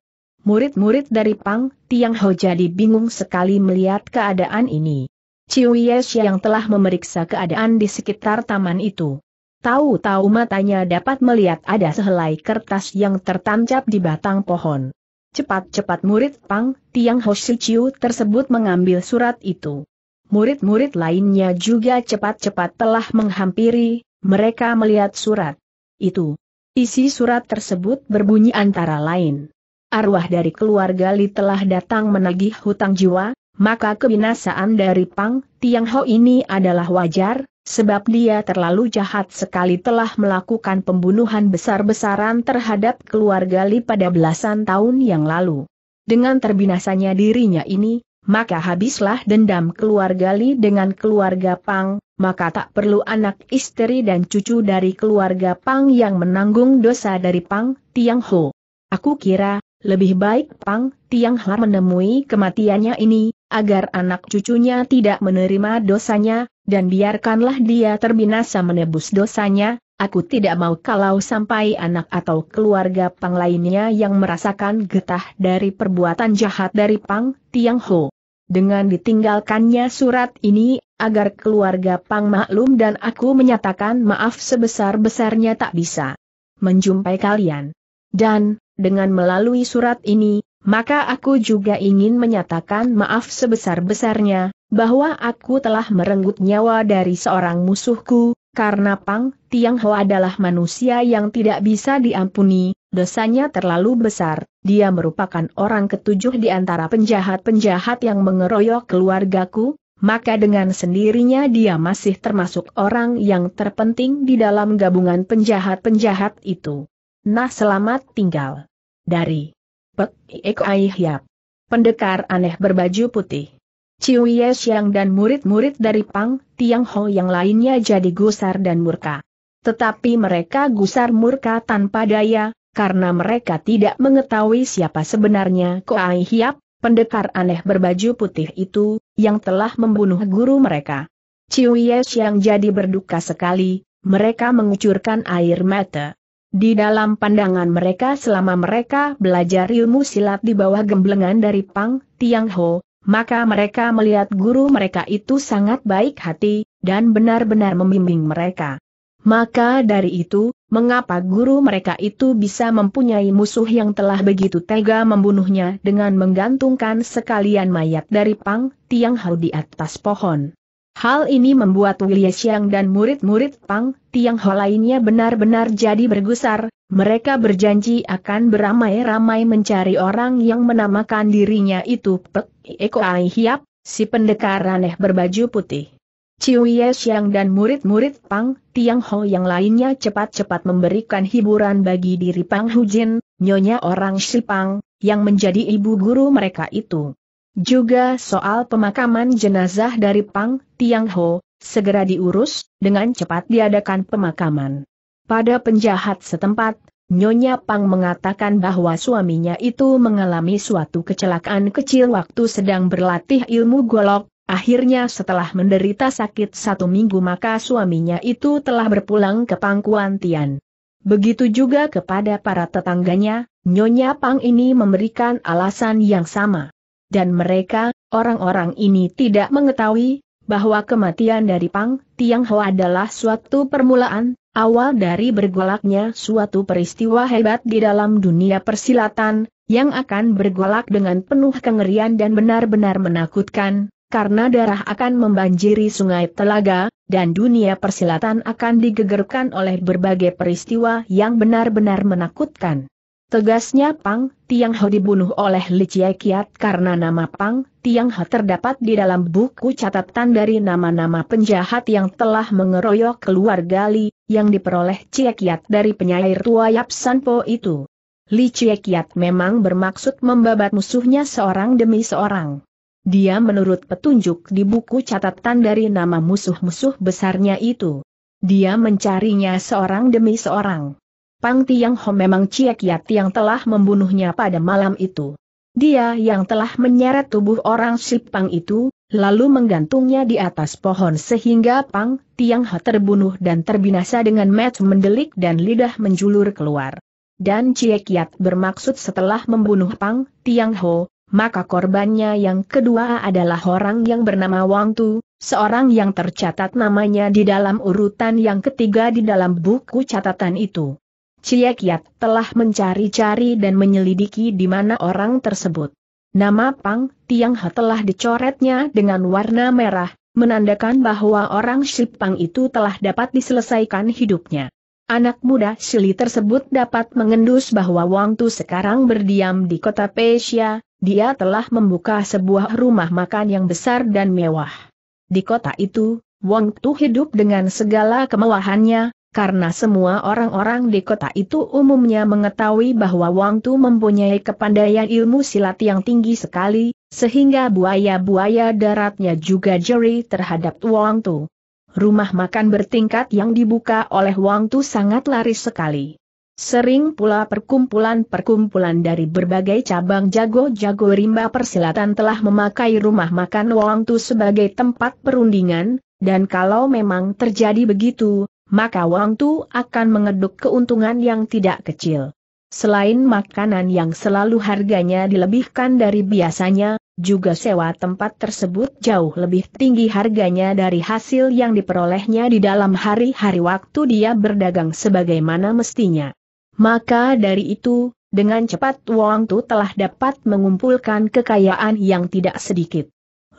Murid-murid dari Pang Tiang Ho jadi bingung sekali melihat keadaan ini. Ciu Yes yang telah memeriksa keadaan di sekitar taman itu. Tahu-tahu matanya dapat melihat ada sehelai kertas yang tertancap di batang pohon. Cepat-cepat murid Pang Tiang Ho Si Ciu tersebut mengambil surat itu. Murid-murid lainnya juga cepat-cepat telah menghampiri, mereka melihat surat itu. Isi surat tersebut berbunyi antara lain. Arwah dari keluarga Li telah datang menagih hutang jiwa, maka kebinasaan dari Pang Tiang Ho ini adalah wajar. sebab dia terlalu jahat sekali telah melakukan pembunuhan besar-besaran terhadap keluarga Li pada belasan tahun yang lalu. Dengan terbinasanya dirinya ini, maka habislah dendam keluarga Li dengan keluarga Pang, maka tak perlu anak istri dan cucu dari keluarga Pang yang menanggung dosa dari Pang Tianho. Aku kira, lebih baik Pang Tianho menemui kematiannya ini, agar anak cucunya tidak menerima dosanya, dan biarkanlah dia terbinasa menebus dosanya. Aku tidak mau kalau sampai anak atau keluarga Pang lainnya yang merasakan getah dari perbuatan jahat dari Pang Tianho. Dengan ditinggalkannya surat ini, agar keluarga Pang maklum dan aku menyatakan maaf sebesar-besarnya tak bisa menjumpai kalian. Dan, dengan melalui surat ini, maka aku juga ingin menyatakan maaf sebesar-besarnya, bahwa aku telah merenggut nyawa dari seorang musuhku, karena Pang Tianho adalah manusia yang tidak bisa diampuni, dosanya terlalu besar, dia merupakan orang ketujuh di antara penjahat-penjahat yang mengeroyok keluargaku. Maka dengan sendirinya dia masih termasuk orang yang terpenting di dalam gabungan penjahat-penjahat itu. Nah, selamat tinggal. Dari Pek Eko Aihyap, pendekar aneh berbaju putih. Ciu Ye Xiang dan murid-murid dari Pang Tianho yang lainnya jadi gusar dan murka. Tetapi mereka gusar murka tanpa daya, karena mereka tidak mengetahui siapa sebenarnya Ko Aihyap, pendekar aneh berbaju putih itu, yang telah membunuh guru mereka. Ciu Ye Xiang jadi berduka sekali, mereka mengucurkan air mata. Di dalam pandangan mereka selama mereka belajar ilmu silat di bawah gemblengan dari Pang Tianho, maka mereka melihat guru mereka itu sangat baik hati, dan benar-benar membimbing mereka. Maka dari itu, mengapa guru mereka itu bisa mempunyai musuh yang telah begitu tega membunuhnya dengan menggantungkan sekalian mayat dari Pang Tianho di atas pohon? Hal ini membuat Willy Xiang dan murid-murid Pang Tianho lainnya benar-benar jadi bergusar, mereka berjanji akan beramai-ramai mencari orang yang menamakan dirinya itu Pek Eko Aihyap, si pendekar aneh berbaju putih. Ciu Ye Xiang dan murid-murid Pang Tianho yang lainnya cepat-cepat memberikan hiburan bagi diri Pang Hujin, nyonya orang Shipang, yang menjadi ibu guru mereka itu. Juga soal pemakaman jenazah dari Pang Tianho, segera diurus, dengan cepat diadakan pemakaman. Pada penjahat setempat, nyonya Pang mengatakan bahwa suaminya itu mengalami suatu kecelakaan kecil waktu sedang berlatih ilmu golok. Akhirnya setelah menderita sakit satu minggu maka suaminya itu telah berpulang ke Pangkuan Tian. Begitu juga kepada para tetangganya, nyonya Pang ini memberikan alasan yang sama. Dan mereka, orang-orang ini tidak mengetahui bahwa kematian dari Pang Tianho adalah suatu permulaan, awal dari bergolaknya suatu peristiwa hebat di dalam dunia persilatan, yang akan bergolak dengan penuh kengerian dan benar-benar menakutkan. Karena darah akan membanjiri sungai telaga, dan dunia persilatan akan digegerkan oleh berbagai peristiwa yang benar-benar menakutkan. Tegasnya Pang Tianho dibunuh oleh Li Chie Kiat karena nama Pang Tianho terdapat di dalam buku catatan dari nama-nama penjahat yang telah mengeroyok keluarga Li, yang diperoleh Chie Kiat dari penyair tua Yap Sanpo itu. Li Chie Kiat memang bermaksud membabat musuhnya seorang demi seorang. Dia menurut petunjuk di buku catatan dari nama musuh-musuh besarnya itu. Dia mencarinya seorang demi seorang. Pang Tianho memang Chie Kiat yang telah membunuhnya pada malam itu. Dia yang telah menyeret tubuh orang Shipang itu, lalu menggantungnya di atas pohon sehingga Pang Tianho terbunuh dan terbinasa dengan mata mendelik dan lidah menjulur keluar. Dan Chie Kiat bermaksud setelah membunuh Pang Tianho, maka korbannya yang kedua adalah orang yang bernama Wang Tu, seorang yang tercatat namanya di dalam urutan yang ketiga di dalam buku catatan itu. Chie Kiat telah mencari-cari dan menyelidiki di mana orang tersebut. Nama Pang Tianho telah dicoretnya dengan warna merah, menandakan bahwa orang Shipang itu telah dapat diselesaikan hidupnya. Anak muda Shili tersebut dapat mengendus bahwa Wang Tu sekarang berdiam di kota Pesya, dia telah membuka sebuah rumah makan yang besar dan mewah. Di kota itu, Wong Tu hidup dengan segala kemewahannya, karena semua orang-orang di kota itu umumnya mengetahui bahwa Wong Tu mempunyai kepandaian ilmu silat yang tinggi sekali, sehingga buaya-buaya daratnya juga jeri terhadap Wong Tu. Rumah makan bertingkat yang dibuka oleh Wong Tu sangat laris sekali. Sering pula perkumpulan-perkumpulan dari berbagai cabang jago-jago rimba persilatan telah memakai rumah makan Wong Tu sebagai tempat perundingan, dan kalau memang terjadi begitu, maka Wong Tu akan mengeduk keuntungan yang tidak kecil. Selain makanan yang selalu harganya dilebihkan dari biasanya, juga sewa tempat tersebut jauh lebih tinggi harganya dari hasil yang diperolehnya di dalam hari-hari waktu dia berdagang sebagaimana mestinya. Maka dari itu, dengan cepat Wong Tu telah dapat mengumpulkan kekayaan yang tidak sedikit.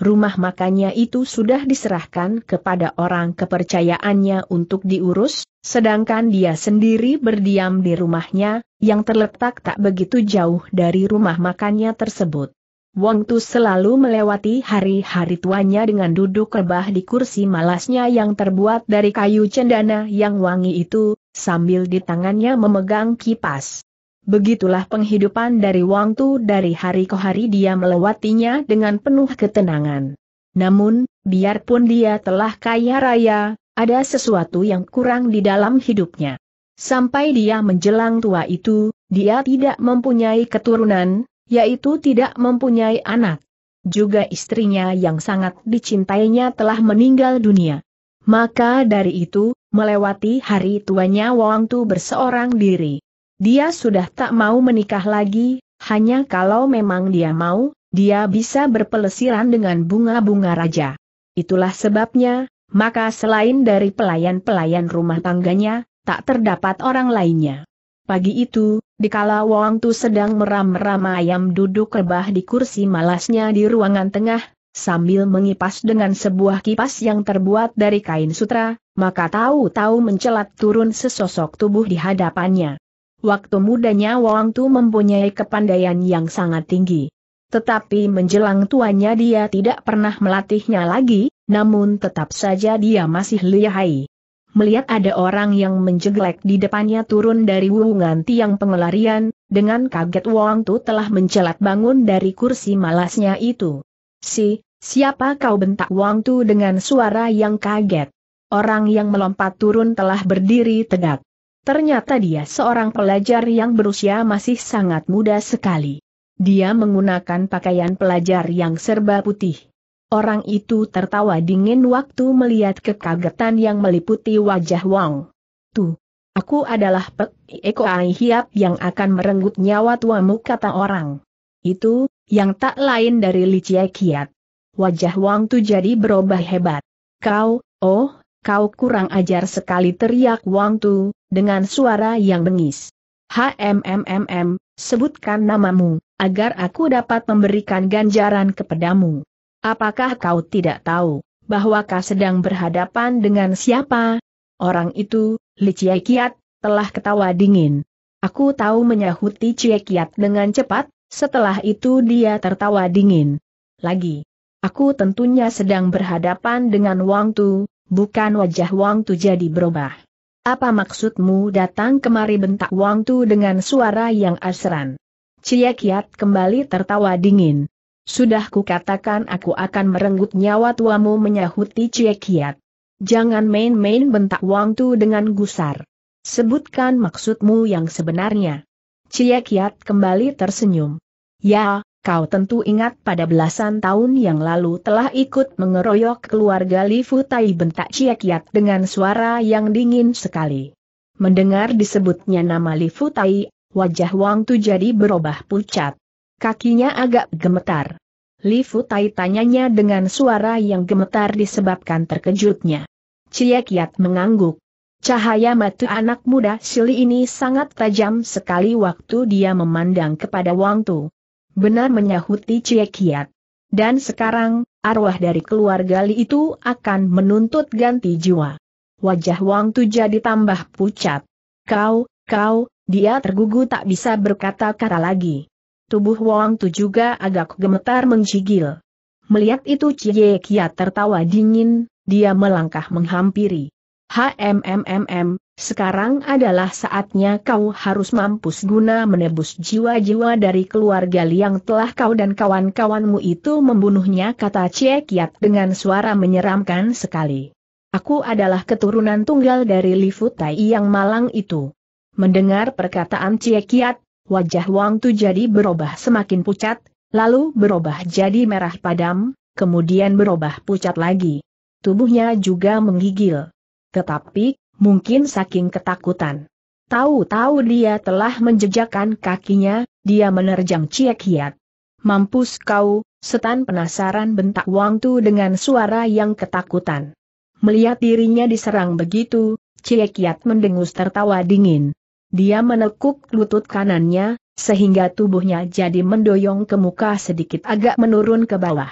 Rumah makannya itu sudah diserahkan kepada orang kepercayaannya untuk diurus, sedangkan dia sendiri berdiam di rumahnya, yang terletak tak begitu jauh dari rumah makannya tersebut. Wong Tu selalu melewati hari-hari tuanya dengan duduk rebah di kursi malasnya yang terbuat dari kayu cendana yang wangi itu, sambil di tangannya memegang kipas. Begitulah penghidupan dari Wong Tu dari hari ke hari dia melewatinya dengan penuh ketenangan. Namun, biarpun dia telah kaya raya, ada sesuatu yang kurang di dalam hidupnya. Sampai dia menjelang tua itu, dia tidak mempunyai keturunan, yaitu tidak mempunyai anak. Juga istrinya yang sangat dicintainya telah meninggal dunia. Maka dari itu, melewati hari tuanya Wong Tu berseorang diri. Dia sudah tak mau menikah lagi, hanya kalau memang dia mau, dia bisa berpelesiran dengan bunga-bunga raja. Itulah sebabnya, maka selain dari pelayan-pelayan rumah tangganya, tak terdapat orang lainnya. Pagi itu, dikala Wong Tu sedang meram-meram ayam duduk rebah di kursi malasnya di ruangan tengah, sambil mengipas dengan sebuah kipas yang terbuat dari kain sutra, maka tahu-tahu mencelat turun sesosok tubuh di hadapannya. Waktu mudanya Wong Tu mempunyai kepandaian yang sangat tinggi. Tetapi menjelang tuanya dia tidak pernah melatihnya lagi, namun tetap saja dia masih lihai. Melihat ada orang yang menjeglek di depannya turun dari wuwungan tiang pengelarian, dengan kaget Wong Tu telah mencelat bangun dari kursi malasnya itu. Si, siapa kau, bentak Wong Tu dengan suara yang kaget. Orang yang melompat turun telah berdiri tegak. Ternyata dia seorang pelajar yang berusia masih sangat muda sekali. Dia menggunakan pakaian pelajar yang serba putih. Orang itu tertawa dingin waktu melihat kekagetan yang meliputi wajah Wong Tu. Aku adalah Pek Eko Ai Hiap yang akan merenggut nyawa tuamu, kata orang itu, yang tak lain dari Li Cie Kiat. Wajah Wong Tu jadi berubah hebat. Kau, oh, kau kurang ajar sekali, teriak Wong Tu dengan suara yang bengis. HMMMM, sebutkan namamu, agar aku dapat memberikan ganjaran kepadamu. Apakah kau tidak tahu bahwa kau sedang berhadapan dengan siapa? Orang itu, Li Cie Kiat, telah ketawa dingin. Aku tahu, menyahuti Cie Kiat dengan cepat, setelah itu dia tertawa dingin lagi. Aku tentunya sedang berhadapan dengan Wong Tu, bukan. Wajah Wong Tu jadi berubah. Apa maksudmu datang kemari, bentak Wong Tu dengan suara yang asran. Cie Kiat kembali tertawa dingin. Sudah kukatakan aku akan merenggut nyawa tuamu, menyahuti Cie Kiat. Jangan main-main, bentak Wong Tu dengan gusar. Sebutkan maksudmu yang sebenarnya. Cie Kiat kembali tersenyum. Ya, kau tentu ingat pada belasan tahun yang lalu telah ikut mengeroyok keluarga Li Futai, bentak Cie Kiat dengan suara yang dingin sekali. Mendengar disebutnya nama Li Futai, wajah Wong Tu jadi berubah pucat. Kakinya agak gemetar. Li Futai, tanyanya dengan suara yang gemetar disebabkan terkejutnya. Cie Kiat mengangguk. Cahaya mata anak muda Sili ini sangat tajam sekali waktu dia memandang kepada Wong Tu. Benar, menyahuti Cie Kiat. Dan sekarang, arwah dari keluarga Li itu akan menuntut ganti jiwa. Wajah Wong Tu jadi tambah pucat. Kau, kau, dia tergugu tak bisa berkata-kata lagi. Tubuh Wong Tu juga agak gemetar, menggigil. Melihat itu Cie Kiat tertawa dingin, dia melangkah menghampiri. HMMMM, sekarang adalah saatnya kau harus mampus guna menebus jiwa-jiwa dari keluarga yang telah kau dan kawan-kawanmu itu membunuhnya, kata Cie Kiat dengan suara menyeramkan sekali. Aku adalah keturunan tunggal dari Lifu Tai yang malang itu. Mendengar perkataan Cie Kiat, wajah Wang Tu jadi berubah semakin pucat, lalu berubah jadi merah padam, kemudian berubah pucat lagi. Tubuhnya juga menggigil. Tetapi, mungkin saking ketakutan. Tahu-tahu dia telah menjejakkan kakinya, dia menerjang Cie Kiat. Mampus kau, setan penasaran, bentak Wang Tu dengan suara yang ketakutan. Melihat dirinya diserang begitu, Cie Kiat mendengus tertawa dingin. Dia menekuk lutut kanannya, sehingga tubuhnya jadi mendoyong ke muka sedikit agak menurun ke bawah.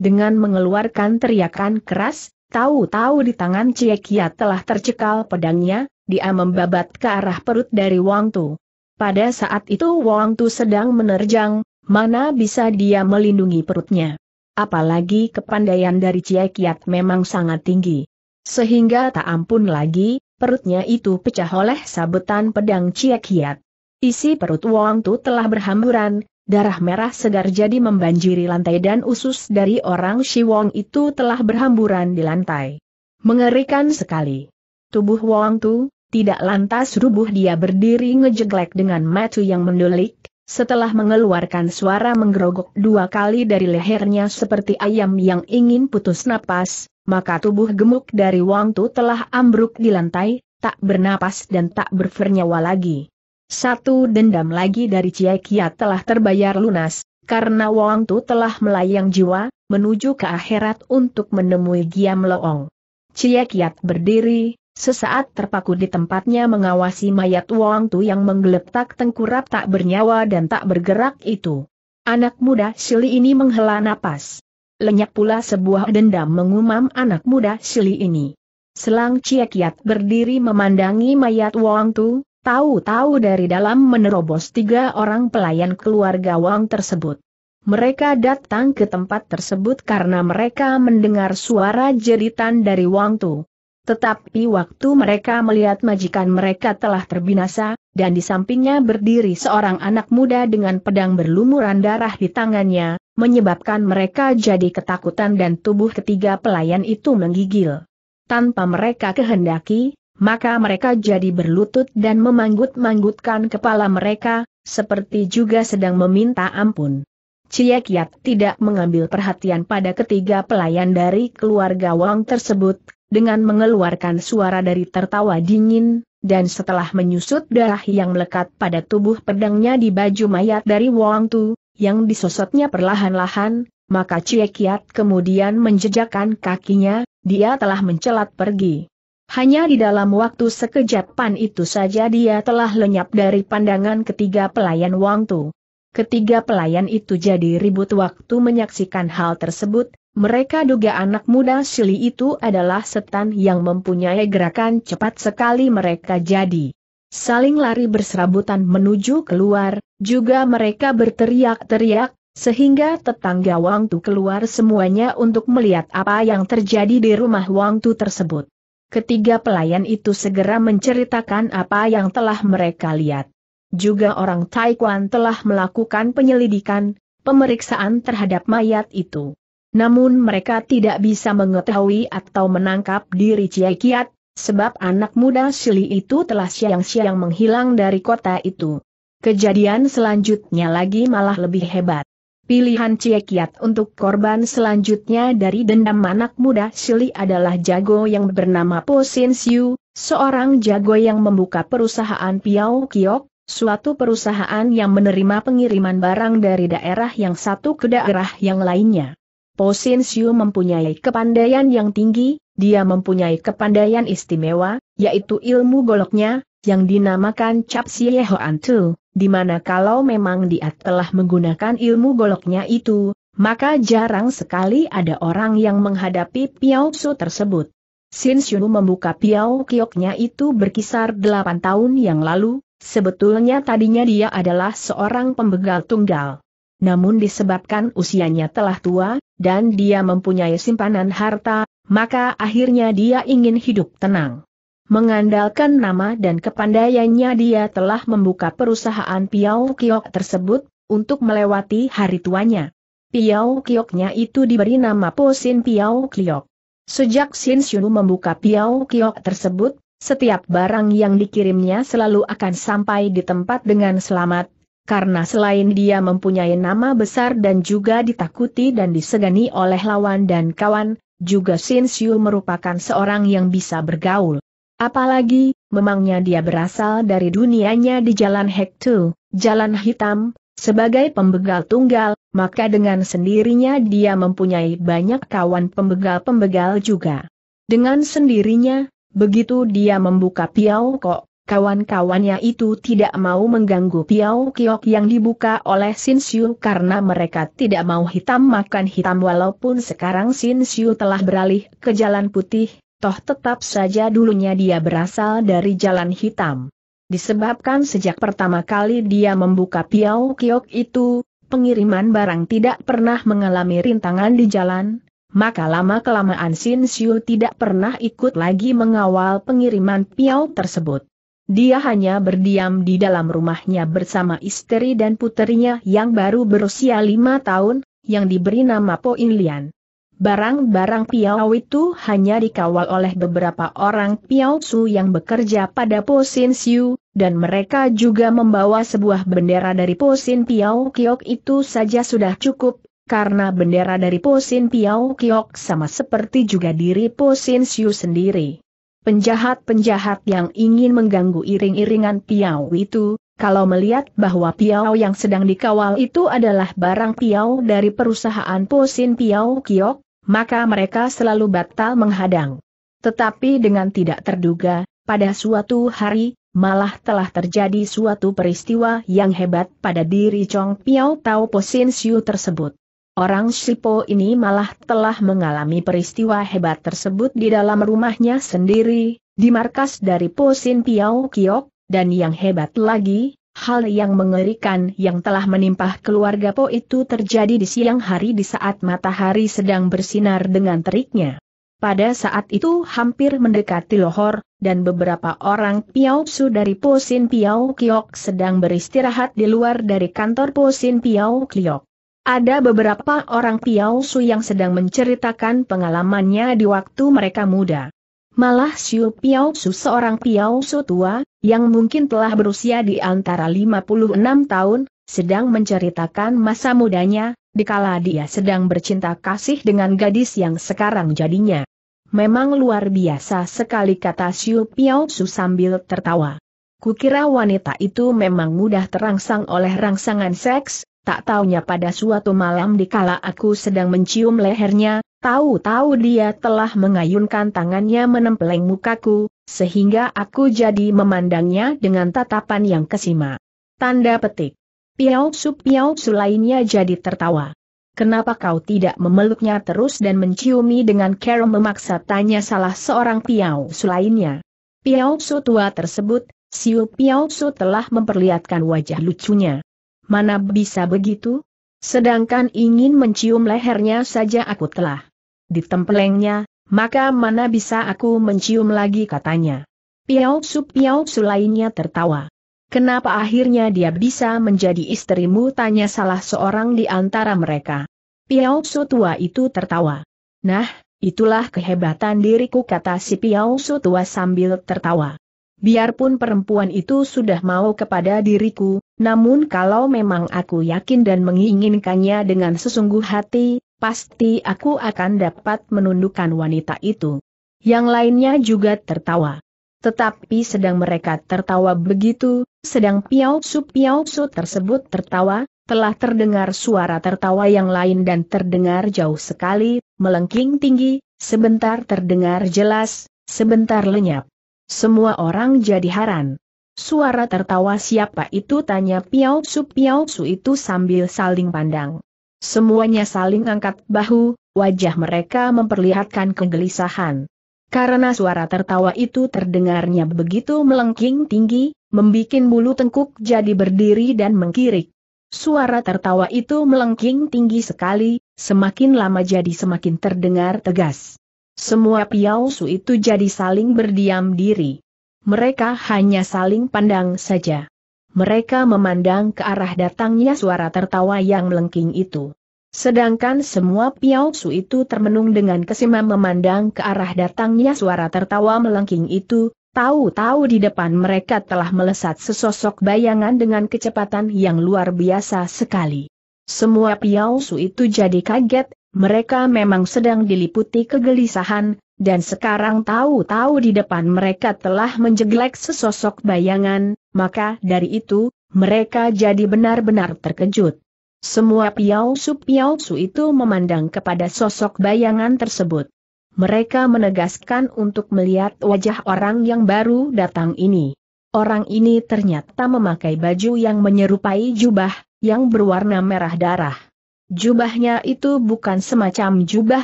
Dengan mengeluarkan teriakan keras, tahu-tahu di tangan Cie Kiat telah tercekal pedangnya, dia membabat ke arah perut dari Wang Tu. Pada saat itu Wang Tu sedang menerjang, mana bisa dia melindungi perutnya. Apalagi kepandaian dari Cie Kiat memang sangat tinggi. Sehingga tak ampun lagi, perutnya itu pecah oleh sabetan pedang Cie Kiat. Isi perut Wang Tu telah berhamburan. Darah merah segar jadi membanjiri lantai dan usus dari orang Siwong itu telah berhamburan di lantai. Mengerikan sekali. Tubuh Wang Tu tidak lantas rubuh, dia berdiri ngejeglek dengan mata yang mendelik, setelah mengeluarkan suara menggerogok dua kali dari lehernya seperti ayam yang ingin putus napas, maka tubuh gemuk dari Wang Tu telah ambruk di lantai, tak bernapas dan tak bernyawa lagi. Satu dendam lagi dari Cie Kiat telah terbayar lunas, karena Wang Tu telah melayang jiwa, menuju ke akhirat untuk menemui Giam Loong. Cie Kiat berdiri, sesaat terpaku di tempatnya mengawasi mayat Wang Tu yang menggeletak tengkurap tak bernyawa dan tak bergerak itu. Anak muda Sili ini menghela napas. Lenyap pula sebuah dendam mengumam anak muda Sili ini. Selang Cie Kiat berdiri memandangi mayat Wang Tu. Tahu-tahu dari dalam menerobos tiga orang pelayan keluarga Wang tersebut. Mereka datang ke tempat tersebut karena mereka mendengar suara jeritan dari Wang Tu. Tetapi waktu mereka melihat majikan mereka telah terbinasa, dan di sampingnya berdiri seorang anak muda dengan pedang berlumuran darah di tangannya, menyebabkan mereka jadi ketakutan dan tubuh ketiga pelayan itu menggigil. Tanpa mereka kehendaki, maka mereka jadi berlutut dan memanggut-manggutkan kepala mereka, seperti juga sedang meminta ampun. Cie Kiat tidak mengambil perhatian pada ketiga pelayan dari keluarga Wang tersebut, dengan mengeluarkan suara dari tertawa dingin, dan setelah menyusut darah yang melekat pada tubuh pedangnya di baju mayat dari Wang Tu, yang disosotnya perlahan-lahan, maka Cie Kiat kemudian menjejakkan kakinya, dia telah mencelat pergi. Hanya di dalam waktu sekejapan itu saja dia telah lenyap dari pandangan ketiga pelayan Wang Tu. Ketiga pelayan itu jadi ribut waktu menyaksikan hal tersebut, mereka duga anak muda Sili itu adalah setan yang mempunyai gerakan cepat sekali, mereka jadi saling lari berserabutan menuju keluar, juga mereka berteriak-teriak, sehingga tetangga Wang Tu keluar semuanya untuk melihat apa yang terjadi di rumah Wang Tu tersebut. Ketiga pelayan itu segera menceritakan apa yang telah mereka lihat. Juga orang Taikwan telah melakukan penyelidikan, pemeriksaan terhadap mayat itu. Namun mereka tidak bisa mengetahui atau menangkap diri Cie Kiat, sebab anak muda Sili itu telah siang-siang menghilang dari kota itu. Kejadian selanjutnya lagi malah lebih hebat. Pilihan Cie Kiat untuk korban selanjutnya dari dendam anak muda Sili adalah jago yang bernama Po Sin Siu, seorang jago yang membuka perusahaan Piao Kiok, suatu perusahaan yang menerima pengiriman barang dari daerah yang satu ke daerah yang lainnya. Po Sin Siu mempunyai kepandaian yang tinggi, dia mempunyai kepandaian istimewa, yaitu ilmu goloknya, yang dinamakan Cap Siye Hoan Tu. Di mana kalau memang dia telah menggunakan ilmu goloknya itu, maka jarang sekali ada orang yang menghadapi Piao Su tersebut. Sin Siu membuka Piao Kioknya itu berkisar delapan tahun yang lalu, sebetulnya tadinya dia adalah seorang pembegal tunggal. Namun disebabkan usianya telah tua, dan dia mempunyai simpanan harta, maka akhirnya dia ingin hidup tenang. Mengandalkan nama dan kepandaiannya dia telah membuka perusahaan Piau Kiok tersebut, untuk melewati hari tuanya. Piau Kioknya itu diberi nama Posin Piau Kiok. Sejak Sin Shunu membuka Piau Kiok tersebut, setiap barang yang dikirimnya selalu akan sampai di tempat dengan selamat, karena selain dia mempunyai nama besar dan juga ditakuti dan disegani oleh lawan dan kawan, juga Sin Shunu merupakan seorang yang bisa bergaul. Apalagi, memangnya dia berasal dari dunianya di Jalan Hektu, Jalan Hitam, sebagai pembegal tunggal, maka dengan sendirinya dia mempunyai banyak kawan pembegal-pembegal juga. Dengan sendirinya, begitu dia membuka Piau Kok, kawan-kawannya itu tidak mau mengganggu Piau Kiok yang dibuka oleh Sin Shyu karena mereka tidak mau hitam makan hitam. Walaupun sekarang Sin Shyu telah beralih ke Jalan Putih, toh tetap saja dulunya dia berasal dari Jalan Hitam. Disebabkan sejak pertama kali dia membuka Piau Kiok itu, pengiriman barang tidak pernah mengalami rintangan di jalan. Maka lama-kelamaan Sin Shyu tidak pernah ikut lagi mengawal pengiriman Piau tersebut. Dia hanya berdiam di dalam rumahnya bersama istri dan puterinya yang baru berusia lima tahun, yang diberi nama Po In Lian. Barang-barang Piau itu hanya dikawal oleh beberapa orang Piau Su yang bekerja pada Po Sin Shyu, dan mereka juga membawa sebuah bendera dari Po Sin Piau Kiok itu saja sudah cukup. Karena bendera dari Posin Piau Kiok sama seperti juga diri Posin Shyu sendiri. Penjahat-penjahat yang ingin mengganggu iring-iringan Piau itu, kalau melihat bahwa Piau yang sedang dikawal itu adalah barang Piau dari perusahaan Posin Piau Kiok, maka mereka selalu batal menghadang. Tetapi dengan tidak terduga, pada suatu hari, malah telah terjadi suatu peristiwa yang hebat pada diri Chong Piau Tau Posin Shyu tersebut. Orang Sipo ini malah telah mengalami peristiwa hebat tersebut di dalam rumahnya sendiri, di markas dari Po Sin Piau Kiok, dan yang hebat lagi, hal yang mengerikan yang telah menimpa keluarga Po itu terjadi di siang hari di saat matahari sedang bersinar dengan teriknya. Pada saat itu hampir mendekati lohor, dan beberapa orang Piau Su dari Po Sin Piau Kiok sedang beristirahat di luar dari kantor Po Sin Piau Kiok. Ada beberapa orang Piau Su yang sedang menceritakan pengalamannya di waktu mereka muda. Malah Siu Piau Su, seorang Piau Su tua, yang mungkin telah berusia di antara lima puluh enam tahun, sedang menceritakan masa mudanya, dikala dia sedang bercinta kasih dengan gadis yang sekarang jadinya. Memang luar biasa sekali, kata Siu Piau Su sambil tertawa. Kukira wanita itu memang mudah terangsang oleh rangsangan seks. Tak taunya pada suatu malam dikala aku sedang mencium lehernya, tahu-tahu dia telah mengayunkan tangannya menempeleng mukaku, sehingga aku jadi memandangnya dengan tatapan yang kesima. Tanda petik. Piau Su Piau Su lainnya jadi tertawa. Kenapa kau tidak memeluknya terus dan menciumi dengan care, memaksa, tanya salah seorang Piau Su lainnya. Piau Su tua tersebut, Siu Piau Su telah memperlihatkan wajah lucunya. Mana bisa begitu? Sedangkan ingin mencium lehernya saja aku telah ditempelengnya, maka mana bisa aku mencium lagi, katanya. Piau Su Piau Su lainnya tertawa. Kenapa akhirnya dia bisa menjadi istrimu, tanya salah seorang di antara mereka. Piau Su tua itu tertawa. Nah, itulah kehebatan diriku, kata si Piau Su tua sambil tertawa. Biarpun perempuan itu sudah mau kepada diriku, namun kalau memang aku yakin dan menginginkannya dengan sesungguh hati, pasti aku akan dapat menundukkan wanita itu. Yang lainnya juga tertawa. Tetapi sedang mereka tertawa begitu, sedang Piau Su Piau Su tersebut tertawa, telah terdengar suara tertawa yang lain dan terdengar jauh sekali, melengking tinggi, sebentar terdengar jelas, sebentar lenyap. Semua orang jadi heran. Suara tertawa siapa itu, tanya Piau Su Piau Su itu sambil saling pandang. Semuanya saling angkat bahu, wajah mereka memperlihatkan kegelisahan. Karena suara tertawa itu terdengarnya begitu melengking tinggi, membikin bulu tengkuk jadi berdiri dan mengkirik. Suara tertawa itu melengking tinggi sekali, semakin lama jadi semakin terdengar tegas. Semua piausu itu jadi saling berdiam diri. Mereka hanya saling pandang saja. Mereka memandang ke arah datangnya suara tertawa yang melengking itu. Sedangkan semua piausu itu termenung dengan kesimam memandang ke arah datangnya suara tertawa melengking itu, tahu-tahu di depan mereka telah melesat sesosok bayangan dengan kecepatan yang luar biasa sekali. Semua piausu itu jadi kaget. Mereka memang sedang diliputi kegelisahan, dan sekarang tahu-tahu di depan mereka telah menjeglek sesosok bayangan, maka dari itu, mereka jadi benar-benar terkejut. Semua piausu-piausu itu memandang kepada sosok bayangan tersebut. Mereka menegaskan untuk melihat wajah orang yang baru datang ini. Orang ini ternyata memakai baju yang menyerupai jubah, yang berwarna merah darah. Jubahnya itu bukan semacam jubah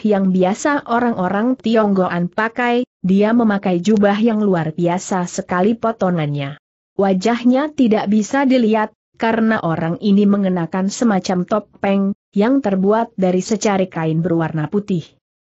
yang biasa orang-orang Tionggoan pakai, dia memakai jubah yang luar biasa sekali potongannya. Wajahnya tidak bisa dilihat, karena orang ini mengenakan semacam topeng, yang terbuat dari secari kain berwarna putih.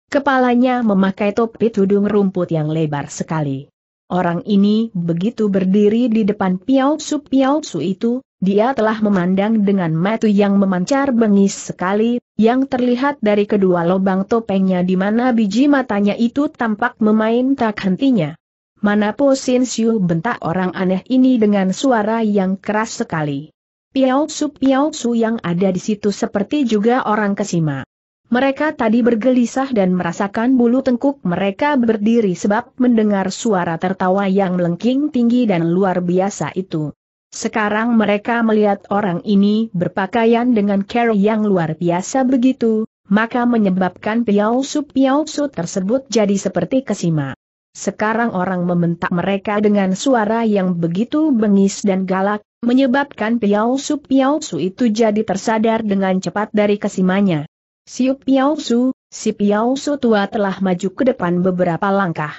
Kepalanya memakai topi tudung rumput yang lebar sekali. Orang ini begitu berdiri di depan piausu-piausu itu, dia telah memandang dengan mata yang memancar bengis sekali, yang terlihat dari kedua lubang topengnya di mana biji matanya itu tampak memain tak hentinya. Manapo Sin Siu, bentak orang aneh ini dengan suara yang keras sekali. Piausu-piausu yang ada di situ seperti juga orang kesima. Mereka tadi bergelisah dan merasakan bulu tengkuk mereka berdiri sebab mendengar suara tertawa yang melengking tinggi dan luar biasa itu. Sekarang mereka melihat orang ini berpakaian dengan cara yang luar biasa begitu, maka menyebabkan piausu-piausu tersebut jadi seperti kesima. Sekarang orang membentak mereka dengan suara yang begitu bengis dan galak, menyebabkan piausu-piausu itu jadi tersadar dengan cepat dari kesimanya. Siu Piausu, si piausu tua telah maju ke depan beberapa langkah.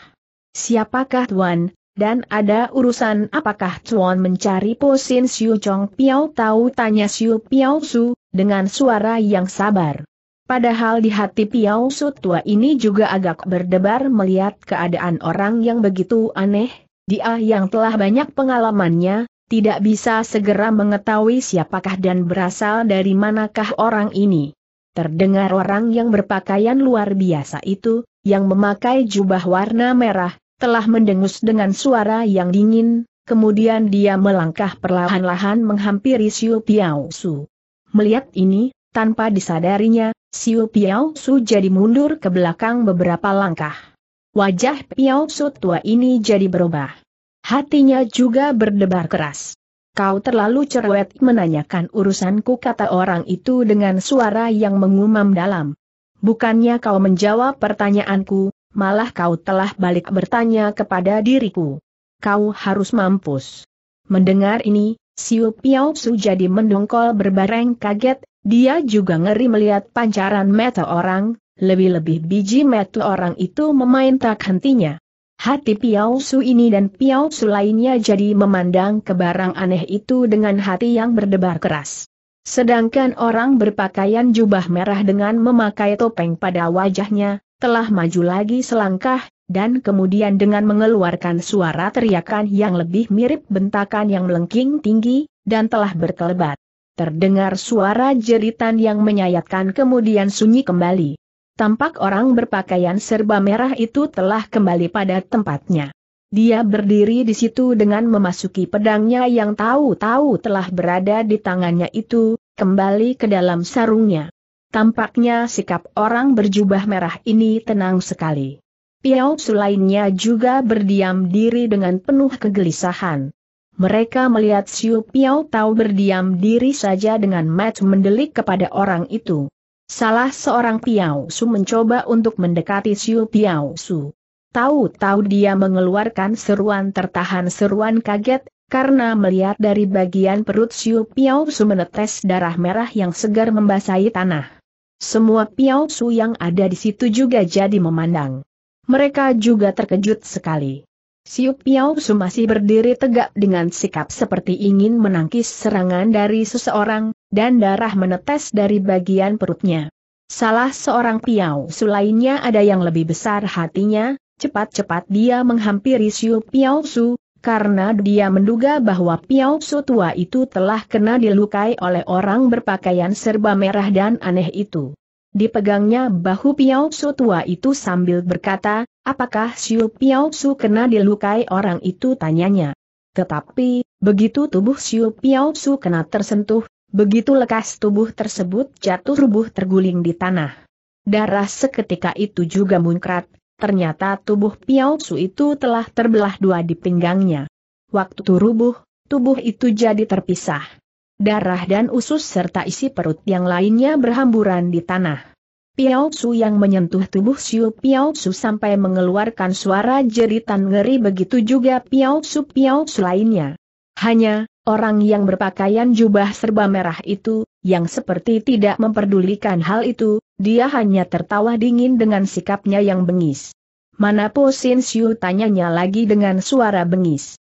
"Siapakah Tuan? Dan ada urusan apakah Cuan mencari Po Sin Siu Chong Piau tahu?" tanya Siu Piausu, dengan suara yang sabar. Padahal di hati piausu tua ini juga agak berdebar melihat keadaan orang yang begitu aneh. Dia yang telah banyak pengalamannya, tidak bisa segera mengetahui siapakah dan berasal dari manakah orang ini. Terdengar orang yang berpakaian luar biasa itu, yang memakai jubah warna merah, telah mendengus dengan suara yang dingin, kemudian dia melangkah perlahan-lahan menghampiri Siu Piausu. Melihat ini, tanpa disadarinya, Siu Piausu jadi mundur ke belakang beberapa langkah. Wajah piausu tua ini jadi berubah. Hatinya juga berdebar keras. "Kau terlalu cerewet menanyakan urusanku," kata orang itu dengan suara yang mengumam dalam. "Bukannya kau menjawab pertanyaanku, malah kau telah balik bertanya kepada diriku. Kau harus mampus." Mendengar ini, Siu Piausu jadi mendongkol berbareng kaget, dia juga ngeri melihat pancaran mata orang, lebih-lebih biji mata orang itu memain tak hentinya. Hati piausu ini dan piausu lainnya jadi memandang ke barang aneh itu dengan hati yang berdebar keras. Sedangkan orang berpakaian jubah merah dengan memakai topeng pada wajahnya, telah maju lagi selangkah, dan kemudian dengan mengeluarkan suara teriakan yang lebih mirip bentakan yang melengking tinggi, dan telah berkelebat. Terdengar suara jeritan yang menyayatkan kemudian sunyi kembali. Tampak orang berpakaian serba merah itu telah kembali pada tempatnya. Dia berdiri di situ dengan memasuki pedangnya yang tahu-tahu telah berada di tangannya itu, kembali ke dalam sarungnya. Tampaknya sikap orang berjubah merah ini tenang sekali. Piausu lainnya juga berdiam diri dengan penuh kegelisahan. Mereka melihat Siu Piausu berdiam diri saja dengan mata mendelik kepada orang itu. Salah seorang piausu mencoba untuk mendekati Siu Piausu. Tahu-tahu dia mengeluarkan seruan tertahan seruan kaget, karena melihat dari bagian perut Siu Piausu menetes darah merah yang segar membasahi tanah. Semua piausu yang ada di situ juga jadi memandang. Mereka juga terkejut sekali. Siu Piausu masih berdiri tegak dengan sikap seperti ingin menangkis serangan dari seseorang, dan darah menetes dari bagian perutnya. Salah seorang Piao Su lainnya ada yang lebih besar hatinya, cepat-cepat dia menghampiri Siu Piao Su, karena dia menduga bahwa Piao Su tua itu telah kena dilukai oleh orang berpakaian serba merah dan aneh itu. Dipegangnya bahu Piao Su tua itu sambil berkata, "Apakah Siu Piao Su kena dilukai orang itu?" tanyanya. Tetapi, begitu tubuh Siu Piao Su kena tersentuh, begitu lekas tubuh tersebut jatuh rubuh terguling di tanah. Darah seketika itu juga muncrat, ternyata tubuh Piao Su itu telah terbelah dua di pinggangnya. Waktu rubuh, tubuh itu jadi terpisah. Darah dan usus serta isi perut yang lainnya berhamburan di tanah. Piao Su yang menyentuh tubuh Siu Piao Su sampai mengeluarkan suara jeritan ngeri, begitu juga Piao Su Piao Su lainnya. Hanya orang yang berpakaian jubah serba merah itu, yang seperti tidak memperdulikan hal itu, dia hanya tertawa dingin dengan sikapnya yang bengis. "Mana Po Sin Siu?" tanyanya lagi dengan suara bengis.